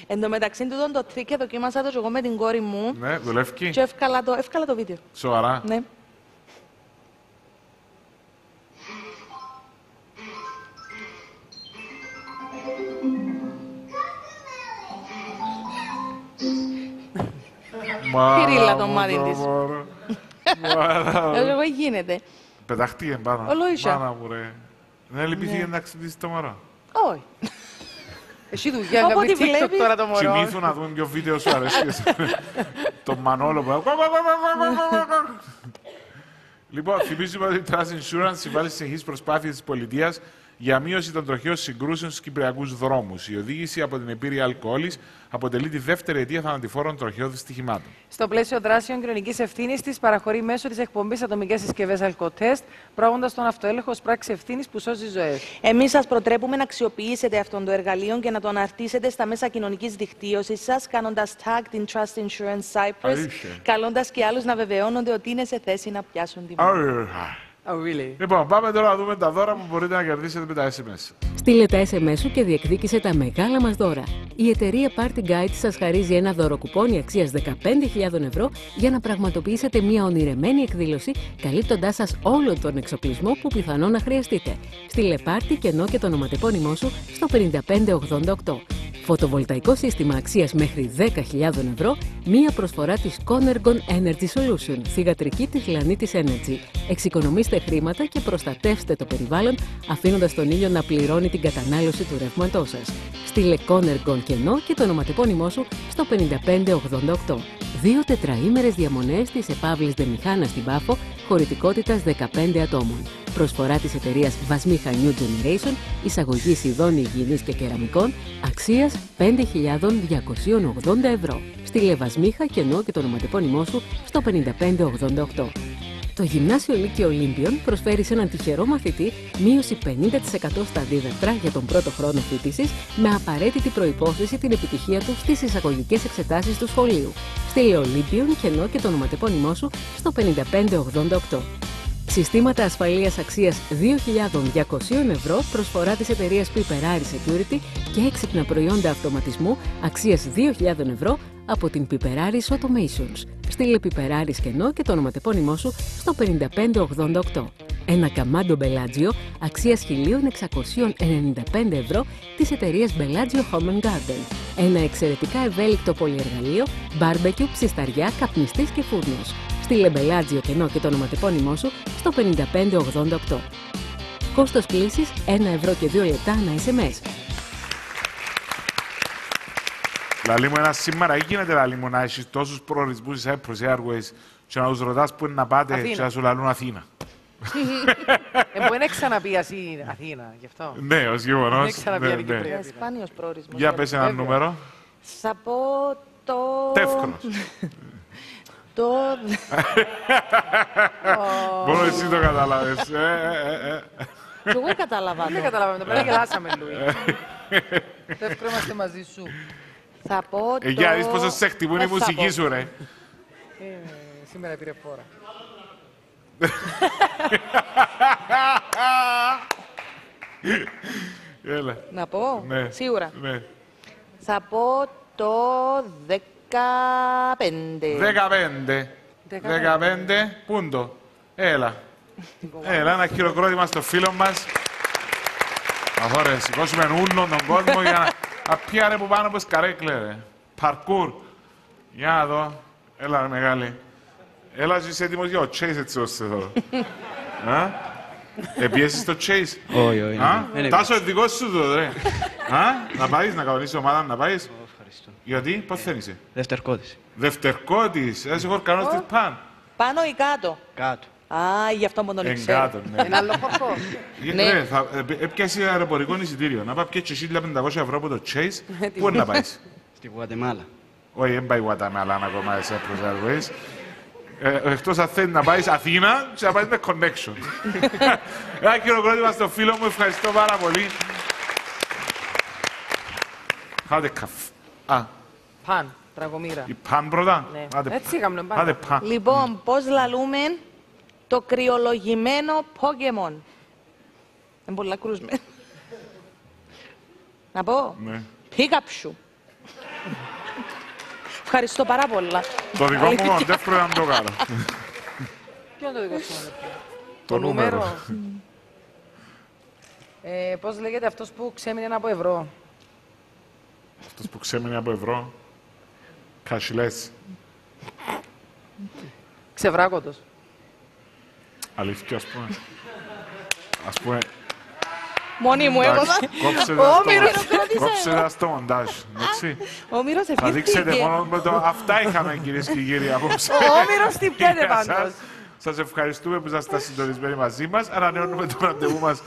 Εν τω μεταξύ τούτον το τρίκ δοκίμασα το και εγώ με την κόρη μου. Ναι, δουλεύκει. Και εύκαλα το, εύκαλα το βίντεο. Σοβαρά. Ναι. Κυρίλα το μάτι της. Εγώ γίνεται. Πεταχτεί εμπάνω. Ολοίσια. Μάνα μου ρε. Δεν λυπήθηκε να ξυπνήσει το μωρό. Όχι. Εσύ δουλειά να πει TikTok τώρα το μωρό. Συνήθω να δούμε ποιο βίντεο σου αρέσει. Το Μανόλο που έκανα. Λοιπόν, θυμίζουμε ότι η Trust Insurance συμβάλλει στις συνεχείς προσπάθειες της πολιτείας για μείωση των τροχαίων συγκρούσεων στους κυπριακούς δρόμους. Η οδήγηση από την επίρρεια αλκοόλης αποτελεί τη δεύτερη αιτία θανατηφόρων τροχαίων δυστυχημάτων. Στο πλαίσιο δράσεων κοινωνικής ευθύνης της, παραχωρεί μέσω της εκπομπής ατομικές συσκευές αλκοτέστ, προάγοντας τον αυτοέλεγχο ως πράξη ευθύνης που σώζει ζωές. Εμείς σας προτρέπουμε να αξιοποιήσετε αυτόν το εργαλείο και να το αναρτήσετε στα μέσα κοινωνικής δικτύωσης σας, κάνοντας tag την Trust Insurance Cyprus, καλώντας και άλλους να βεβαιώνονται ότι είναι σε θέση να πιάσουν τη μάχη. Oh, really? Λοιπόν, πάμε τώρα να δούμε τα δώρα που μπορείτε να κερδίσετε με τα ες εμ ες. Στείλε τα ες εμ ες σου και διεκδίκησε τα μεγάλα μας δώρα. Η εταιρεία Party Guide σας χαρίζει ένα δώρο κουπόνι αξίας δεκαπέντε χιλιάδες ευρώ για να πραγματοποιήσετε μια ονειρεμένη εκδήλωση, καλύπτοντάς σας όλο τον εξοπλισμό που πιθανόν να χρειαστείτε. Στείλε Party και ενώ και το ονοματεπώνυμό σου στο πέντε πέντε οκτώ οκτώ. Φωτοβολταϊκό σύστημα αξίας μέχρι δέκα χιλιάδες ευρώ, μία προσφορά της Conergon Energy Solution, θυγατρική της Λανίτης Energy. Εξοικονομήστε χρήματα και προστατεύστε το περιβάλλον, αφήνοντας τον ήλιο να πληρώνει την κατανάλωση του ρεύματός σας. Στείλε Conergon κενό και το ονοματεπώνυμό σου στο πέντε πέντε οκτώ οκτώ. Δύο τετραήμερες διαμονές της Επαύλης Δεμιχάνα στην Πάφο, χωρητικότητας δεκαπέντε ατόμων. Προσφορά της εταιρείας Βασμίχα New Generation, εισαγωγής ειδών υγιεινής και κεραμικών, αξίας πέντε χιλιάδες διακόσια ογδόντα ευρώ. Στείλε Βασμίχα κενό και το ονοματεπώνυμό σου στο πέντε πέντε οκτώ οκτώ. Το Γυμνάσιο Λύκειο Ολύμπιον προσφέρει σε έναν τυχερό μαθητή μείωση πενήντα τοις εκατό στα δίδακτρα για τον πρώτο χρόνο φοιτήσης, με απαραίτητη προϋπόθεση την επιτυχία του στις εισαγωγικές εξετάσεις του σχολείου. Στείλε Ολύμπιον κενό και το ονοματεπώνυμό σου στο πέντε πέντε οκτώ οκτώ. Συστήματα ασφαλείας αξίας δύο χιλιάδες διακόσια ευρώ, προσφορά της εταιρείας Piper Air Security και έξυπνα προϊόντα αυτοματισμού αξίας δύο χιλιάδες ευρώ από την Piper Air Automations. Στείλε Piper Air κενό και το ονοματεπώνυμό σου στο πέντε πέντε οκτώ οκτώ. Ένα καμάντο Bellagio αξίας χίλια εξακόσια ενενήντα πέντε ευρώ της εταιρείας Bellagio Home Garden. Ένα εξαιρετικά ευέλικτο πολυεργαλείο, μπάρμπεκιου, ψισταριά, καπνιστής και φούρνος. Στείλε Bellagio κενό και το ονοματεπώνυμό σου στο πέντε πέντε οκτώ οκτώ. Κόστος κλήσης ένα ευρώ και δύο λεπτά ανά ες εμ ες. Λαλή μου, ένα σήμερα γίνεται λαλή μου να έχεις τόσους προορισμούς σε Cyprus Airways και να τους ρωτάς πού είναι να πάτε Αθήνα. Και να σου λαλούν Αθήνα. Μπορεί να ξαναπεί ασύ Αθήνα, γι' αυτό. Ναι, ως γεγονός. Δεν ξαναπεί Αθήνα. Είναι σπάνιος προορισμός. Για πες ένα νούμερο. Θα πω το... Τεύκρος. Μόνο εσύ το καταλάβες. Κι εγώ κατάλαβα το. Δεν καταλάβαμε το πέρα, γελάσαμε, Λουί. Τεύκρο, είμαστε μαζί σου. Θα πω το... Για δεις πόσο σε χτυπούν η μουσική σου, ρε. Σήμερα πήρε φόρα. Να πω, σίγουρα. Θα πω το δεκαπέντε. Δεκαπέντε. Δεκαπέντε. Πούντο. Έλα. Έλα, ένα χειροκρότημα στο φίλο μας. Ωραία, σηκώσουμε ούνο τον κόσμο για να πιάρε που πάνω πως καρέκλε, ρε. Παρκούρ. Για να δω. Έλα, μεγάλη. Έλα, είσαι έτοιμος για ο Chase, έτσι ώστε εδώ. Επιέσεις το Chase. Όχι, όχι. Τάσο, ειδικός σου το, ρε. Να πάεις, να κανονίσεις ομάδα, να πάεις. Γιατί, πώς θέλεις. Δευτερκώτης. Δευτερκώτης. Ένας έχω κανόνας της πάνω. Πάνω ή κάτω. Κάτω. Α, γι' αυτό μόνο δεν ξέρω. Εν κάτω, ναι. Εν άλλο χορκό. Ναι, έπιασε αεροπορικό εισιτήριο. Να πάει και χίλια πεντακόσια ευρώ από το Chase. Πού είναι να πάεις. Στη Γουατεμάλα. Όχι, δεν πάει η Γουατεμάλα ακόμα εσέ προσαρμογές. Εκτός αν θέλει να πάει Αθήνα και να πάει με connection. Ένα χειροκρότημα στο φίλο μου, ευχαριστώ πάρα πολύ. Χάτε καφ. Α. Παν, τραγωμύρα. Η παν πρώτα. Έτσι είχαμε παν. Λοιπόν, πώς λαλούμε το κρυολογημένο Pokemon. Είναι πολλά κρούσμενα. Να πω. Pikachu. Ευχαριστώ πάρα πολλά. Το δικό μου μόνο δεύτερο να μην το κάνω. Ποιο είναι το δικό σου μόνο? Το νούμερο. Πώς λέγεται αυτός που ξέμεινε από ευρώ? Αυτός που ξέμεινε από ευρώ. Κασιλές. Ξεβράκοντος. Αλήθεια, ας πούμε. Ας πούμε. Μόνοι μου έβαλα. Κόψε δας το μοντάζ, εντάξει. Ο Όμηρος ευχήθηκε. Θα δείξετε μόνο με το αυτά είχαμε, κυρίες και κύριοι, απόψε. Ο Όμηρος τυπιέται πάντως. Σας ευχαριστούμε που ήσασταν συντονισμένοι μαζί μας. Ανανεώνουμε το ραντεβού μας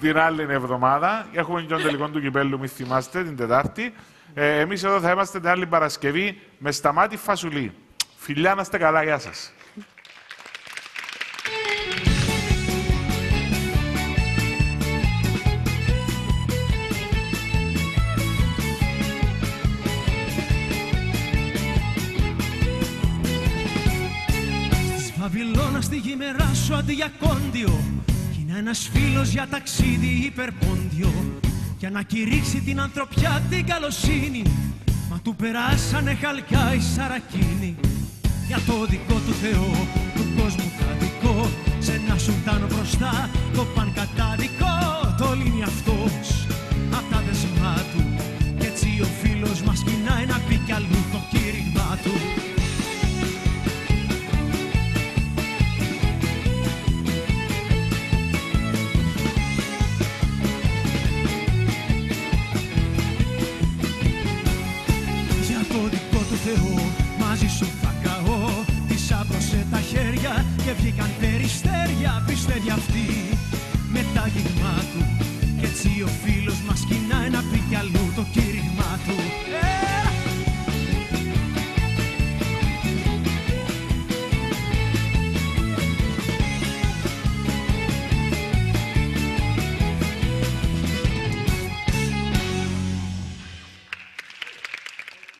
την άλλη εβδομάδα. Έχουμε και τον τελικό του κυπέλλου, μη θυμάστε, την Τετάρτη. Εμείς εδώ θα είμαστε την άλλη Παρασκευή με Σταμάτη Φασουλή. Φιλιά, να είστε καλά, γεια σας. Βαβυλώνα στη γημερά σου αντί για κόντιο. Κι είναι ένας φίλος για ταξίδι υπερπόντιο. Για να κηρύξει την ανθρωπιά την καλοσύνη. Μα του περάσανε χαλκιά οι σαρακίνοι. Για το δικό του Θεό, του κόσμου καδικό. Σε ένα σουλτάνο μπροστά, το παν καταδικό. Το λύνει αυτός απ' τα δεσμά του. Κι έτσι ο φίλος μας κοινάει να πει κι αλλού το κήρυγμά του. Μαζί σου θα καώ, τις άπλωσε τα χέρια και βγήκαν περιστέρια, πιστεύει αυτή.